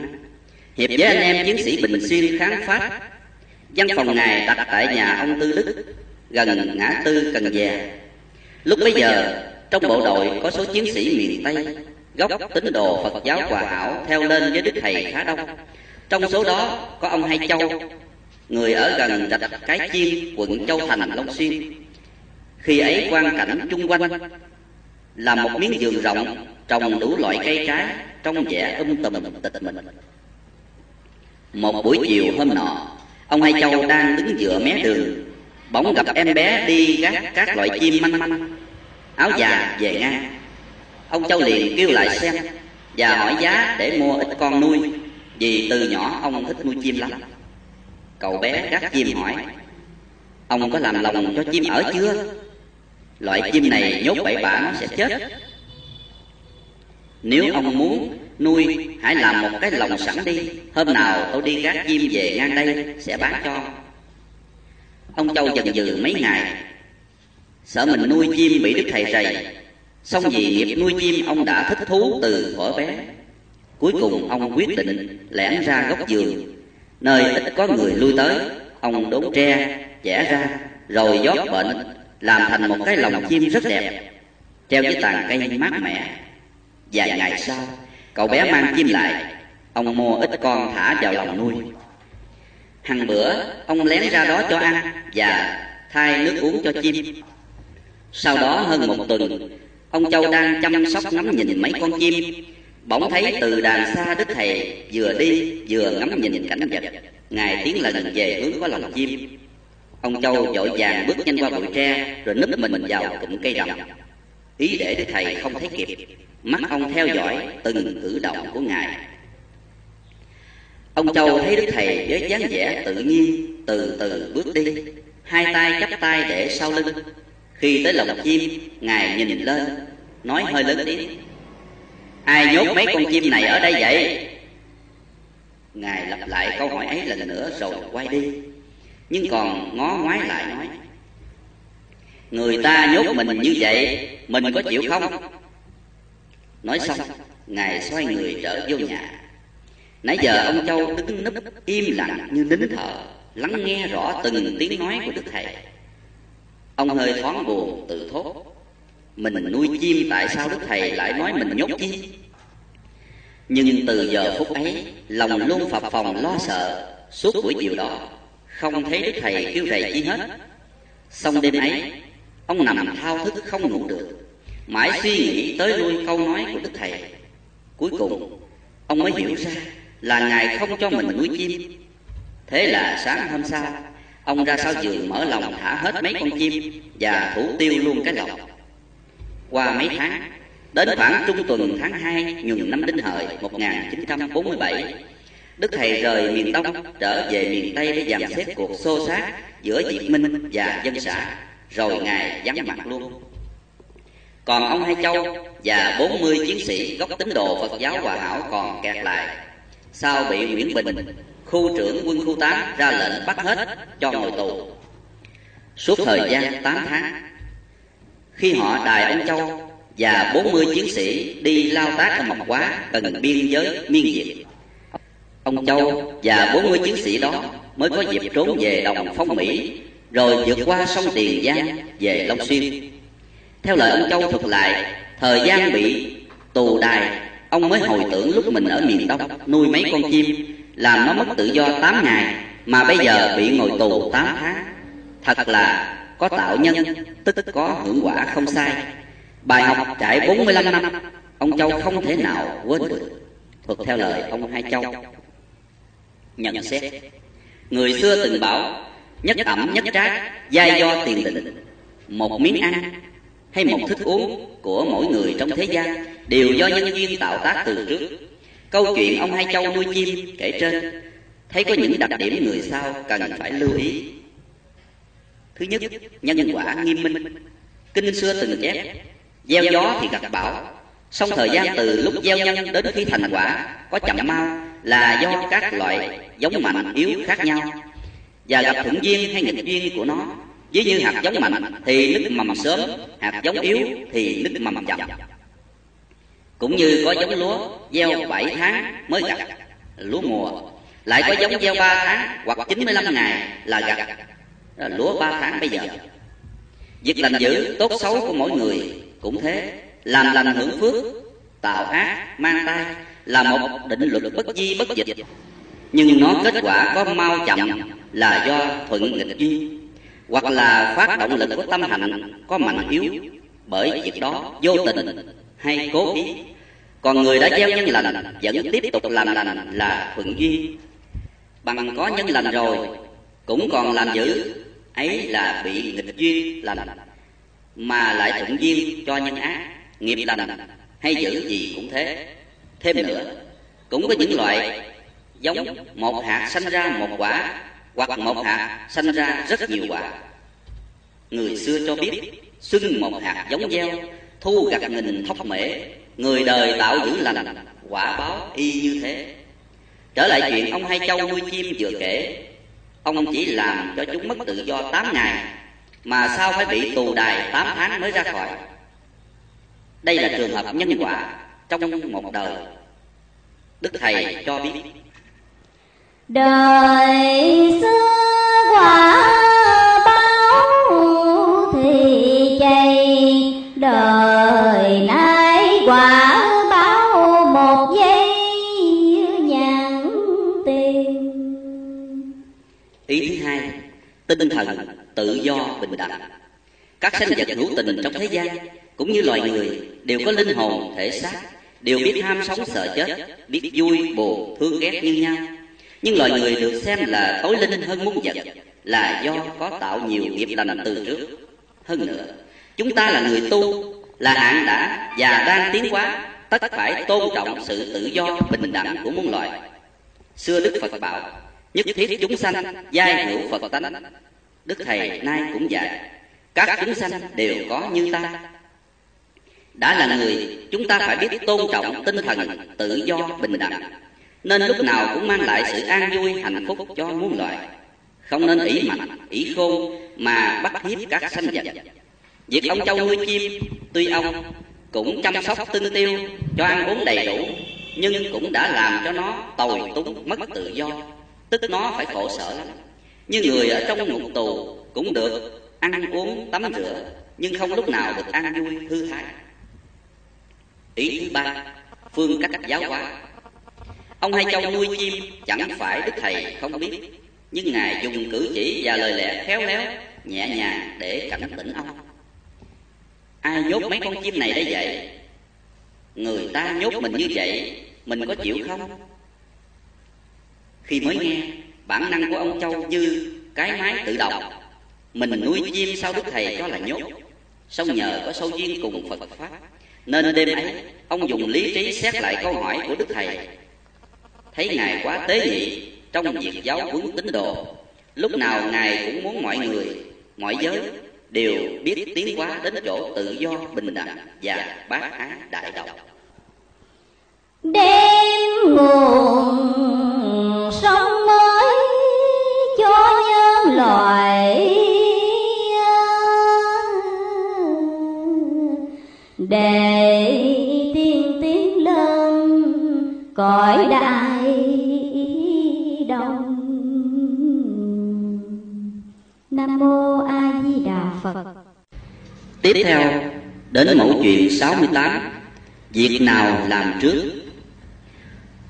hiệp với anh em chiến sĩ Bình Xuyên kháng Pháp. Văn phòng Ngài đặt tại nhà ông Tư Đức, gần ngã tư Cần Già. Lúc bấy giờ, trong bộ đội có số chiến sĩ miền Tây, gốc tín đồ Phật giáo Hòa Hảo theo lên với Đức Thầy khá đông. Trong số đó có ông Hai Châu, người ở gần rạch Cái Chiên, quận Châu Thành, Long Xuyên. Khi ấy quang cảnh chung quanh là một miếng vườn rộng trồng đủ loại cây trái, trong vẻ tùm tịch mình. Một buổi chiều hôm nọ, ông Hai Châu đang đứng giữa mé đường, bỗng gặp em bé đi gác các loại chim manh manh, áo già về ngang. Ông Châu liền kêu lại xem và hỏi giá để mua ít con nuôi, vì từ nhỏ ông thích nuôi chim lắm. Cậu bé gác chim hỏi: "Ông có làm lòng cho chim ở chưa? Loại chim này nhốt bậy bạ nó sẽ chết. Nếu ông muốn nuôi, hãy làm một cái lồng sẵn đi. Hôm nào tôi đi gác chim về ngang đây sẽ bán cho." Ông Châu chần chừ mấy ngày, sợ mình nuôi chim bị Đức Thầy rầy. Xong vì nghiệp nuôi chim ông đã thích thú từ thuở bé. Cuối cùng ông quyết định lẻn ra góc vườn, nơi ít có người lui tới. Ông đốn tre, chẻ ra, rồi vót bệnh, làm thành một cái lồng chim rất đẹp, treo với tàn cây mát mẻ. Vài ngày sau, cậu bé mang chim lại. Ông mua ít con thả vào lồng nuôi. Hằng bữa, ông lén ra đó cho ăn và thay nước uống cho chim. Sau đó hơn một tuần, ông Châu đang chăm sóc ngắm nhìn mấy con chim, bỗng thấy từ đàn xa Đức Thầy vừa đi vừa ngắm nhìn cảnh vật. Ngài tiến lần về hướng có lồng chim. Ông Châu vội vàng bước nhanh qua bụi tre, rồi núp mình vào cụm cây rậm, ý để Đức Thầy không thấy kịp. Mắt ông theo dõi từng cử động của Ngài. Ông Châu thấy Đức Thầy với dáng vẻ tự nhiên, từ từ bước đi, hai tay chắp tay để sau lưng. Khi tới lồng chim, Ngài nhìn lên, nói hơi lớn tiếng: "Ai nhốt mấy con chim này ở đây vậy?" Ngài lặp lại câu hỏi ấy lần nữa rồi quay đi, nhưng còn ngó ngoái lại nói: "Người ta nhốt mình như vậy, mình có chịu không?" Nói xong, Ngài xoay người trở vô nhà. Nãy giờ ông Châu đứng núp im lặng như nín thở, lắng nghe rõ từng tiếng nói của Đức Thầy. Ông hơi thoáng buồn, tự thốt: "Mình nuôi chim, tại sao Đức Thầy lại nói mình nhốt chim?" Nhưng từ giờ phút ấy, lòng luôn phập phồng lo sợ. Suốt buổi chiều đó, không thấy Đức Thầy kêu rầy chi hết. Xong đêm ấy, ông nằm thao thức không ngủ được, mãi suy nghĩ tới lui câu nói của Đức Thầy. Cuối cùng, ông mới hiểu ra là Ngài không cho mình nuôi chim. Thế là sáng hôm sau, ông ra sau giường mở lồng thả hết mấy con chim và thủ tiêu luôn cái lồng. Qua mấy tháng, đến khoảng trung tuần tháng 2 nhuận năm Đinh Hợi 1947, Đức Thầy rời miền Đông trở về miền Tây để dàn xếp cuộc xô xát giữa Việt Minh và dân xã, rồi Ngài vắng mặt luôn. Còn ông Hai Châu và 40 chiến sĩ gốc tín đồ Phật giáo Hòa Hảo còn kẹt lại, sau bị Nguyễn Bình, khu trưởng quân khu 8, ra lệnh bắt hết cho ngồi tù. Suốt thời gian 8 tháng, khi họ đài ông Châu và 40 chiến sĩ đi lao tác ở Mộc Hóa gần biên giới Miên Việt, ông Châu và 40 chiến sĩ đó mới có dịp trốn về Đồng Phong Mỹ, rồi vượt qua sông Tiền Giang về Long Xuyên. Theo lời ông Châu thuật lại, thời gian bị tù đài, ông mới hồi tưởng lúc mình ở miền Đông nuôi mấy con chim, làm nó mất tự do 8 ngày, mà bây giờ bị ngồi tù 8 tháng. Thật là có tạo nhân, tức có hưởng quả không sai. Bài học trải 45 năm, ông Châu không thể nào quên được. Thuật theo lời ông Hai Châu. Nhận xét: người xưa từng bảo, nhất ẩm nhất trác, giai do tiền định. Một miếng ăn hay một thức uống của mỗi người trong thế gian đều do nhân duyên tạo tác từ trước. Câu chuyện ông Hai Châu nuôi chim kể trên, thấy có những đặc điểm người sau cần phải lưu ý. Thứ nhất, nhân quả nghiêm minh. Kinh xưa từng chép: gieo gió thì gặt bão. Song thời gian từ lúc gieo nhân đến khi thành quả có chậm mau là do các loại giống mạnh yếu khác nhau, và gặp thuận duyên hay nghịch duyên của nó. Ví như hạt giống mạnh thì nứt mầm sớm, hạt giống yếu thì nứt mầm chậm. Cũng như có giống lúa gieo 7 tháng mới gặt lúa mùa, lại có giống gieo 3 tháng hoặc 95 ngày là gặt lúa 3 tháng bây giờ. Việc lành dữ tốt xấu của mỗi người cũng thế, làm lành hưởng phước, tạo ác mang tai là một định luật bất di bất dịch. nhưng nó kết quả có mau chậm là do thuận nghịch duyên, hoặc là phát động lực của tâm hạnh có mạnh yếu bởi việc đó vô tình hay cố ý. Còn người đã gieo nhân lành vẫn tiếp tục làm lành là thuận duyên. Bằng có nhân lành rồi cũng còn làm dữ, ấy là bị nghịch duyên lành mà lại thuận duyên cho nhân ác. Nghiệp lành hay dữ gì cũng thế. Thêm nữa, cũng có những loại giống một hạt sanh ra một quả, hoặc một hạt sanh ra rất nhiều quả. Người xưa cho biết, xưng một hạt giống gieo, thu gặt nghìn thóc mễ. Người đời tạo dữ lành, quả báo y như thế. Trở lại chuyện ông Hai Châu nuôi chim vừa kể, ông chỉ làm cho chúng mất tự do 8 ngày, mà sao phải bị tù đài 8 tháng mới ra khỏi. Đây là trường hợp nhân quả trong một đời. Đức Thầy cho biết, đời xưa quả báo thì chay, đời nay quả báo một giây nhãn tiền. Ý thứ hai, tinh thần tự do bình đẳng. Các sinh vật hữu tình trong thế gian cũng như loài người đều có linh hồn thể xác, đều biết ham sống sợ chết, biết vui buồn thương ghét như nhau. Nhưng loài người được xem là tối linh hơn muôn vật là do có tạo nhiều nghiệp lành từ trước. Hơn nữa, chúng ta là người tu, là hạng đã và đang tiến hóa, tất phải tôn trọng sự tự do bình đẳng của muôn loài. Xưa Đức Phật bảo, nhất thiết chúng sanh giai hữu Phật tánh. Đức Thầy nay cũng dạy, các chúng sanh đều có như ta. Đã là người, chúng ta phải biết tôn trọng tinh thần tự do bình đẳng, nên lúc nào cũng mang lại sự an vui hạnh phúc cho muôn loài. Không nên ỷ mạnh ỷ khôn mà bắt hiếp các sanh vật. Việc ông Châu nuôi chim, tuy ông cũng chăm sóc tinh tiêu cho ăn uống đầy đủ, nhưng cũng đã làm cho nó tồi túng mất tự do, tức nó phải khổ sở lắm. Như người ở trong ngục tù cũng được ăn uống tắm rửa, nhưng không lúc nào được an vui thư thái. Ý thứ ba, phương cách giáo hóa. Ông Hai Châu nuôi chim chẳng phải Đức Thầy không biết, nhưng Ngài dùng cử chỉ và lời lẽ khéo léo, nhẹ nhàng để cảnh tỉnh ông. Ai nhốt mấy con chim này để vậy? Người ta nhốt mình như vậy, mình có chịu không? Khi mới nghe, bản năng của ông Châu như cái máy tự động. Mình nuôi chim sao Đức Thầy cho là nhốt? Song nhờ có sâu duyên cùng Phật Pháp, nên đêm ấy, ông dùng lý trí xét lại câu hỏi của Đức Thầy. Thấy Ngài quá tế nhị trong việc giáo huấn tín đồ, lúc nào Ngài cũng muốn mọi người, mọi giới đều biết tiến hóa đến chỗ tự do, bình đẳng và bác ái đại đạo. Đêm nguồn sống mới cho nhân loại, để tiên tiến lên cõi đại đồng. Nam Mô A Di Đà Phật. Tiếp theo đến mẫu chuyện 68, việc nào làm trước.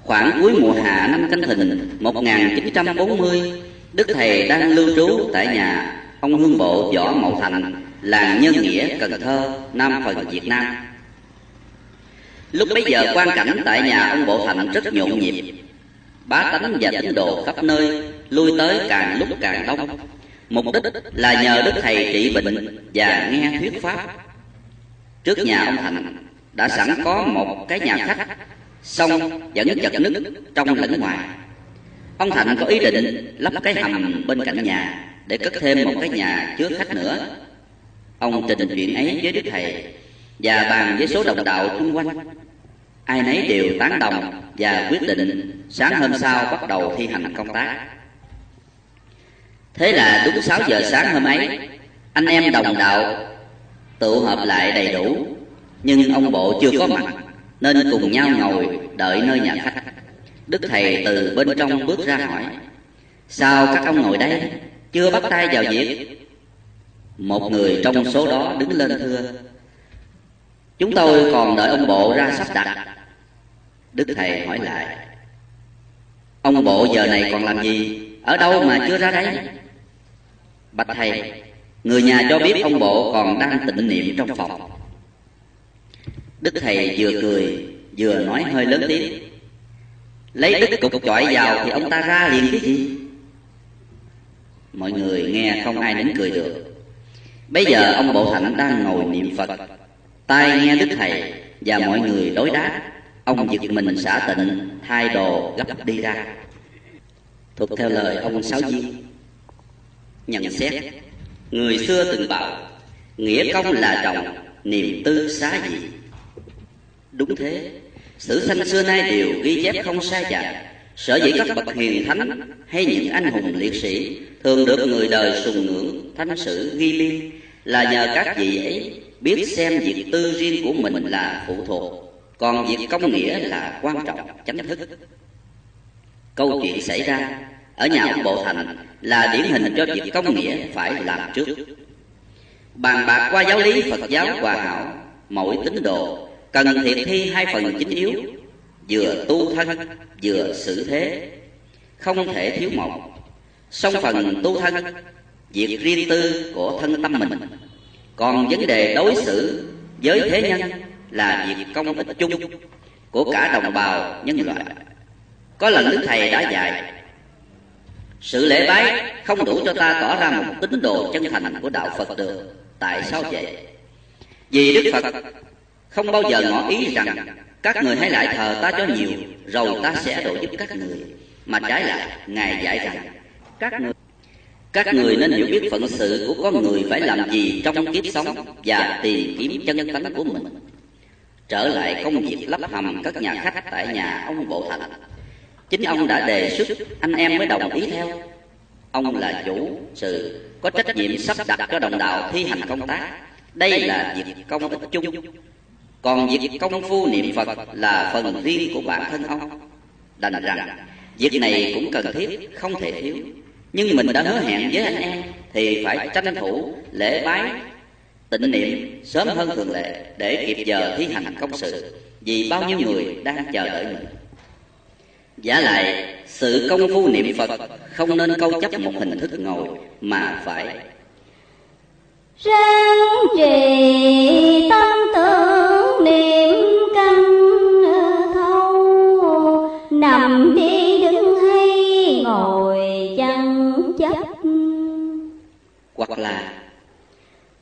Khoảng cuối mùa hạ năm Canh Thìn 1940, Đức Thầy đang lưu trú tại nhà ông Hương Bộ Võ Mậu Thành, làng Nhân Nghĩa, Cần Thơ, Nam Phần, Việt Nam. Lúc bấy giờ quan cảnh tại nhà ông Bộ Thành rất nhộn nhịp, bá tánh và tín đồ khắp nơi lui tới càng lúc càng đông. Mục đích là nhờ Đức Thầy trị bệnh và nghe thuyết pháp. Trước nhà ông Thành đã sẵn có một cái nhà khách, song vẫn chật ních trong lẫn ngoài. Ông Thành có ý định lắp cái hầm bên cạnh nhà để cất thêm một cái nhà chứa khách nữa. Ông trình chuyện ấy với Đức Thầy và bàn với số đồng đạo xung quanh. Ai nấy đều tán đồng và quyết định sáng hôm sau bắt đầu thi hành công tác. Thế là đúng 6 giờ sáng hôm ấy, anh em đồng đạo tụ họp lại đầy đủ. Nhưng ông Bộ chưa có mặt nên cùng nhau ngồi đợi nơi nhà khách. Đức Thầy từ bên trong bước ra hỏi, sao các ông ngồi đây chưa bắt tay vào việc? Một người trong số đó đứng lên thưa, chúng tôi còn đợi ông Bộ ra sắp đặt. Đức Thầy hỏi lại, Ông bộ giờ này còn làm gì? Ở đâu mà chưa ra đấy? Bạch thầy, người nhà cho biết ông bộ còn đang tịnh niệm trong phòng. Đức thầy vừa cười vừa nói hơi lớn tiếng: Lấy đức cục chọi vào thì ông ta ra liền cái gì? Mọi người nghe không ai đến cười được. Bây giờ ông Bộ Thạnh đang ngồi niệm Phật, tai nghe Đức Thầy và mọi người đối đáp, ông giật mình xả tịnh, thay đồ gấp đi ra. Thuộc theo lời ông Sáu Viên. Nhận xét: Người xưa từng bảo nghĩa công là trọng, niềm tư xá dị. Đúng thế, sử sanh xưa nay đều ghi chép không sai chạc. Sở dĩ các bậc hiền thánh hay những anh hùng liệt sĩ thường được người đời sùng ngưỡng, thánh sử ghi liêm là nhờ các vị ấy biết xem việc tư riêng của mình là phụ thuộc, còn việc công nghĩa là quan trọng chánh thức. Câu chuyện xảy ra ở nhà ông Bộ Thành là điển hình cho việc công nghĩa phải làm trước. Bàn bạc qua giáo lý Phật giáo hòa hảo, mỗi tín đồ cần thiệt thi hai phần chính yếu, vừa tu thân vừa xử thế, không thể thiếu một. Song phần tu thân, việc riêng tư của thân tâm mình, còn vấn đề đối xử với thế nhân là việc công ích chung của cả đồng bào nhân loại. Có lần Đức Thầy đã dạy: Sự lễ bái không đủ cho ta tỏ ra một tín đồ chân thành của đạo Phật được. Tại sao vậy? Vì Đức Phật không bao giờ ngỏ ý rằng các người hãy lại thờ ta cho nhiều, rồi ta sẽ độ giúp các người, mà trái lại Ngài dạy rằng các người nên hiểu biết phận sự của con người phải làm gì trong kiếp sống và tìm kiếm chân tánh của mình. Trở lại công việc lấp hầm các nhà khách tại nhà ông Bộ Thành, chính ông đã đề xuất, anh em mới đồng ý theo. Ông là chủ sự, có trách nhiệm sắp đặt cho đồng đạo thi hành công tác. Đây là việc công ích chung. Còn việc công phu niệm Phật là phần riêng của bản thân ông. Đành rằng việc này cũng cần thiết, không thể thiếu. Nhưng mình đã hứa hẹn với anh em thì phải tranh thủ lễ bái, tịnh niệm sớm hơn thường lệ để kịp giờ thi hành công sự, vì bao nhiêu người đang chờ đợi mình. Giả lại, sự công phu niệm Phật không nên câu chấp một hình thức ngồi, mà phải ráng trì tâm tưởng niệm căn thâu, nằm đi đứng hay ngồi chẳng chấp. Hoặc là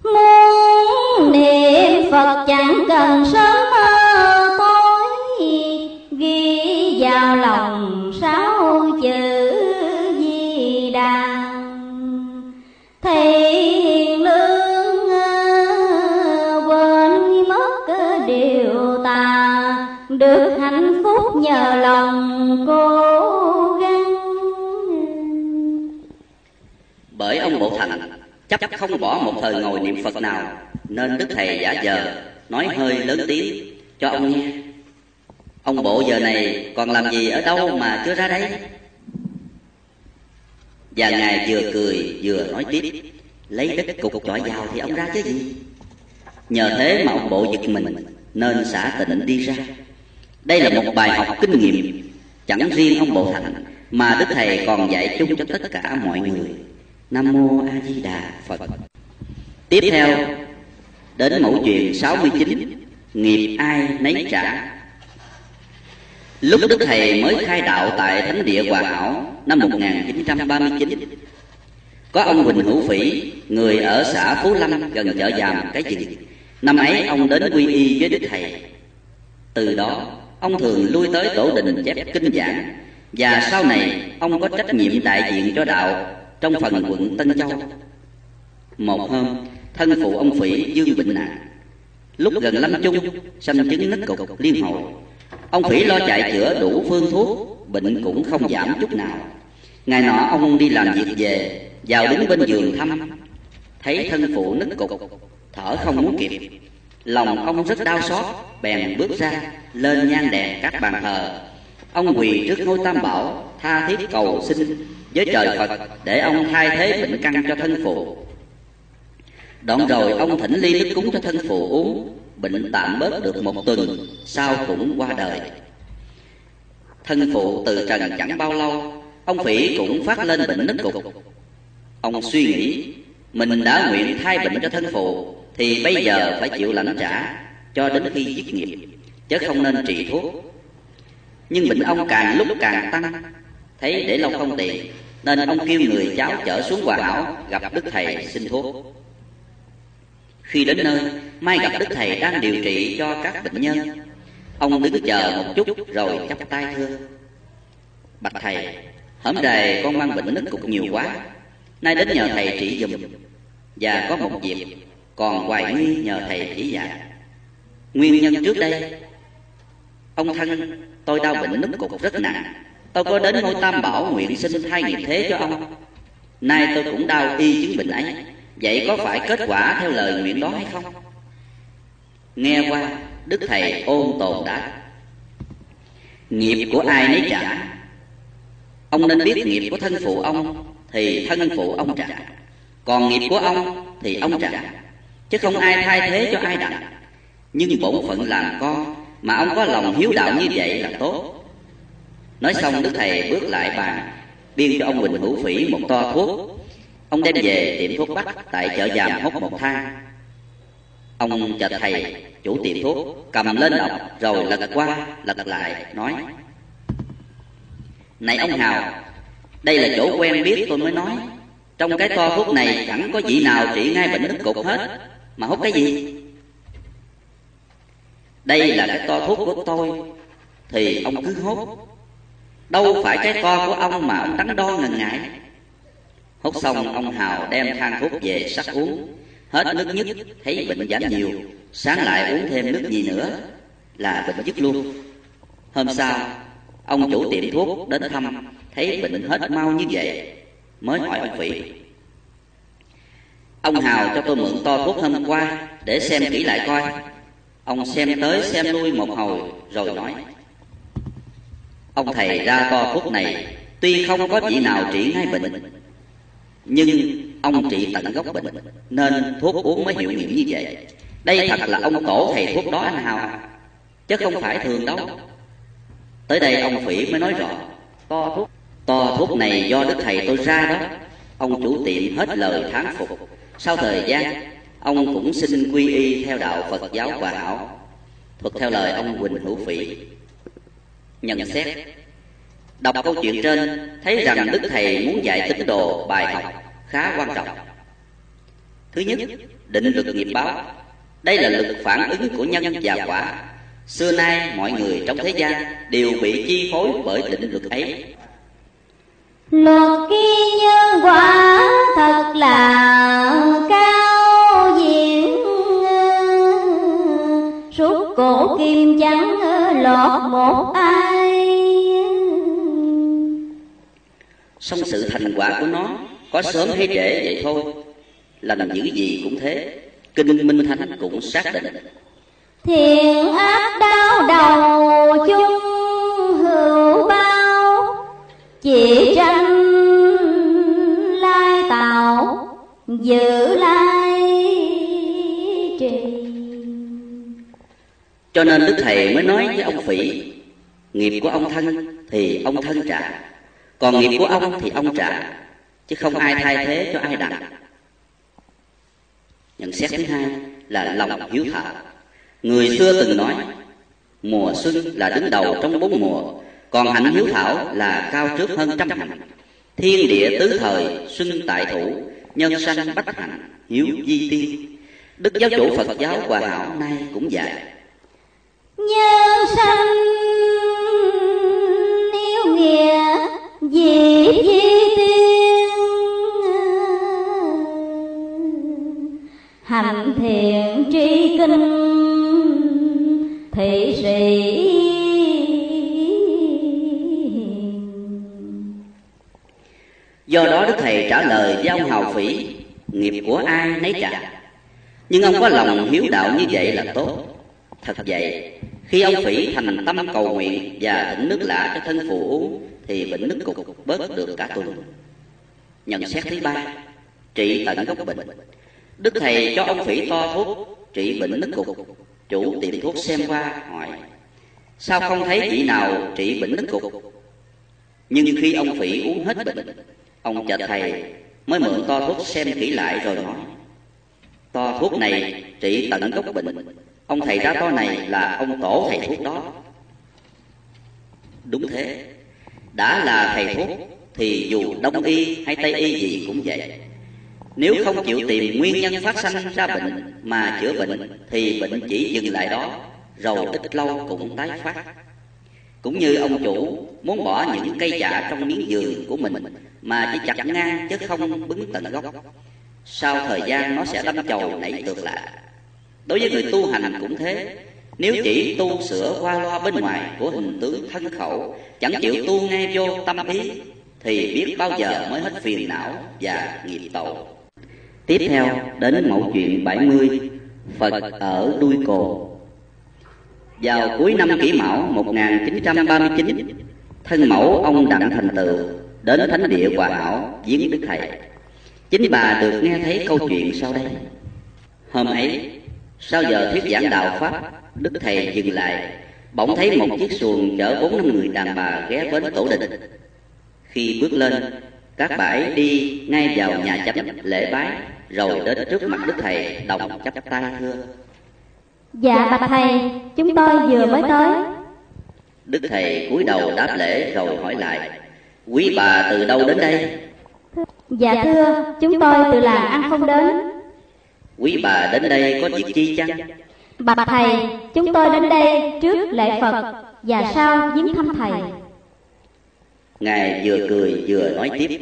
muốn niệm Phật chẳng cần sớm tối, ghi vào lòng sáu chữ Di Đà. Thầy được hạnh phúc nhờ lòng cố gắng. Bởi ông Bộ Thành chấp không bỏ một thời ngồi niệm Phật nào, nên Đức Thầy giả giờ nói hơi lớn tiếng cho ông nghe: Ông Bộ giờ này còn làm gì? Ở đâu mà chưa ra đấy? Và Ngài vừa cười vừa nói tiếp: Lấy đất cục chọi vào thì ông ra chứ gì? Nhờ thế mà ông Bộ giật mình nên xả tịnh đi ra. Đây là một bài học kinh nghiệm, chẳng riêng ông Bộ Thành mà Đức Thầy còn dạy chung cho tất cả mọi người. Nam Mô A Di Đà Phật. Tiếp theo đến mẫu chuyện 69, nghiệp ai nấy trả. Lúc Đức Thầy mới khai đạo tại Thánh Địa Hòa Hảo năm 1939, có ông Huỳnh Hữu Phỉ, người ở xã Phú Lâm gần chợ Giàm, Cái Chừng. Năm ấy ông đến quy y với Đức Thầy. Từ đó ông thường lui tới Tổ Đình chép kinh giảng, và sau này ông có trách nhiệm đại diện cho đạo trong phần quận Tân Châu. Một hôm, thân phụ ông Phỉ dương bệnh nặng, lúc gần lâm chung sanh chứng nứt cục liên hồi. Ông Phỉ lo chạy chữa đủ phương thuốc, bệnh cũng không giảm chút nào. Ngày nọ ông đi làm việc về, vào đứng bên giường thăm, thấy thân phụ nứt cục, thở không muốn kịp. Lòng ông rất đau xót, bèn bước ra lên nhang đèn các bàn thờ. Ông quỳ trước ngôi Tam Bảo, tha thiết cầu xin với trời Phật để ông thay thế bệnh căn cho thân phụ. Đoạn rồi ông thỉnh ly nước cúng cho thân phụ uống, bệnh tạm bớt được một tuần, sau cũng qua đời. Thân phụ từ trần chẳng bao lâu, ông Phỉ cũng phát lên bệnh nứt cục. Ông suy nghĩ, mình đã nguyện thay bệnh cho thân phụ, thì bây giờ phải chịu lãnh trả cho đến khi giết nghiệp, chứ không nên trị thuốc. Nhưng bệnh ông càng lúc càng tăng, thấy để lâu không tiện, nên ông kêu người cháu chở xuống Hòa Hảo gặp Đức Thầy xin thuốc. Khi đến nơi, Mai gặp Đức Thầy đang điều trị cho các bệnh nhân. Ông đứng chờ một chút rồi chắp tay thưa: Bạch Thầy, hổm rày con mang bệnh nứt cục nhiều quá, nay đến nhờ Thầy trị giùm, và có một việc còn hoài nghi nhờ Thầy chỉ dạy. Nguyên nhân trước đây, ông thân tôi đau bệnh nứt cục rất nặng, tôi có đến ngôi Tam Bảo nguyện xin thay nghiệp thế cho ông. Nay tôi cũng đau y chứng bệnh ấy, vậy có phải kết quả theo lời nguyện đó hay không? Nghe qua, Đức Thầy ôn tồn đáp: Nghiệp của ai nấy trả. Ông nên biết nghiệp của thân phụ ông thì thân phụ ông trả, còn nghiệp của ông thì ông trả, chứ không ai thay thế cho ai đặt. Nhưng bổn phận làm con mà ông có lòng hiếu đạo như vậy là tốt. Nói xong, Đức Thầy bước lại bàn biên cho ông Huỳnh Hữu Phỉ một to thuốc. Ông đem về tiệm thuốc Bắc tại chợ Giàm Hốc một thang. Ông chợt thầy chủ tiệm thuốc cầm lên đọc rồi lật qua lật lại, nói: Này ông Hào, đây là chỗ quen biết tôi mới nói. Trong cái to thuốc này chẳng có vị nào trị ngay bệnh nứt cục hết, mà hút cái gì? Đây là cái to thuốc của tôi thì ông cứ hút, đâu phải cái to của ông mà ông đắn đo ngần ngại. Hút xong, ông Hào đem thang thuốc về sắc uống, hết nước nhất thấy bệnh giảm nhiều. Sáng lại uống thêm nước gì nữa là bệnh dứt luôn. Hôm sau, ông chủ tiệm thuốc đến thăm, thấy bệnh hết mau như vậy, mới hỏi ông Phỉ: Ông Hào cho tôi mượn to thuốc hôm qua để xem kỹ lại coi. Ông xem tới xem lui một hồi rồi nói: Ông thầy ra to thuốc này tuy không có vị nào trị ngay bệnh, nhưng ông trị tận gốc bệnh, nên thuốc uống mới hiệu nghiệm như vậy. Đây thật là ông tổ thầy thuốc đó anh Hào, chứ không phải thường đâu. Tới đây ông Phỉ mới nói rõ: To thuốc này do Đức Thầy tôi ra đó. Ông chủ tiệm hết lời thán phục. Sau thời gian, ông cũng xin quy y theo đạo Phật giáo Hòa Hảo, thuật theo lời ông Huỳnh Hữu Phỉ. Nhận xét: Đọc câu chuyện trên, thấy rằng Đức Thầy muốn dạy tín đồ bài học khá quan trọng. Thứ nhất, định luật nghiệp báo. Đây là lực phản ứng của nhân và quả. Xưa nay, mọi người trong thế gian đều bị chi phối bởi định luật ấy. Luật kiên nhân quả thật là cao diễn, rút cổ kim chẳng lọt một ai. Song sự thành quả của nó có sớm hay trễ vậy thôi. Làm những gì cũng thế, Kinh Minh Thánh cũng xác định: Thiện ác đau đầu chung hữu bao, chỉ tranh lai tạo giữ lai trì. Cho nên Đức Thầy mới nói với ông Phỉ: Nghiệp của ông thân thì ông thân trả, còn nghiệp của ông thì ông trả, chứ không ai thay thế cho ai đặt. Nhận xét thứ hai là lòng hiếu thảo. Người xưa từng nói: Mùa xuân là đứng đầu trong bốn mùa, còn hạnh hiếu thảo là cao trước hơn trăm hạnh. Thiên địa tứ thời, xuân tại thủ, nhân sanh bách hạnh, hiếu di tiên. Đức giáo chủ Phật giáo Hòa Hảo nay cũng dạy: Nhân sanh hiếu nghĩa di tiên, hành thiện tri kinh thị sĩ. Do đó Đức Thầy trả lời với ông Hào Phỉ: Nghiệp của ai nấy trả. Nhưng ông có lòng hiếu đạo như vậy là tốt. Thật vậy, khi ông Phỉ thành tâm cầu nguyện và thỉnh nước lạ cho thân phụ uống, thì bệnh nứt cục bớt được cả tuần. Nhận xét thứ ba, trị tận gốc bệnh. Đức Thầy cho ông Phỉ to thuốc trị bệnh nứt cục. Chủ tiệm thuốc xem qua hỏi: Sao không thấy chị nào trị bệnh nứt cục? Nhưng khi ông Phỉ uống hết bệnh, ông chợ thầy mới mượn to thuốc xem kỹ lại rồi nói: to thuốc này trị tận gốc bệnh, ông thầy ra to này là ông tổ thầy thuốc đó. Đúng thế, đã là thầy thuốc thì dù đông y hay tây y gì cũng vậy. Nếu không chịu tìm nguyên nhân phát sanh ra bệnh mà chữa bệnh thì bệnh chỉ dừng lại đó, rồi ít lâu cũng tái phát. Cũng như ông chủ muốn bỏ những cây chạ trong miếng giường của mình mà chỉ chặt ngang chứ không bứng tận gốc, sau thời gian nó sẽ đâm chồi nảy ngược lại. Đối với người tu hành cũng thế, nếu chỉ tu sửa qua loa bên ngoài của hình tướng thân khẩu, chẳng chịu tu ngay vô tâm ý, thì biết bao giờ mới hết phiền não và nghiệp tậu. Tiếp theo đến mẫu chuyện 70, Phật ở đuôi cồ. Vào cuối năm Kỷ Mão 1939, thân mẫu ông Đặng Thành Tựu đến thánh địa Hòa Hảo viếng Đức Thầy. Chính bà được nghe thấy câu chuyện sau đây. Hôm ấy, sau giờ thuyết giảng đạo Pháp, Đức Thầy dừng lại, bỗng thấy một chiếc xuồng chở 4-5 người đàn bà ghé bến Tổ Định. Khi bước lên, các bãi đi ngay vào nhà chánh lễ bái, rồi đến trước mặt Đức Thầy đồng chắp tay thưa: Dạ bạch Thầy, chúng tôi vừa mới tới. Đức Thầy cúi đầu đáp lễ rồi hỏi lại: Quý bà từ đâu đến đây? Dạ thưa, chúng tôi từ làng Ăn Không đến. Quý bà đến đây có việc chi chăng? Bạch Thầy, chúng tôi đến đây trước lễ Phật và sau viếng thăm Thầy. Ngài vừa cười vừa nói tiếp: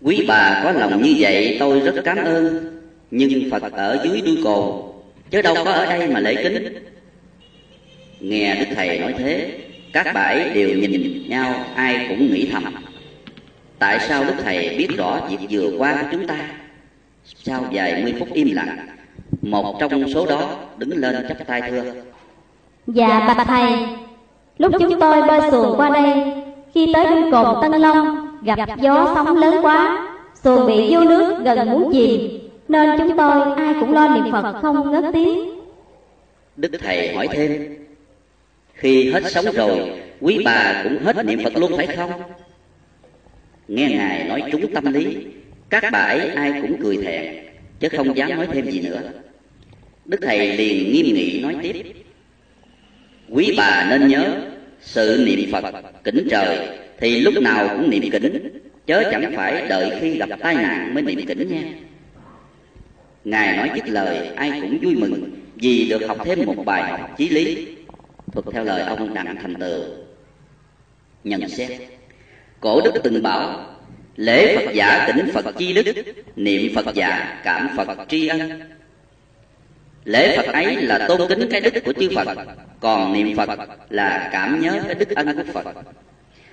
Quý bà có lòng như vậy tôi rất cảm ơn, nhưng Phật ở dưới đuôi cồ, chứ đâu có ở đây mà lễ kính. Nghe Đức Thầy nói thế, các bãi đều nhìn nhau, ai cũng nghĩ thầm: tại sao Đức Thầy biết rõ việc vừa qua của chúng ta? Sau vài mươi phút im lặng, một trong số đó đứng lên chắp tay thưa: Dạ bạch Thầy, lúc chúng tôi bơi xuồng qua đây, khi tới đuôi cồn Tân Long, gặp gió sóng lớn quá, xuồng bị vô nước gần muốn chìm, nên chúng tôi ai cũng lo niệm Phật không ngớt tiếng. Đức Thầy hỏi thêm: Khi hết sống rồi, quý bà cũng hết niệm Phật luôn phải không? Nghe Ngài nói trúng tâm lý, các bà ấy ai cũng cười thẹn, chứ không dám nói thêm gì nữa. Đức Thầy liền nghiêm nghị nói tiếp: Quý bà nên nhớ, sự niệm Phật, kính trời thì lúc nào cũng niệm kính, chớ chẳng phải đợi khi gặp tai nạn mới niệm kính nha. Ngài nói dứt lời, ai cũng vui mừng vì được học thêm một bài học chí lý, thuật theo lời ông Đặng Thành Tựu. Nhận xét: Cổ đức từng bảo, lễ Phật giả kính Phật chi đức, niệm Phật giả cảm Phật tri ân. Lễ Phật ấy là tôn kính cái đức của chư Phật, còn niệm Phật là cảm nhớ cái đức ân của Phật.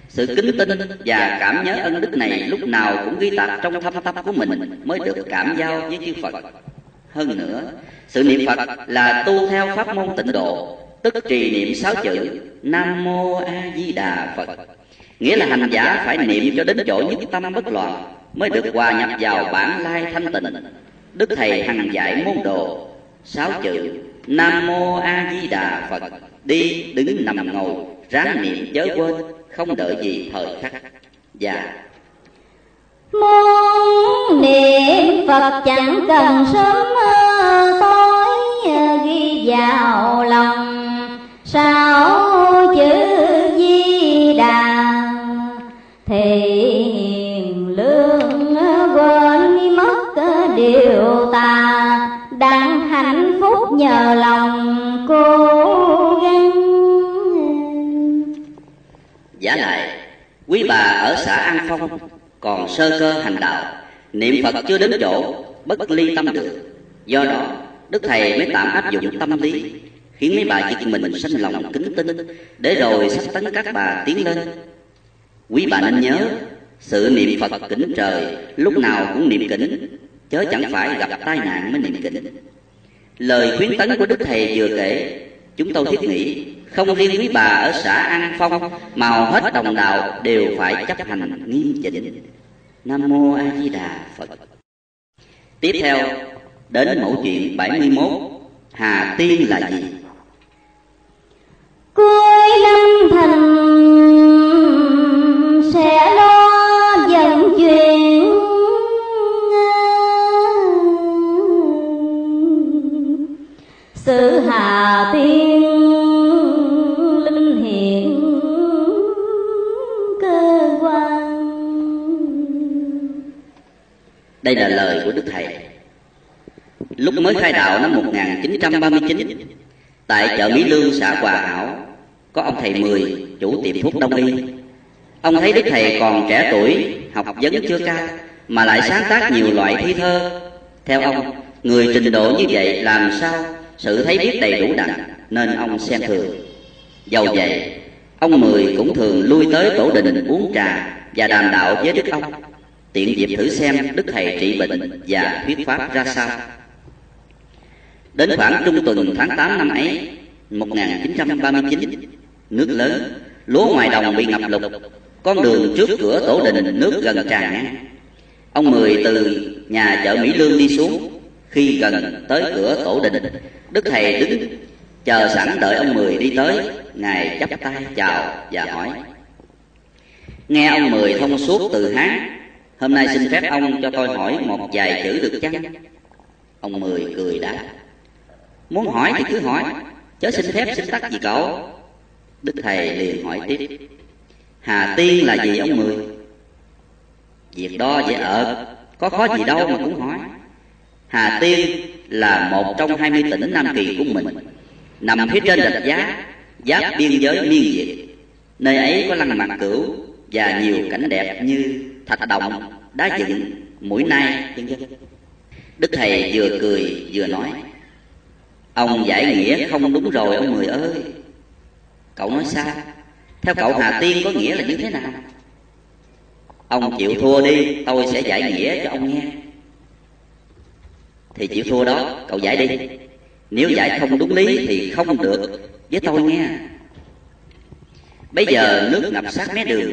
Sự kính tin và cảm nhớ ân đức này lúc nào cũng ghi tạc trong thâm tâm của mình mới được cảm giao với chư Phật. Hơn nữa, sự niệm Phật là tu theo pháp môn tịnh độ, tức trì niệm 6 chữ Nam Mô A Di Đà Phật. Nghĩa là hành giả phải niệm cho đến chỗ nhất tâm bất loạn mới được hòa nhập vào bản lai thanh tịnh. Đức Thầy hằng dạy môn đồ 6 chữ Nam Mô A Di Đà Phật, đi đứng nằm ngồi ráng niệm chớ quên, không đợi gì thời khắc. Và muốn niệm Phật chẳng cần sớm tối, ghi vào lòng 6 chữ Di Đà thì hiền lương quên mất điều tà, đang hạnh phúc nhờ lòng cố gắng. Giả lại, quý bà ở xã An Phong còn sơ cơ hành đạo, niệm Phật chưa đến chỗ, bất ly tâm được. Do đó, Đức Thầy mới tạm áp dụng tâm lý, khiến mấy bà giật mình sanh lòng kính tin, để rồi sắp tấn các bà tiến lên. Quý bà nên nhớ, sự niệm Phật kính trời lúc nào cũng niệm kính, chớ chẳng phải gặp tai nạn mới niệm kính. Lời khuyến tấn của Đức Thầy vừa kể, chúng tôi thiết nghĩ không riêng quý bà ở xã An Phong mà hết đồng đạo đều phải chấp hành nghiêm chỉnh. Nam Mô A Di Đà Phật. Tiếp theo đến mẫu chuyện 71, Hà Tiên là gì? Đây là lời của Đức Thầy lúc mới khai đạo năm 1939 tại chợ Mỹ Lương, xã Hòa Hảo. Có ông thầy Mười, chủ tiệm thuốc đông y. Ông thấy Đức Thầy còn trẻ tuổi, học vấn chưa cao mà lại sáng tác nhiều loại thi thơ. Theo ông, người trình độ như vậy làm sao sự thấy biết đầy đủ đặn, nên ông xem thường. Dầu vậy, ông Mười cũng thường lui tới tổ đình uống trà và đàm đạo với Đức ông, tiện dịp thử xem Đức Thầy trị bệnh và thuyết pháp ra sao. Đến khoảng trung tuần tháng 8 năm ấy, 1939, nước lớn, lúa ngoài đồng bị ngập lụt, con đường trước cửa tổ đình nước gần tràn ngang. Ông Mười từ nhà chợ Mỹ Lương đi xuống, khi gần tới cửa tổ đình, Đức Thầy đứng chờ sẵn đợi ông Mười đi tới. Ngài chắp tay chào và hỏi: nghe ông Mười thông suốt từ Hán, hôm nay xin phép ông cho tôi hỏi một vài chữ được chăng? Ông Mười cười đáp: muốn hỏi thì cứ hỏi, chớ xin phép xin tắc gì cậu. Đức Thầy liền hỏi tiếp: Hà Tiên là gì ông Mười? Việc đó dễ ợt, có khó gì đâu mà cũng hỏi. Hà Tiên là một trong 20 tỉnh Nam Kỳ của mình, nằm phía trên Rạch Giá, giáp biên giới Miên Việt. Nơi ấy có lăng Mạc Cửu và nhiều cảnh đẹp như thạch động, đá dựng, mũi nai, vân vân. Đức Thầy vừa cười vừa nói: ông giải nghĩa không đúng rồi ông Mười ơi. Cậu nói sao? Theo cậu Hà Tiên có nghĩa là như thế nào? Ông chịu thua đi, tôi sẽ giải nghĩa cho ông nghe. Thì chịu thua đó, cậu giải đi. Nếu giải không đúng lý thì không được với tôi nghe. Bây giờ nước ngập sát mé đường,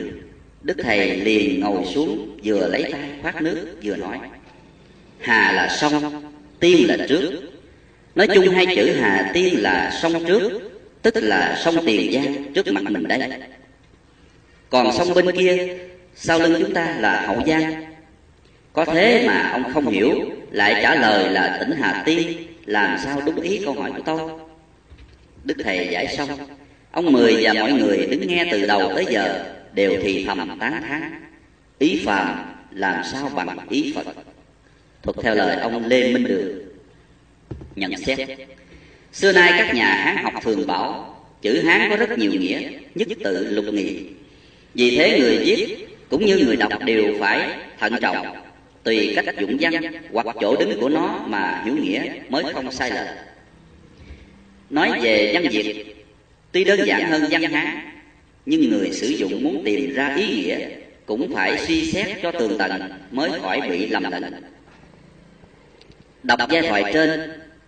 Đức Thầy liền ngồi xuống, vừa lấy tay khoát nước vừa nói: Hà là sông, Tiên là trước. Nói chung hai chữ Hà Tiên là sông trước, tức là sông Tiền Giang trước mặt mình đây. Còn sông bên kia sau lưng chúng ta là Hậu Giang. Có thế mà ông không hiểu, lại trả lời là tỉnh Hà Tiên, làm sao đúng ý câu hỏi của tôi? Đức Thầy giải xong, ông Mười và mọi người đứng nghe từ đầu tới giờ đều thì thầm tán thán: ý phàm làm sao bằng ý Phật. Thuật theo lời ông Lê Minh Đường nhận xét: xưa nay các nhà Hán học thường bảo chữ Hán có rất nhiều nghĩa, nhất tự lục nghị. Vì thế người viết cũng như người đọc đều phải thận trọng, tùy cách dụng văn hoặc chỗ đứng của nó mà hiểu nghĩa mới không sai lệch. Nói về văn Việt, tuy đơn giản hơn văn Hán, nhưng người sử dụng muốn tìm ra ý nghĩa cũng phải suy xét cho tường tận mới khỏi bị lầm lẫn. Đọc giai thoại trên,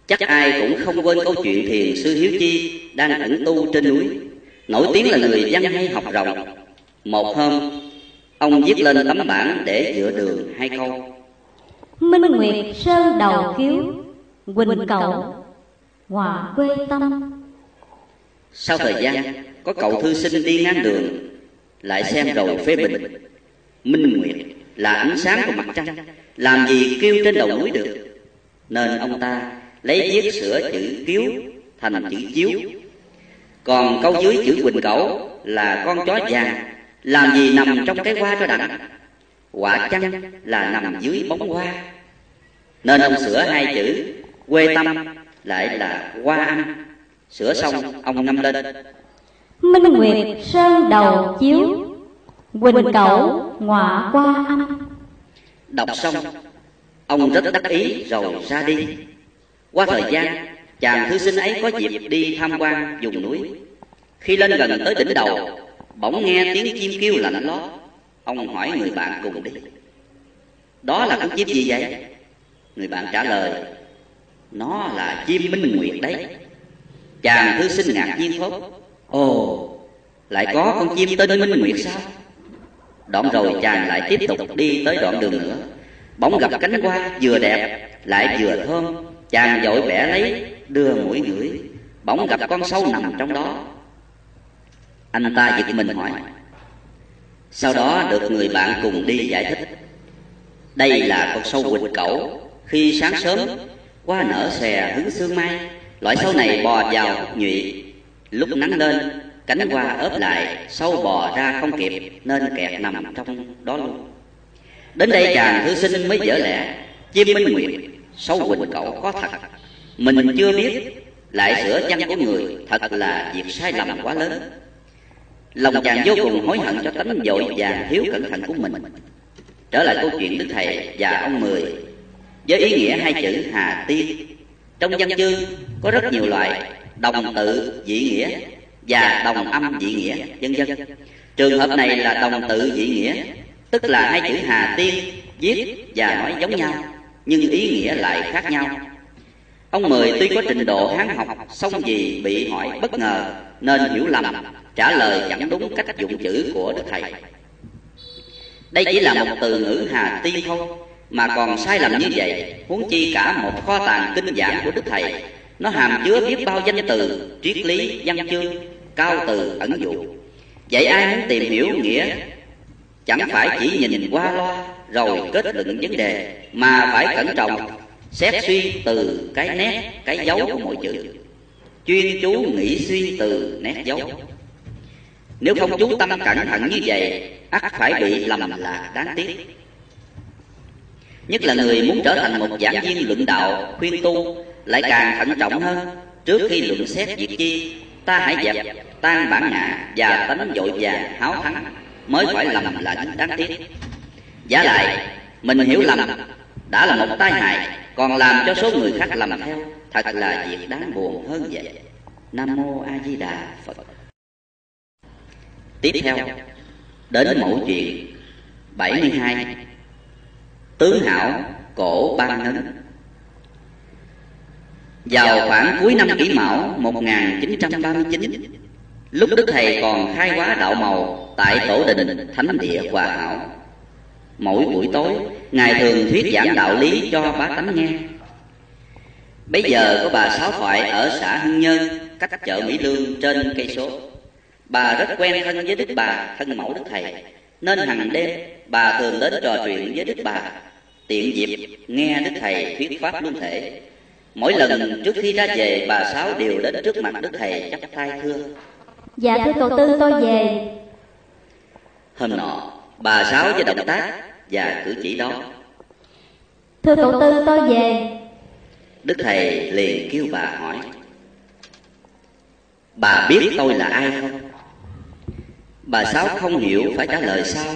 chắc ai cũng không quên câu chuyện thiền sư Hiếu Chi đang ẩn tu trên núi, nổi tiếng là người văn hay học rồng. Một hôm, ông viết lên tấm bảng để dựa đường hai câu: Minh nguyệt sơn đầu kiếu, Quỳnh cậu hòa quê tâm. Sau thời gian, có cậu thư sinh đi ngang đường lại xem rồi phê bình: Minh nguyệt là ánh sáng của mặt trăng, làm gì kêu trên đầu núi được. Nên ông ta lấy viết sửa chữ kiếu thành chữ chiếu. Còn câu dưới chữ Quỳnh cẩu là con chó vàng, làm gì nằm trong cái hoa cho đặng. Quả chăng là nằm dưới bóng hoa. Nên ông sửa hai chữ quê tâm lại là hoa âm. Sửa xong ông năm lên: Minh nguyệt sơn đầu chiếu, Quỳnh cẩu ngọa qua âm. Đọc xong, ông rất đắc ý rồi ra đi. Qua thời gian, chàng thư sinh ấy có dịp đi tham quan vùng núi. Khi lên gần tới đỉnh đầu, bỗng nghe tiếng chim kêu lạnh lót. Ông hỏi người bạn cùng đi: đó là con chim gì vậy? Người bạn trả lời: nó là chim Minh nguyệt đấy. Chàng thư sinh ngạc nhiên thốt: ồ, lại có con chim tên Minh nguyệt sao? Đoạn rồi chàng lại tiếp tục đi tới đoạn đường nữa, bỗng gặp cánh hoa vừa đẹp lại vừa thơm. Chàng vội bẻ lấy đưa mũi ngửi, bỗng gặp con sâu nằm trong đó. Anh ta giật mình hỏi, sau đó được người bạn cùng đi giải thích. Đây là con sâu quỳnh cẩu, khi sáng sớm qua nở xè hứng sương mai. Loại sâu này bò vào nhụy, lúc nắng lên cánh hoa ốp lại, sâu bò ra không kịp nên kẹt nằm trong đó luôn. Đến đây chàng thư sinh mới dở lẽ, chim minh nguyện sâu quỳnh cẩu có thật, mình chưa biết, lại sửa chăn của người, thật là việc sai lầm quá lớn. Lòng chàng vô cùng hối hận cho tánh vội vàng thiếu cẩn thận của mình. Trở lại câu chuyện Đức Thầy và ông Mười, với ý nghĩa hai chữ Hà Tiên. Trong văn chương có rất nhiều loại đồng tự dị nghĩa và đồng âm dị nghĩa, vân vân. Trường hợp này là đồng tự dị nghĩa, tức là hai chữ Hà Tiên viết và nói giống nhau nhưng ý nghĩa lại khác nhau. Ông Mười tuy có trình độ hán học, song vì bị hỏi bất ngờ nên hiểu lầm, trả lời chẳng đúng cách dụng chữ của Đức Thầy. Đây chỉ là một từ ngữ Hà Tiên thôi mà còn sai lầm như vậy, huống chi cả một kho tàng kinh giảng của Đức Thầy. Nó hàm chứa biết bao danh từ, triết lý, văn chương, cao từ, ẩn dụ. Vậy ai muốn tìm hiểu nghĩa chẳng phải chỉ nhìn qua loa rồi kết luận vấn đề, mà phải cẩn trọng xét suy từ cái nét, cái dấu của mỗi chữ, chuyên chú nghĩ suy từ nét dấu. Nếu không chú tâm cẩn thận như vậy, ắt phải bị lầm là đáng tiếc. Nhất là người muốn trở thành một giảng viên luận đạo, khuyên tu, lại càng thận trọng hơn. Trước khi luận xét việc chi, ta hãy dẹp tan bản ngã và tánh vội vàng háo thắng, mới phải lầm là đáng tiếc. Giả lại, mình hiểu lầm đã là một tai hại, còn làm cho số người khác lầm theo, thật là việc đáng buồn hơn vậy. Nam Mô A Di Đà Phật. Tiếp theo đến mẫu chuyện 72, tướng hảo cổ ban ngấn. Vào khoảng cuối năm Kỷ Mão 1939, lúc Đức Thầy còn khai hóa đạo màu tại tổ đình Thánh Địa Hòa Hảo, mỗi buổi tối Ngài thường thuyết giảng đạo lý cho bá tánh nghe. Bây giờ có bà Sáu Thoại ở xã Hưng Nhân, cách chợ Mỹ Lương trên cây số. Bà rất quen thân với Đức Bà, thân mẫu Đức Thầy, nên hàng đêm bà thường đến trò chuyện với Đức Bà, tiện dịp nghe Đức Thầy thuyết pháp luân thể. Mỗi lần trước khi ra về, bà Sáu đều đến trước mặt Đức Thầy chắp tay thưa: Dạ thưa cậu Tư, tôi về. Hôm nọ, bà Sáu với động tác và cử chỉ đó: Thưa cậu Tư, tôi về. Đức Thầy liền kêu bà hỏi: Bà biết tôi là ai không? Bà Sáu không hiểu phải trả lời sao,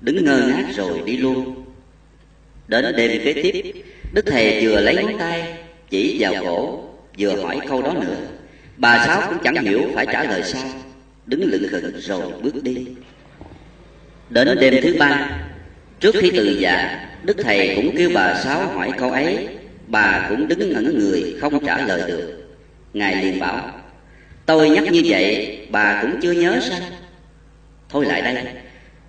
đứng ngơ ngác rồi đi luôn. Đến đêm kế tiếp, Đức Thầy vừa lấy ngón tay chỉ vào cổ, vừa hỏi câu đó nữa. Bà Sáu cũng chẳng hiểu phải trả lời sao, đứng lững khững rồi bước đi. Đến đêm thứ ba, trước khi từ dạ, Đức Thầy cũng kêu bà Sáu hỏi câu ấy. Bà cũng đứng ngẩn người không trả lời được. Ngài liền bảo: Tôi nhắc như vậy bà cũng chưa nhớ sao? Thôi lại đây,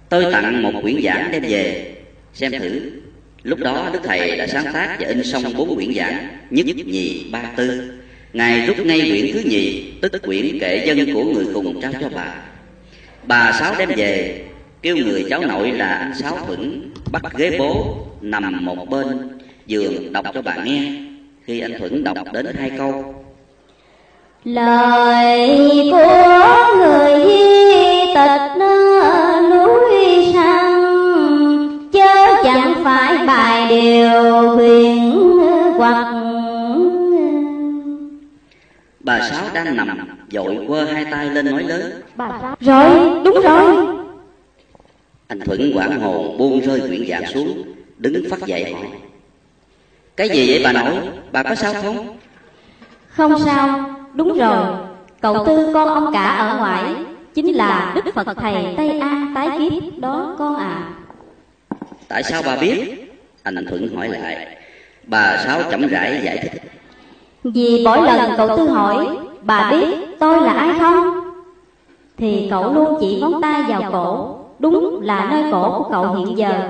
tôi tặng một quyển giảng đem về xem thử. Lúc đó Đức Thầy đã sáng tác và in xong 4 quyển giảng nhất, nhì, ba, tư. Ngài rút ngay quyển thứ nhì, tức quyển kệ dân của người cùng trao cho bà. Bà Sáu đem về, kêu người cháu nội là anh Sáu Thuận bắt ghế bố nằm một bên giường đọc cho bà nghe. Khi anh Thuận đọc đến hai câu: Lời của người tịch núi sang, chớ chẳng phải bài điều huyền hoặc. Bà Sáu đang nằm dội quơ hai tay lên nói lớn: Rồi, đúng rồi. Anh Thuận hoảng hồn buông rơi quyển giảng xuống, đứng phát dậy hỏi: Cái gì vậy bà nội? Bà có sao không? Không sao. Đúng rồi, cậu Tư, con ông cả ở ngoài chính là Đức Phật Thầy Tây An tái kiếp đó con à. Tại sao bà biết? Anh Thuận hỏi lại. Bà Sáu chậm rãi giải thích: Vì mỗi lần cậu Tư hỏi bà biết tôi là ai không, thì cậu luôn chỉ ngón tay vào cổ, đúng là nơi cổ của cậu hiện giờ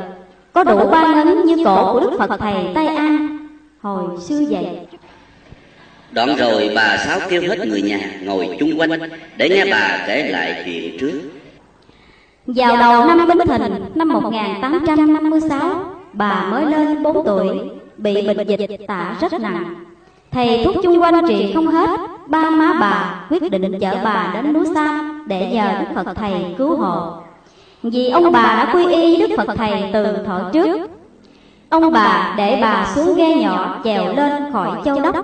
có đủ ba ngấn như cổ của Đức Phật Thầy Tây An hồi xưa vậy. Đoạn rồi bà Sáu kêu hết người nhà ngồi chung quanh để nghe bà kể lại chuyện trước. Vào đầu năm Bính Thìn năm 1856, bà mới lên 4 tuổi, bị bệnh dịch tả rất nặng. Thầy thuốc chung quanh trị không hết, ba má bà quyết định chở bà đến núi Sam để nhờ Đức Phật Thầy cứu hộ. Vì ông bà đã quy y Đức Phật Thầy từ thuở trước, ông bà để bà xuống ghe nhỏ chèo lên khỏi Châu Đốc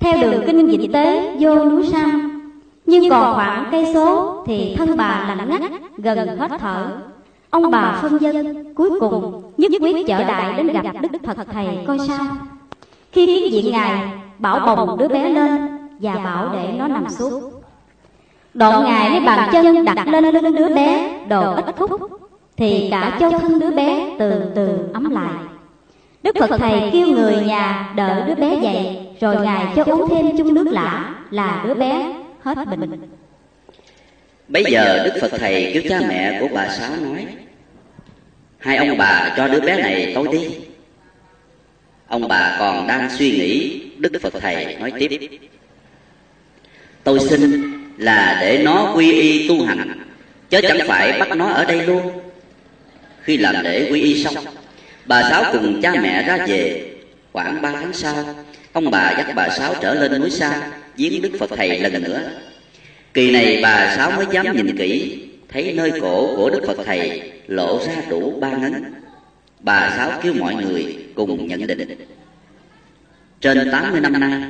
theo đường kinh Vĩnh Tế vô núi Sam. Nhưng còn khoảng cây số thì thân bà lạnh ngắt, gần hết thở. Ông bà phân vân, cuối cùng nhất quyết chở đại đến gặp Đức Phật Thầy coi sao. Khi kiến diện ngài, bảo bồng đứa bé lên và bảo để nó nằm suốt. Đoạn ngài lấy bàn chân đặt lên lưng đứa bé độ ít phút thì cả châu thân đứa bé từ từ ấm lại. Đức Phật Thầy kêu người nhà đỡ đứa bé dậy, rồi ngài cho uống thêm chung nước lã là đứa bé hết bệnh. Bây giờ Đức Phật Thầy kêu cha mẹ của bà Sáu nói: Hai ông bà cho đứa bé này tối đi. Ông bà còn đang suy nghĩ, Đức Phật Thầy nói tiếp: Tôi xin là để nó quy y tu hành, chứ chẳng phải bắt nó ở đây luôn. Khi làm lễ quy y xong, bà Sáu cùng cha mẹ ra về. Khoảng 3 tháng sau, ông bà dắt bà Sáu trở lên núi xa viếng Đức Phật Thầy lần nữa. Kỳ này bà Sáu mới dám nhìn kỹ, thấy nơi cổ của Đức Phật Thầy lộ ra đủ 3 ngấn. Bà Sáu kêu mọi người cùng nhận định. Trên 80 năm nay,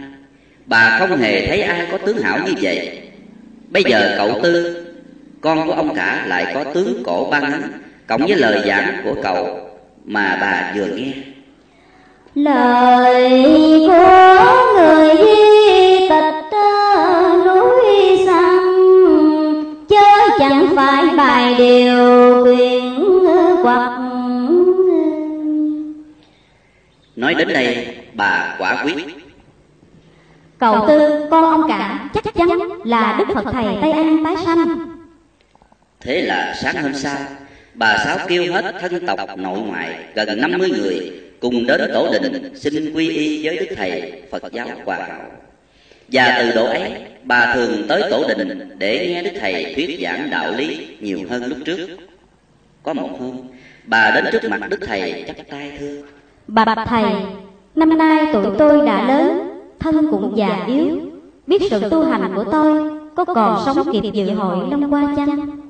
bà không hề thấy ai có tướng hảo như vậy. Bây giờ cậu Tư, con của ông cả, lại có tướng cổ 3 ngấn, cộng với lời giảng của cậu mà bà vừa nghe. Lời của người tịch núi Sam, chớ chẳng phải bài điều quyền hoặc. Nói đến đây, bà quả quyết: Cậu Tư, con ông cả, chắc chắn là Đức Phật Thầy Tây An tái sanh. Thế là sáng hôm sau, bà Sáu kêu hết thân tộc nội ngoại gần 50 người cùng đến tổ đình xin quy y với Đức Thầy Phật giáo Hòa Hảo. Và từ độ ấy, bà thường tới tổ đình để nghe Đức Thầy thuyết giảng đạo lý nhiều hơn lúc trước. Có một hôm, bà đến trước mặt Đức Thầy chắp tay thưa: Bạch Thầy, năm nay tụi tôi đã lớn, thân cũng già yếu, biết sự tu hành của tôi có còn sống kịp dự hội năm qua chăng?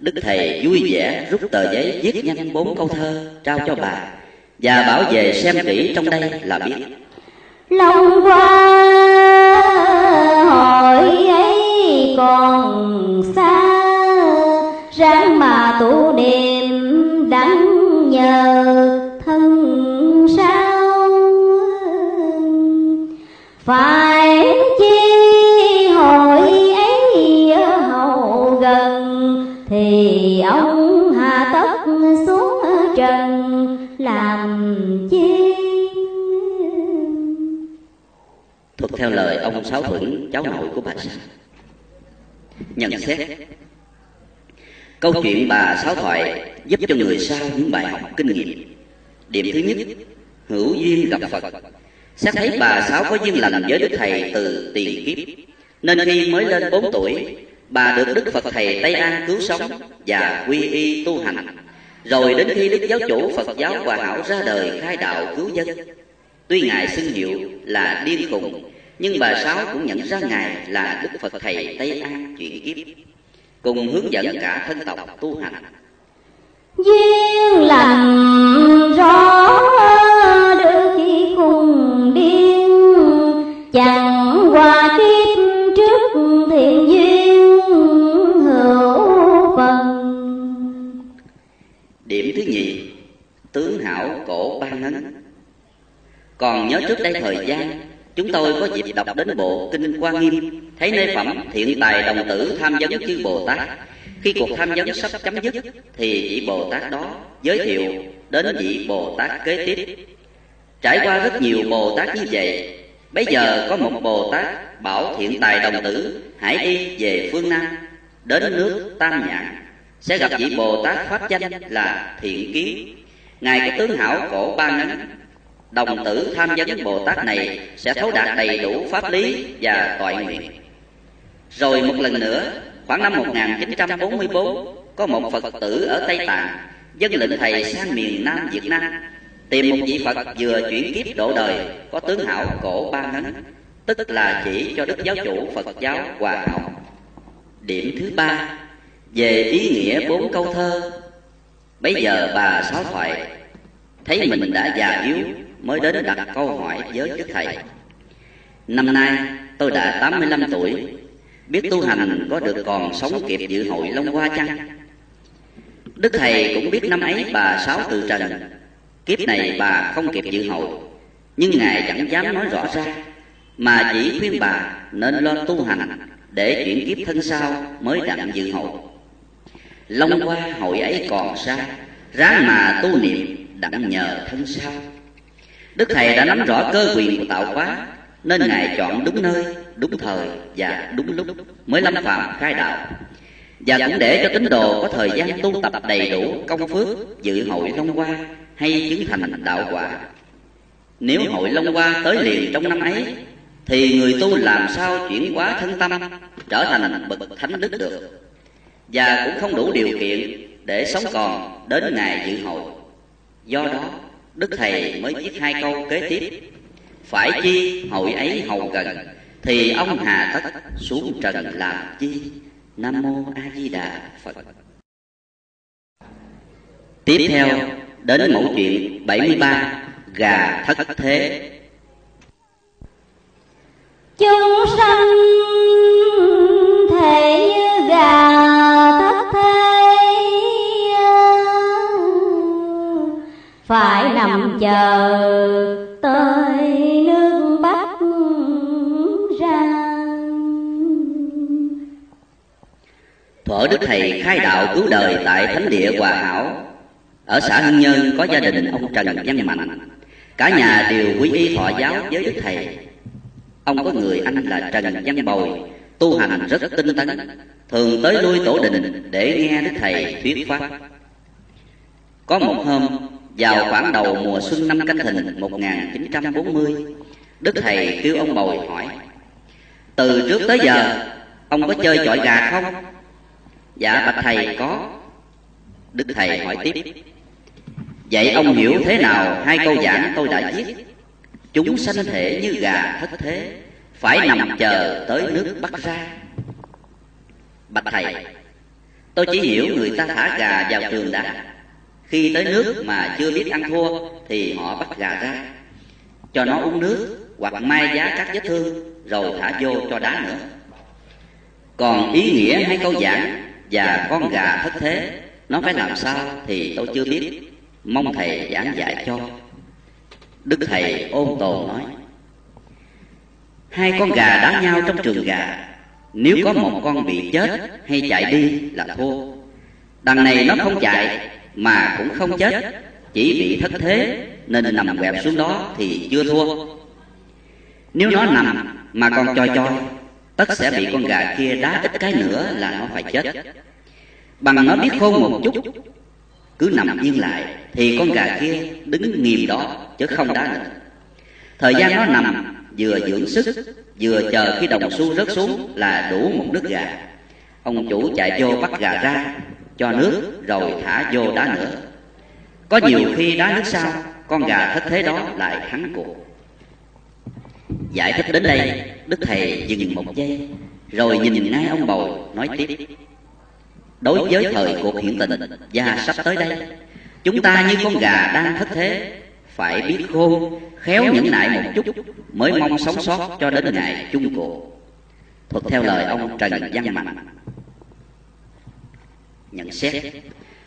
Đức Thầy vui vẻ rút tờ giấy viết nhanh 4 câu thơ trao cho bà và bảo về xem kỹ trong đây là biết. Lòng qua hội ấy còn xa, ráng mà tu niệm đáng nhờ thân sao. Phải chi hội ấy hậu gần, thì ông hạ tất xuống trần làm chi. Thuộc theo lời ông Sáu Thuận, cháu nội của bà Sáu. Nhận xét câu chuyện bà Sáu thoại giúp cho người sau những bài học kinh nghiệm. Điểm thứ nhất, hữu duyên gặp Phật. Xét thấy bà Sáu có duyên lành với Đức Thầy từ tiền kiếp, nên khi mới lên 4 tuổi, bà được Đức Phật Thầy Tây An cứu sống và quy y tu hành. Rồi đến khi Đức Giáo chủ Phật giáo Hòa Hảo ra đời khai đạo cứu dân, tuy ngài xưng hiệu là điên khùng, nhưng bà Sáu cũng nhận ra ngài là Đức Phật Thầy Tây An chuyển kiếp, cùng hướng dẫn cả thân tộc tu hành. Duyên lành rõ đôi khi cùng điên, chẳng qua kiếp trước thiện duyên hữu phần. Điểm thứ nhì, tướng hảo cổ 3 ngấn. Còn nhớ trước đây thời gian, chúng tôi có dịp đọc đến bộ Kinh Hoa Nghiêm, thấy nơi phẩm Thiện Tài Đồng Tử tham vấn chư Bồ Tát. Khi cuộc tham vấn sắp chấm dứt, thì vị Bồ Tát đó giới thiệu đến vị Bồ Tát kế tiếp. Trải qua rất nhiều Bồ Tát như vậy, bây giờ có một Bồ Tát bảo Thiện Tài Đồng Tử hãy đi về phương Nam, đến nước Tam Nhãn, sẽ gặp vị Bồ Tát pháp danh là Thiện Kiến. Ngài có tướng hảo cổ 3 ngấn. đồng tử tham vấn Bồ Tát này sẽ thấu đạt đầy đủ pháp lý và toại nguyện. Rồi một lần nữa, khoảng năm 1944, có một Phật tử ở Tây Tạng dâng lệnh thầy sang miền Nam Việt Nam tìm một vị Phật vừa chuyển kiếp độ đời, có tướng hảo cổ ba ngấn, tức là chỉ cho Đức Giáo chủ Phật giáo Hòa Hậu. Điểm thứ ba, về ý nghĩa 4 câu thơ. Bây giờ bà Sáu Thoại thấy mình đã già yếu mới đến đặt câu hỏi với Đức Thầy. Năm nay tôi đã 85 tuổi, biết tu hành có được còn sống kịp dự hội Long Hoa chăng? Đức Thầy cũng biết năm ấy bà Sáu từ trần, kiếp này bà không kịp dự hội, nhưng Ngài chẳng dám nói rõ ra, mà chỉ khuyên bà nên lo tu hành để chuyển kiếp thân sau mới đặng dự hội. Long Hoa hội ấy còn xa, ráng mà tu niệm đặng nhờ thân sau. Đức Thầy đã nắm rõ cơ quyền của tạo hóa, nên Ngài chọn đúng nơi, đúng thời và đúng lúc mới lâm phàm khai đạo, và cũng để cho tín đồ có thời gian tu tập đầy đủ công phước dự hội Long Hoa hay chứng thành đạo quả. Nếu hội Long Hoa tới liền trong năm ấy, thì người tu làm sao chuyển hóa thân tâm trở thành bậc thánh đức được, và cũng không đủ điều kiện để sống còn đến ngày dự hội. Do đó Đức Thầy mới viết 2 câu kế tiếp: phải chi hội ấy hầu gần, thì ông hà tất xuống trần làm chi. Nam mô A Di Đà Phật. Tiếp theo đến mẫu chuyện 73, gà thất thế. Chúng sanh thể gà thất thế, phải nằm chờ tới nước Bắc ra. Thuở Đức Thầy khai đạo cứu đời tại thánh địa Hòa Hảo, ở xã Hưng Nhân có gia đình ông Trần Văn Mạnh, cả nhà đều quy y thọ giáo với Đức Thầy. Ông có người anh là Trần Văn Bồi, tu hành rất tinh tấn, thường tới lui tổ đình để nghe Đức Thầy thuyết pháp. Có một hôm, vào khoảng đầu mùa xuân năm Canh Thìn 1940, Đức Thầy kêu ông Bồi hỏi: từ trước tới giờ, ông có chơi chọi gà không? Dạ bạch Thầy, có. Đức Thầy hỏi tiếp: vậy ông hiểu thế nào 2 câu giảng tôi đã viết? Chúng sanh thể như gà thất thế, phải nằm chờ tới nước Bắc ra. Bạch Thầy, tôi chỉ hiểu người ta thả gà vào tường đá, khi tới nước mà chưa biết ăn thua thì họ bắt gà ra, cho nó uống nước hoặc mai giá các vết thương, rồi thả vô cho đá nữa. Còn ý nghĩa 2 câu giảng và con gà thất thế nó phải làm sao thì tôi chưa biết, mong Thầy giảng dạy cho. Đức Thầy ôn tồn nói: 2 con gà đá nhau trong trường gà, nếu có một con bị chết hay chạy đi là thua. Đằng này nó không chạy mà cũng không chết, chỉ bị thất thế nên nằm quẹp xuống đó thì chưa thua. Nếu nó nằm mà còn choi choi, tất sẽ bị con gà kia đá ít cái nữa là nó phải chết. Bằng nó biết khôn một chút, cứ nằm yên lại thì con gà kia đứng nghiêm đó chứ không đá nữa. Thời gian nó nằm vừa dưỡng sức, vừa chờ khi đồng xu rớt xuống là đủ một nước gà. Ông chủ chạy vô bắt gà ra, cho nước rồi thả vô đá nữa. Có nhiều khi đá nước sau, con gà thất thế đó lại thắng cuộc. Giải thích đến đây, Đức Thầy dừng một giây, rồi nhìn ngay ông Bồi nói tiếp: đối với thời cuộc hiện tình và sắp tới đây, chúng ta như con gà đang thất thế, phải biết khôn, khéo nhẫn nại một chút mới mong sống sót cho đến ngày chung cuộc. Thuật theo lời ông Trần Văn Mạnh. Nhận xét: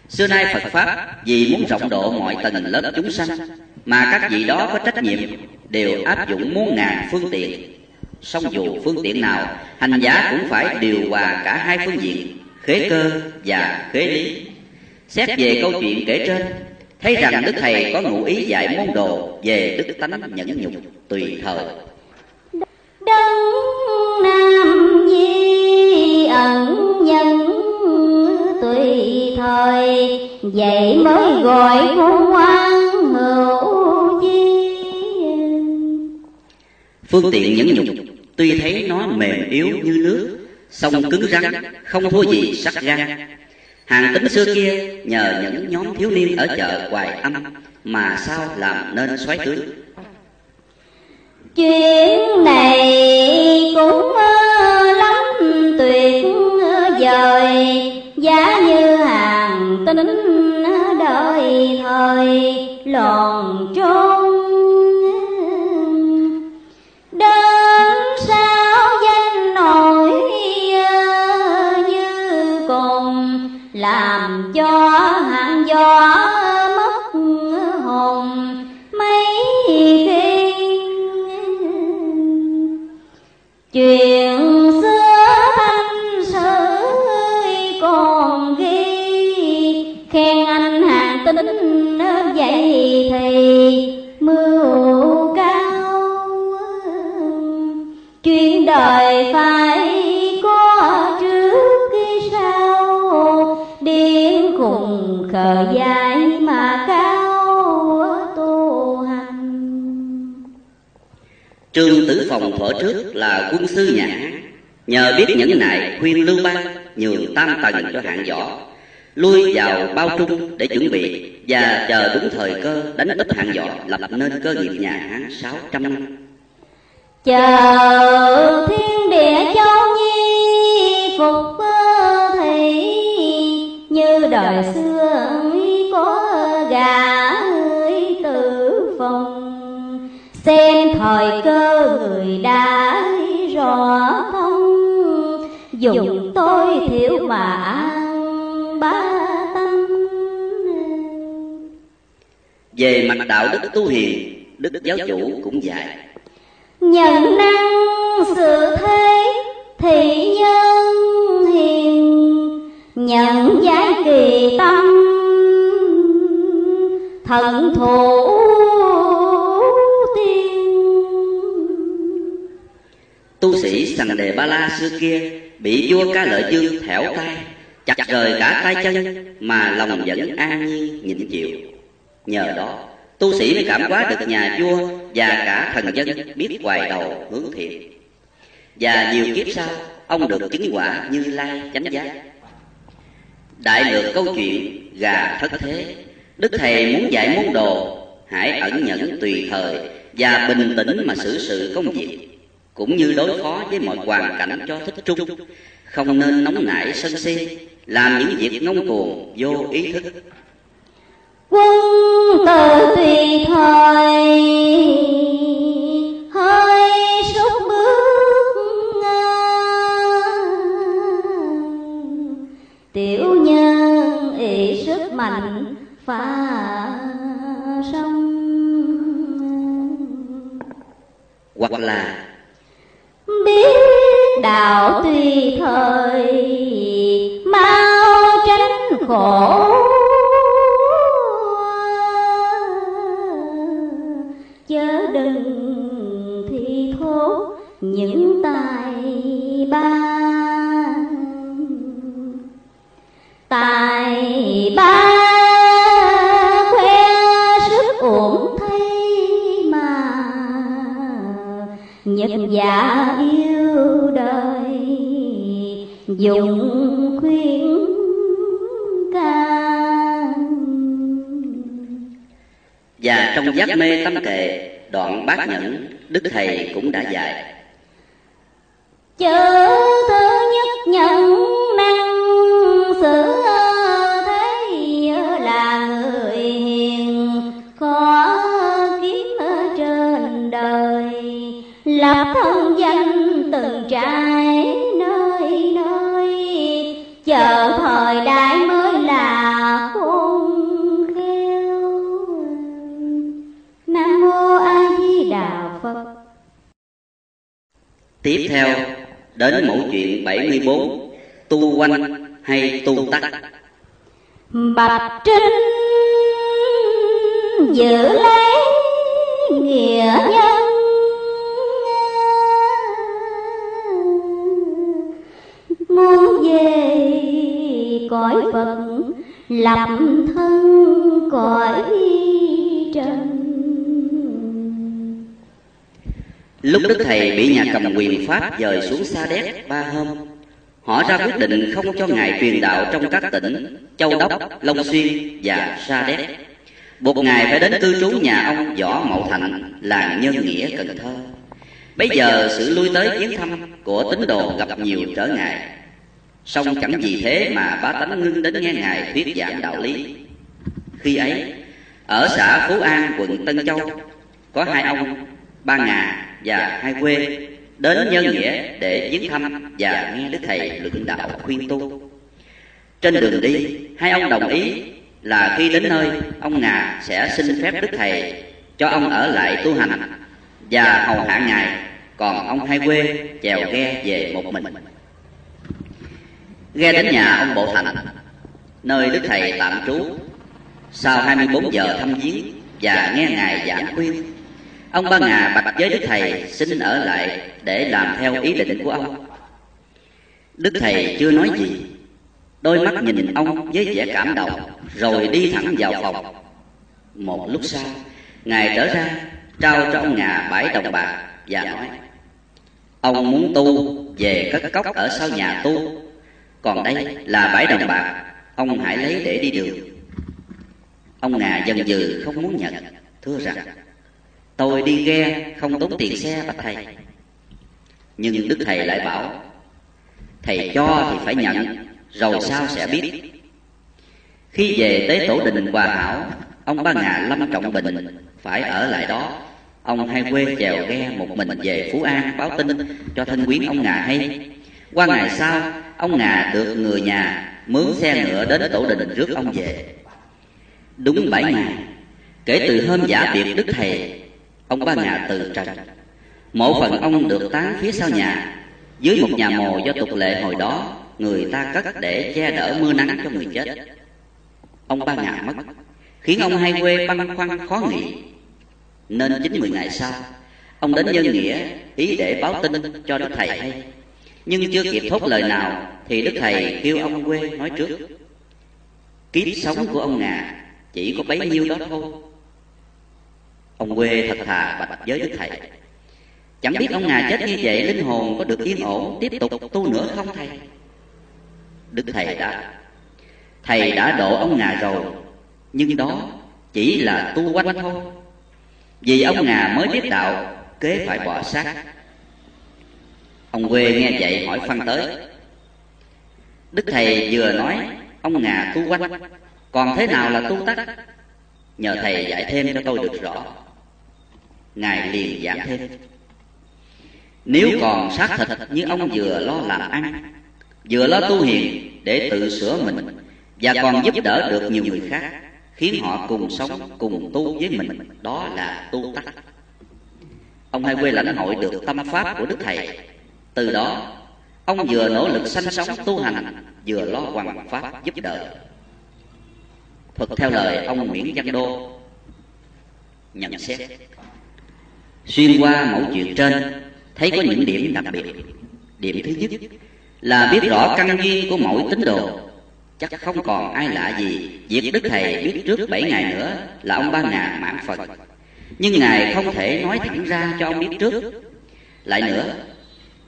xưa nay Phật Pháp vì muốn rộng độ mọi tầng lớp chúng sanh, mà các vị đó có trách nhiệm đều áp dụng muôn ngàn phương tiện. Song dù phương tiện nào, hành giả cũng phải điều hòa cả 2 phương diện, khế cơ và khế lý. Xét về câu chuyện kể trên, thấy rằng Đức Thầy có ngụ ý dạy môn đồ về đức tánh nhẫn nhục tùy thời. Đấng Nam Di ẩn nhân tùy thời, vậy mới gọi khôn ngoan hữu chi. phương tiện nhẫn nhục, tuy thấy nó mềm yếu như nước, song cứng rắn, không thua gì sắt gan. Hàng tính xưa kia nhờ những nhóm thiếu niên ở chợ Hoài Âm mà sao làm nên soái tướng. Chuyện này cũng lắm tuyệt vời, giá như hàng tính đời thời lòn trốn. Đến sao danh nổi như cùng, làm cho hạng gió mất hồn mấy khi. Chuyện xưa thanh sử còn ghi, khen anh hạng tính vậy thì mưu cao. Chuyện đời phải có trước khi sau, điên khùng khờ dại mà cao tu hành. Trương Tử Phòng thuở trước là quân sư Nhã, nhờ biết nhẫn nại khuyên Lưu Bang nhường tam tần cho hạng võ, lui vào Bao Trung để chuẩn bị và chờ đúng thời cơ đánh úp hạng võ, lập nên cơ nghiệp nhà Hán 600 năm. Chờ thiên địa châu nhi phục thị, như đời xưa có gà Tử Phòng, xem thời cơ người đã rõ thông, dùng tôi thiểu mà ba tâm. Về mặt đạo đức tu hiền, đức giáo chủ cũng dạy: nhận năng sự thế thị nhân hiền, nhận giải kỳ tâm thần thủ tiên. Tu sĩ Sằng Đề Ba La xưa kia bị vua Ca Lợi Dương thẻo tay, chặt rời cả tay chân mà lòng vẫn an nhiên nhịn chịu. Nhờ đó tu sĩ mới cảm hóa được nhà vua và cả thần dân biết hoài đầu hướng thiện, và nhiều kiếp sau ông được chứng quả Như Lai chánh giác. Đại lược câu chuyện gà thất thế, đức thầy muốn dạy môn đồ hãy ẩn nhẫn tùy thời và bình tĩnh mà xử sự công việc, cũng như đối phó với mọi hoàn cảnh cho thích trung, không nên nóng nảy sân si, làm những việc ngông cuồng vô ý thức. Quân tử tùy thời hơi sốt bước, tiểu nhân ý sức mạnh phá sông. Hoặc là biết đạo tùy thời mau tránh khổ, chớ đừng thi thố những tài ba. Tài ba khoe sức uổng thấy mà, nhật dạ yêu đời dùng khuyên ca. Và trong Giác Mê Tâm Kệ đoạn Bát Nhẫn, đức thầy cũng đã dạy: chớ thứ nhất nhẫn năng xử thế, là người hiền khó kiếm ở trên đời, là thân danh từng trải nơi nơi, chờ thời đại mới là Phật. Tiếp theo đến mẫu chuyện 74, tu quanh hay tu tắc. Bạch Trinh giữ lấy nghĩa nhân, muốn về cõi Phật làm thân cõi trần. Lúc Đức Thầy bị nhà cầm quyền Pháp dời xuống Sa Đéc 3 hôm, họ ra quyết định không cho Ngài truyền đạo trong các tỉnh Châu Đốc, Long Xuyên và Sa Đéc, buộc Ngài phải đến cư trú nhà ông Võ Mậu Thạnh, làng Nhân Nghĩa, Cần Thơ. Bây giờ sự lui tới viếng thăm của tín đồ gặp nhiều trở ngại, song chẳng vì thế mà bá tánh ngưng đến nghe Ngài thuyết giảng đạo lý. Khi ấy, ở xã Phú An, quận Tân Châu, có 2 ông, Ba Ngà và 2 Quê đến Nhân Nghĩa để viếng thăm và nghe Đức Thầy luận đạo khuyên tu. Trên đường đi, 2 ông đồng ý là khi đến nơi, ông Ngà sẽ xin phép Đức Thầy cho ông ở lại tu hành và hầu hạ Ngài, còn ông 2 Quê chèo ghe về một mình. Ghe đến nhà ông Bộ Thành, nơi Đức Thầy tạm trú. Sau 24 giờ thăm viếng và nghe Ngài giảng khuyên, ông Ba Ngà bạch với Đức Thầy xin ở lại để làm theo ý định của ông. Đức Thầy chưa nói gì, đôi mắt nhìn ông với vẻ cảm động, rồi đi thẳng vào phòng. Một lúc sau, Ngài trở ra, trao cho ông Ngà 7 đồng bạc và nói: ông muốn tu về cất cốc ở sau nhà tu, còn đây là 7 đồng bạc, ông hãy lấy để đi đường. Ông Ngà dần dừ không muốn nhận, thưa rằng: tôi đi ghe không tốn tiền xe bạch Thầy. Nhưng Đức Thầy lại bảo: thầy cho thì phải nhận, rồi sao sẽ biết. Khi về tới tổ đình Hòa Hảo, ông Ba Ngà lâm trọng bệnh phải ở lại đó. Ông 2 Quê chèo ghe một mình về Phú An báo tin cho thân quyến ông Ngà hay. Qua ngày sau, ông Ngà được người nhà mướn xe ngựa đến tổ đình rước ông về. Đúng 7 ngày kể từ hôm giả biệt Đức Thầy, ông Ba Ngà từ trần. Mộ phần ông được tán phía sau nhà, dưới một nhà mồ do tục lệ hồi đó người ta cất để che đỡ mưa nắng cho người chết. Ông Ba Ngà mất, khiến ông 2 Quê băn khoăn khó nghĩ. Nên 90 ngày sau, ông đến Nhân Nghĩa ý để báo tin cho Đức Thầy hay. Nhưng chưa kịp thốt lời nào thì Đức Thầy kêu ông Quê nói trước: kiếp sống của ông Ngà chỉ có bấy nhiêu đó thôi. Ông Quê thật thà bạch với Đức Thầy: chẳng biết ông Ngà chết như vậy, linh hồn có được yên ổn tiếp tục tu nữa không thầy? Đức Thầy đã: thầy đã độ ông Ngà rồi, nhưng đó chỉ là tu quanh thôi. Vì ông Ngà mới biết đạo, kế phải bỏ xác. Ông Quê nghe vậy hỏi phan tới. Đức Thầy vừa nói ông Ngà tu quanh, còn thế nào là tu tắt? Nhờ thầy dạy thêm cho tôi được rõ. Ngài liền giảng thêm: nếu còn xác thịt như ông vừa lo làm ăn, vừa lo tu hiền để tự sửa mình, và còn giúp đỡ được nhiều người khác, khiến họ cùng sống, cùng tu với mình, đó là tu tắt. Ông 2 Quê lãnh hội được tâm pháp của Đức Thầy. Từ đó, ông vừa nỗ lực sanh sống tu hành, vừa lo hoằng pháp giúp đỡ. Thuật theo lời ông Nguyễn Văn Đô nhận xét: xuyên qua mẫu chuyện trên, thấy có những điểm đặc biệt. Điểm thứ nhất là biết rõ căn duyên của mỗi tín đồ. Chắc không còn ai lạ gì việc Đức Thầy biết trước 7 ngày nữa là ông Ba Ngà mãn Phật, nhưng Ngài không thể nói thẳng ra cho ông biết trước. Lại nữa,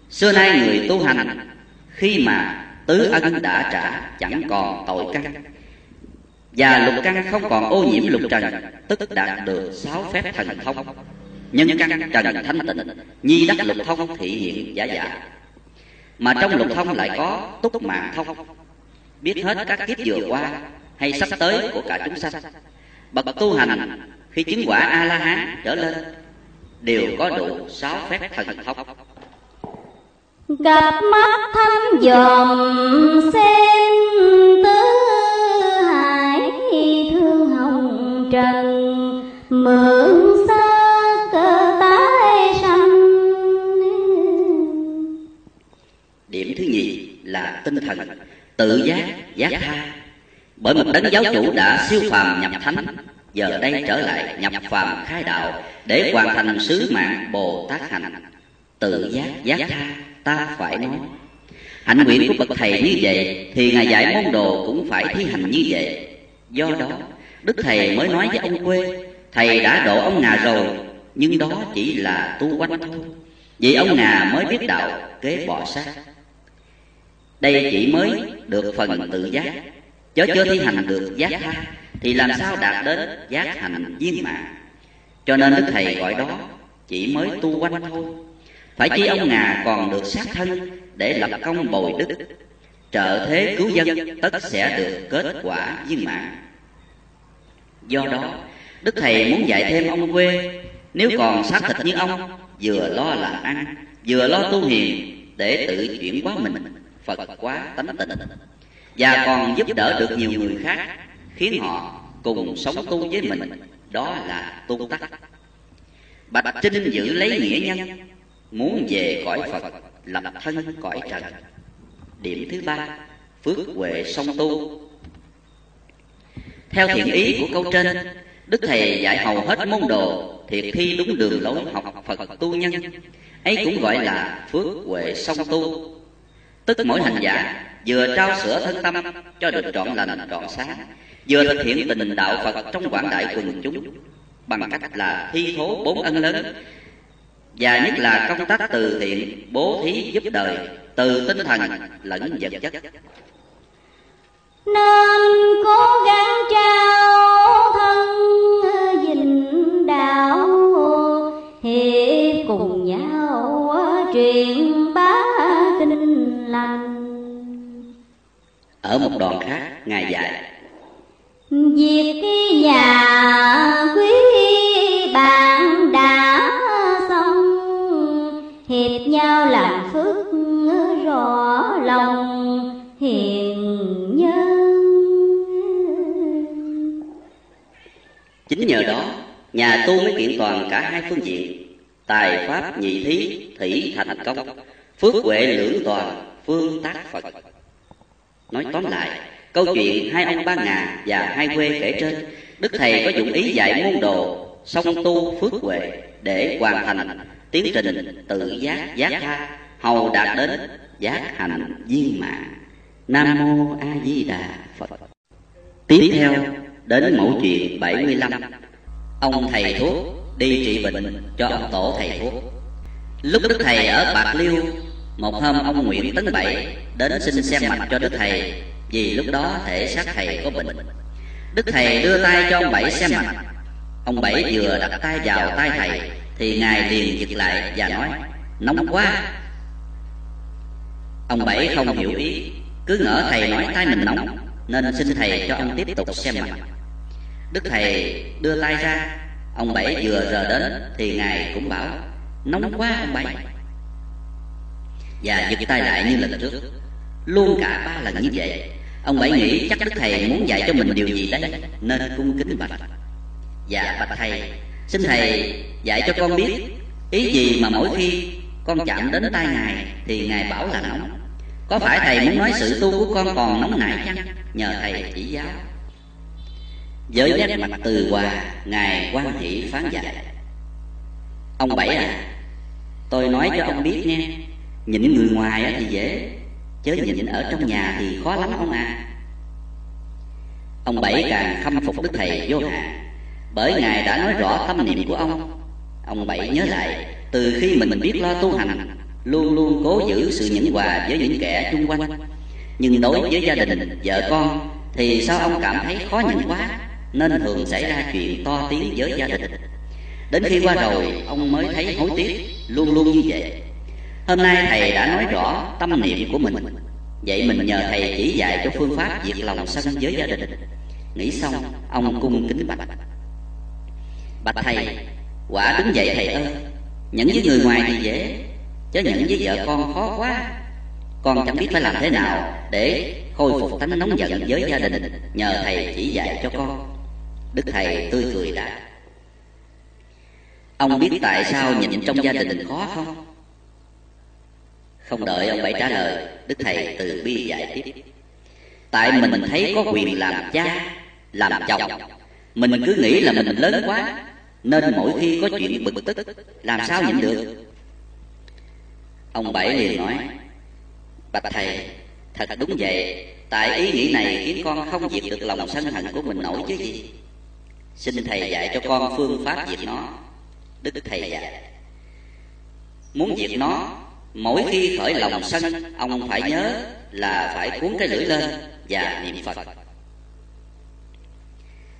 xưa nay người tu hành khi mà tứ ân đã trả chẳng còn tội căn, và lục căn không còn ô nhiễm lục trần, tức đạt được 6 phép thần thông. Nhân căn trần thanh tịnh, nhi đắc lục thông thị hiện giả giả. Mà trong lục thông lại có túc mạng thông, biết hết các kiếp vừa qua hay sắp tới của cả chúng sanh. Bậc tu hành khi chứng quả A-la-hán trở lên đều có đủ 6 phép thần thông. Cặp mắt thâm dòm xem tứ hải, thương hồng trần mượn xác tái sanh. Điểm thứ nhì là tinh thần tự giác giác tha. Bởi một đấng giáo chủ đã siêu phàm nhập thánh, giờ đây trở lại nhập phàm khai đạo để hoàn thành sứ mạng Bồ Tát hành. Tự giác giác tha, ta phải nói. Hạnh nguyện của bậc Thầy như vậy thì Ngài dạy môn đồ cũng phải thi hành như vậy. Do đó Đức Thầy mới nói với ông Quê: thầy đã độ ông Ngà rồi, nhưng đó chỉ là tu quanh thôi. Vì ông Ngà mới biết đạo kế bỏ sát. Đây chỉ mới được phần tự giác, chớ chưa thi hành được giác tha thì làm sao đạt đến giác hành viên mãn. Cho nên Đức Thầy gọi đó chỉ mới tu quanh thôi. Phải chi ông Ngà còn được sát thân để lập công bồi đức, trợ thế cứu dân, tất sẽ được kết quả viên mãn. Do đó, Đức Thầy muốn dạy thêm ông Quê, nếu còn xác thịt như ông, vừa lo làm ăn, vừa lo tu hiền, để tự chuyển hóa mình, Phật hóa tánh tình, và còn giúp đỡ được nhiều người khác, khiến họ cùng sống tu với mình, đó là tu tắc. Bạch Trinh giữ lấy nghĩa nhân, muốn về cõi Phật, lập thân cõi trần. Điểm thứ ba, phước huệ song tu. Theo thiện ý của câu trên, Đức Thầy dạy hầu hết môn đồ thiệt thi đúng đường lối học Phật tu nhân, ấy cũng gọi là phước huệ song tu. Tức mỗi hành giả vừa trao sửa thân tâm cho được trọn lành trọn sáng, vừa thực hiện tình đạo Phật trong quảng đại quần chúng bằng cách là thi thố bốn ân lớn, và nhất là công tác từ thiện, bố thí giúp đời, từ tinh thần lẫn vật chất. Nên cố gắng trao thân gìn đạo, hiệp cùng nhau truyền bá kinh lành. Ở một đoạn khác, Ngài dạy: việc nhà quý bạn đã xong, hiệp nhau làm phước rõ lòng hiền nhân. Chính nhờ đó, nhà tu mới kiện toàn cả hai phương diện: tài pháp nhị thí, thủy thành công, phước huệ lưỡng toàn, phương tác Phật. Nói tóm lại, câu chuyện hai ông Ba Ngà và hai Quê kể trên, Đức Thầy có dụng ý dạy môn đồ song tu phước huệ để hoàn thành tiến trình tự giác giác tha, hầu đạt đến giác hành viên mãn. Nam Mô A Di Đà Phật. Tiếp theo đến mẫu chuyện 75. Ông thầy thuốc đi trị bệnh cho ông tổ thầy thuốc. Lúc Đức Thầy ở Bạc Liêu, một hôm ông Nguyễn Tấn Bảy đến xin xem mạch cho Đức Thầy, vì lúc đó thể xác Thầy có bệnh. Đức Thầy đưa tay cho ông Bảy xem mạch. Ông Bảy vừa đặt tay vào tay Thầy thì Ngài liền giật lại và nói: nóng quá. Ông Bảy không hiểu ý, cứ ngỡ Thầy nói tay mình nóng nên xin Thầy cho ông tiếp tục xem mạch. Đức Thầy đưa tay ra, ông Bảy vừa rờ đến thì Ngài cũng bảo: nóng quá ông Bảy, và giật tay lại như lần trước. Luôn cả ba lần như vậy, ông Bảy nghĩ chắc Đức Thầy muốn dạy cho mình điều gì đấy nên cung kính bạch: dạ bạch Thầy, xin Thầy dạy cho con biết ý gì mà mỗi khi con chạm đến tay Ngài thì Ngài bảo là nóng. Có phải Thầy muốn nói sự tu của con còn nóng nảy chăng? Nhờ Thầy chỉ giáo. Với nét mặt từ hòa, Ngài quan hỷ phán dạy: ông Bảy à, tôi nói cho ông biết nghe, nhịn người ngoài thì dễ, chớ nhịn ở trong nhà thì khó lắm ông à. Ông Bảy càng khâm phục Đức Thầy vô hạn, bởi Ngài đã nói rõ tâm niệm của ông. Ông Bảy nhớ lại, từ khi mình biết lo tu hành, luôn luôn cố giữ sự nhẫn hòa với những kẻ chung quanh, nhưng đối với gia đình, vợ con thì sao ông cảm thấy khó nhẫn quá, nên thường xảy ra chuyện to tiếng với gia đình. Đến khi qua rồi, ông mới thấy hối tiếc, luôn luôn như vậy. Hôm nay Thầy đã nói rõ tâm niệm của mình, vậy mình nhờ Thầy chỉ dạy cho phương pháp diệt lòng sân với gia đình. Nghĩ xong, ông cung kính bạch: bạch Thầy, quả đúng vậy Thầy ơi, nhẫn với người ngoài thì dễ, chớ nhẫn với vợ con khó quá. Con chẳng biết phải làm thế nào để khôi phục tánh nóng giận với gia đình, nhờ Thầy chỉ dạy cho con. Đức Thầy tươi cười đã: ông biết tại sao nhịn trong gia đình khó không? Không đợi ông Bảy trả lời, Đức Thầy từ bi giải tiếp: tại mình thấy có quyền làm cha, làm chồng, mình cứ nghĩ là mình lớn quá, nên mỗi khi có chuyện bực tức, làm sao nhịn được. Ông Bảy liền nói: bạch Thầy, thật đúng vậy, tại ý nghĩ này khiến con không diệt được lòng sân hận của mình nổi chứ gì. Xin Thầy dạy cho con phương pháp diệt nó. Đức Thầy dạy: muốn diệt nó, mỗi khi khởi lòng sân, ông phải nhớ là phải cuốn cái lưỡi lên và niệm Phật.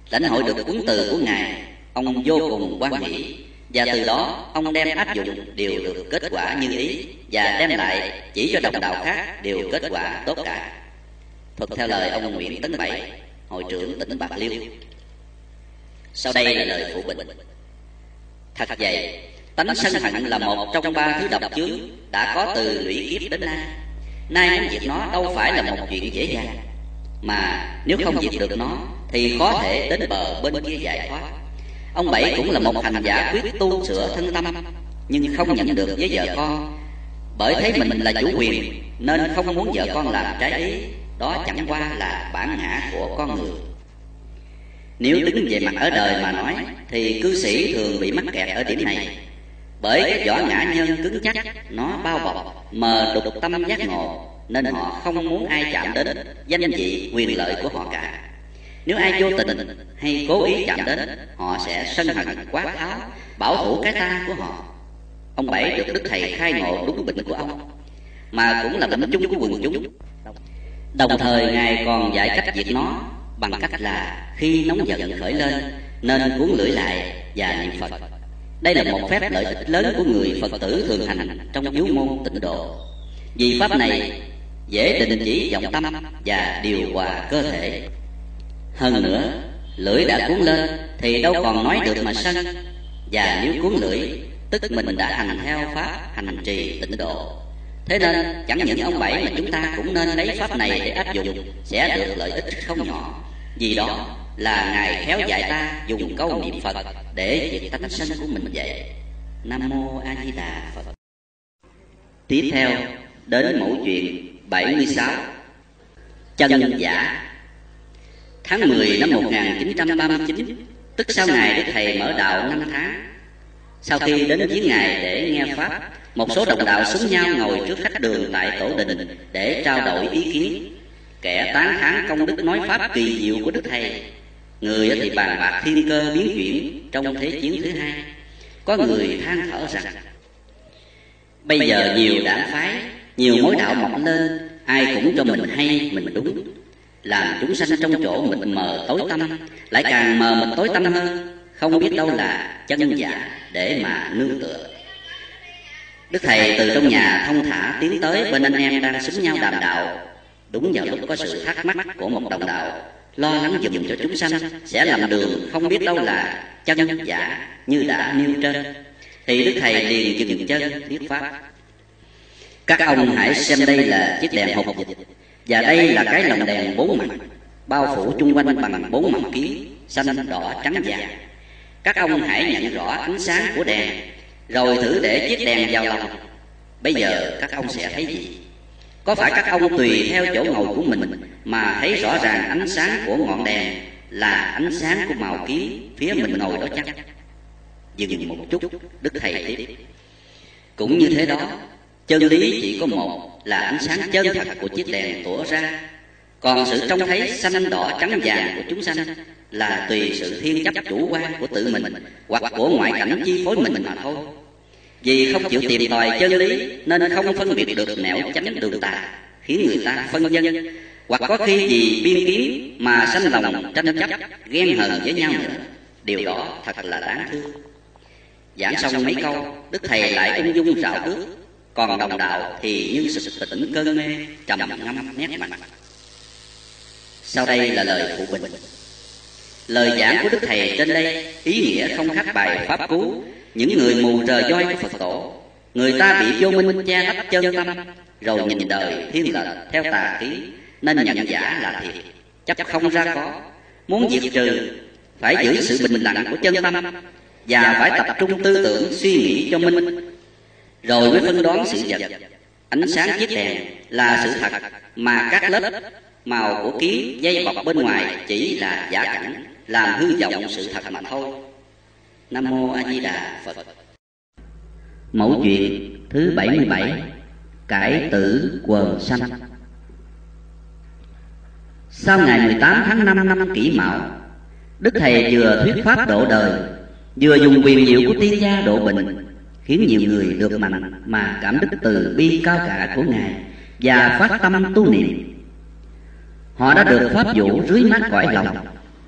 Lãnh hội được cuốn từ của Ngài, ông vô cùng hoan hỷ, và từ đó ông đem áp dụng đều được kết quả như ý, và đem lại chỉ cho đồng đạo khác đều kết quả tốt cả. Thuật theo lời ông Nguyễn Tấn Bảy, hội trưởng tỉnh Bạc Liêu. Sau đây là lời phụ bình. Thật vậy, tánh sân hận là một trong ba thứ độc chướng đã có từ lũy kiếp đến nay. Nay muốn diệt nó đâu phải là một chuyện dễ dàng, mà nếu không diệt được nó thì có thể đến bờ bên kia giải thoát. Ông Bảy cũng là một hành giả quyết tu sửa thân tâm, nhưng không nhận được với vợ con, bởi thấy mình là chủ quyền nên không muốn vợ con làm trái ý. Đó chẳng qua là bản ngã của con người. Nếu đứng về mặt ở đời mà nói thì cư sĩ thường bị mắc kẹt ở điểm này, bởi cái vỏ ngã nhân cứng chắc nó bao bọc mờ đục tâm giác ngộ, nên họ không muốn ai chạm đến danh vị quyền lợi của họ cả. Nếu ai vô tình hay cố ý chạm đến, họ sẽ sân hận quá tháo, bảo thủ cái ta của họ. Ông Bảy được Đức Thầy khai ngộ đúng bệnh của ông, mà cũng là bệnh chung của quần chúng. Đồng thời Ngài còn dạy cách diệt nó bằng cách là khi nóng giận khởi lên nên cuốn lưỡi lại và niệm Phật. Đây là một phép lợi ích lớn của người Phật tử thường hành trong viếu môn tịnh độ, vì pháp này dễ định chỉ vọng tâm và điều hòa cơ thể. Hơn nữa, lưỡi đã cuốn lên thì đâu còn nói được mà sân, và nếu cuốn lưỡi tức mình đã hành theo pháp hành trì tịnh độ. Thế nên chẳng những ông Bảy mà chúng ta cũng nên lấy pháp này để áp dụng, sẽ được lợi ích không nhỏ. Vì đó là Ngài khéo dạy ta dùng câu niệm Phật để diệt tánh sân của mình vậy. Nam Mô A Di Đà Phật. Tiếp theo đến mẫu chuyện 76, chân giả. Tháng 10 năm 1939, tức sau ngày Đức Thầy mở đạo 5 tháng. Sau khi đến viếng Ngài để nghe pháp, một số đồng đạo xúm nhau ngồi trước khách đường tại Tổ Đình để trao đổi ý kiến. Kẻ tán thán công đức nói pháp kỳ diệu của Đức Thầy, người thì bàn bạc thiên cơ biến chuyển trong Thế chiến thứ hai. Có người than thở rằng bây giờ nhiều đảng phái, nhiều mối đạo mọc lên, ai cũng cho mình hay, mình đúng, làm chúng sanh trong chỗ mịt mờ tối tăm, lại càng mờ mịt tối tăm hơn, không biết đâu là chân giả để mà nương tựa. Đức Thầy từ trong nhà thông thả tiến tới bên anh em đang xúm nhau đàm đạo. Đúng vào lúc có sự thắc mắc của một đồng đạo lo lắng dùm cho chúng sanh sẽ làm đường không biết đâu là chân giả như đã nêu trên, thì Đức Thầy liền dừng chân thuyết pháp. Các ông hãy xem đây là chiếc đèn hộp dịch, và đây là cái lồng đèn bốn mặt, bao phủ chung quanh bằng bốn mặt kiến xanh đỏ trắng vàng. Các ông hãy nhận rõ ánh sáng của đèn, rồi thử để chiếc đèn vào lòng. Bây giờ các ông sẽ thấy gì? Có phải các ông tùy theo chỗ ngồi của mình mà thấy rõ ràng ánh sáng của ngọn đèn là ánh sáng của màu kiến phía mình ngồi đó chắc? Dừng một chút, Đức Thầy tiếp. Cũng như thế đó, chân lý chỉ có một là ánh sáng chân thật của chiếc đèn tỏa ra, còn sự trông thấy xanh đỏ trắng vàng của chúng sanh là tùy sự thiên chấp chủ quan của tự mình hoặc của ngoại cảnh chi phối mình mà thôi. Vì không chịu tìm tòi chân lý nên không phân biệt được nẻo chánh đường tà, khiến người ta phân vân, hoặc có khi vì biên kiến mà sanh lòng tranh chấp ghen hờn với nhau nữa. Điều đó thật là đáng thương. Giảng xong mấy câu, Đức Thầy lại ung dung rảo bước, còn đồng đạo thì như sự tỉnh cơn mê, trầm ngâm nét mặt. Sau đây là lời phụ bình. Lời giảng của Đức Thầy trên đây ý nghĩa không khác bài pháp cứu những người mù rờ voi của Phật tổ. Người ta bị vô minh che lấp chân tâm, rồi nhìn đời thiên lệch theo tà khí, nên nhận giả là thiệt, chấp không ra có. Muốn diệt trừ phải giữ sự bình lặng của chân tâm, và phải tập trung tư tưởng suy nghĩ cho minh, rồi mới phân đoán sự vật. Ánh sáng chiếc đèn là sự thật, mà các lớp màu của kiến dây bọc bên ngoài chỉ là giả cảnh, làm hư vọng sự thật mà thôi. Nam Mô A Di Đà Phật. Mẫu chuyện thứ 77, cải tử quần sanh. Sau ngày 18 tháng 5 năm Kỷ Mão, Đức Thầy vừa thuyết pháp độ đời, vừa dùng quyền diệu của tiên gia độ bệnh. khiến nhiều người được mạnh mà cảm đức từ bi cao cả của Ngài và phát tâm tu niệm. Họ đã được pháp vũ rưới mát cõi lòng,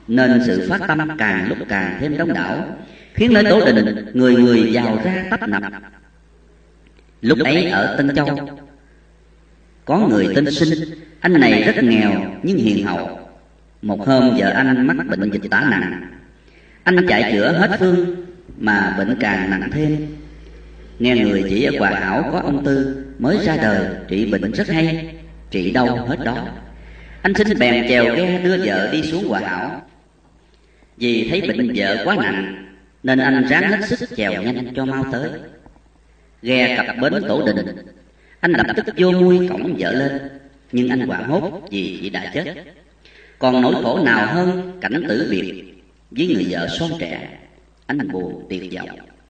nên sự phát tâm càng lúc càng thêm đông đảo, khiến nơi Tố Đình người người giàu ra tấp nập. Lúc ấy ở Tân Châu có người tên Sinh, anh này rất nghèo nhưng hiền hậu. Một hôm vợ anh mắc bệnh dịch tả nặng, anh chạy chữa hết phương mà bệnh càng nặng thêm. Nghe người chỉ ở Hòa Hảo có ông Tư mới ra đời trị bệnh rất hay, trị đâu hết đó. Anh Sinh bèn chèo ghe đưa vợ đi xuống Hòa Hảo. Vì thấy bệnh vợ quá nặng nên anh ráng hết sức chèo nhanh cho mau tới. Ghe cập bến Tổ Đình, anh lập tức vô nuôi cõng vợ lên, nhưng anh hoảng hốt vì chị đã chết. Còn nỗi khổ nào hơn cảnh tử biệt với người vợ son trẻ, anh buồn tuyệt vọng.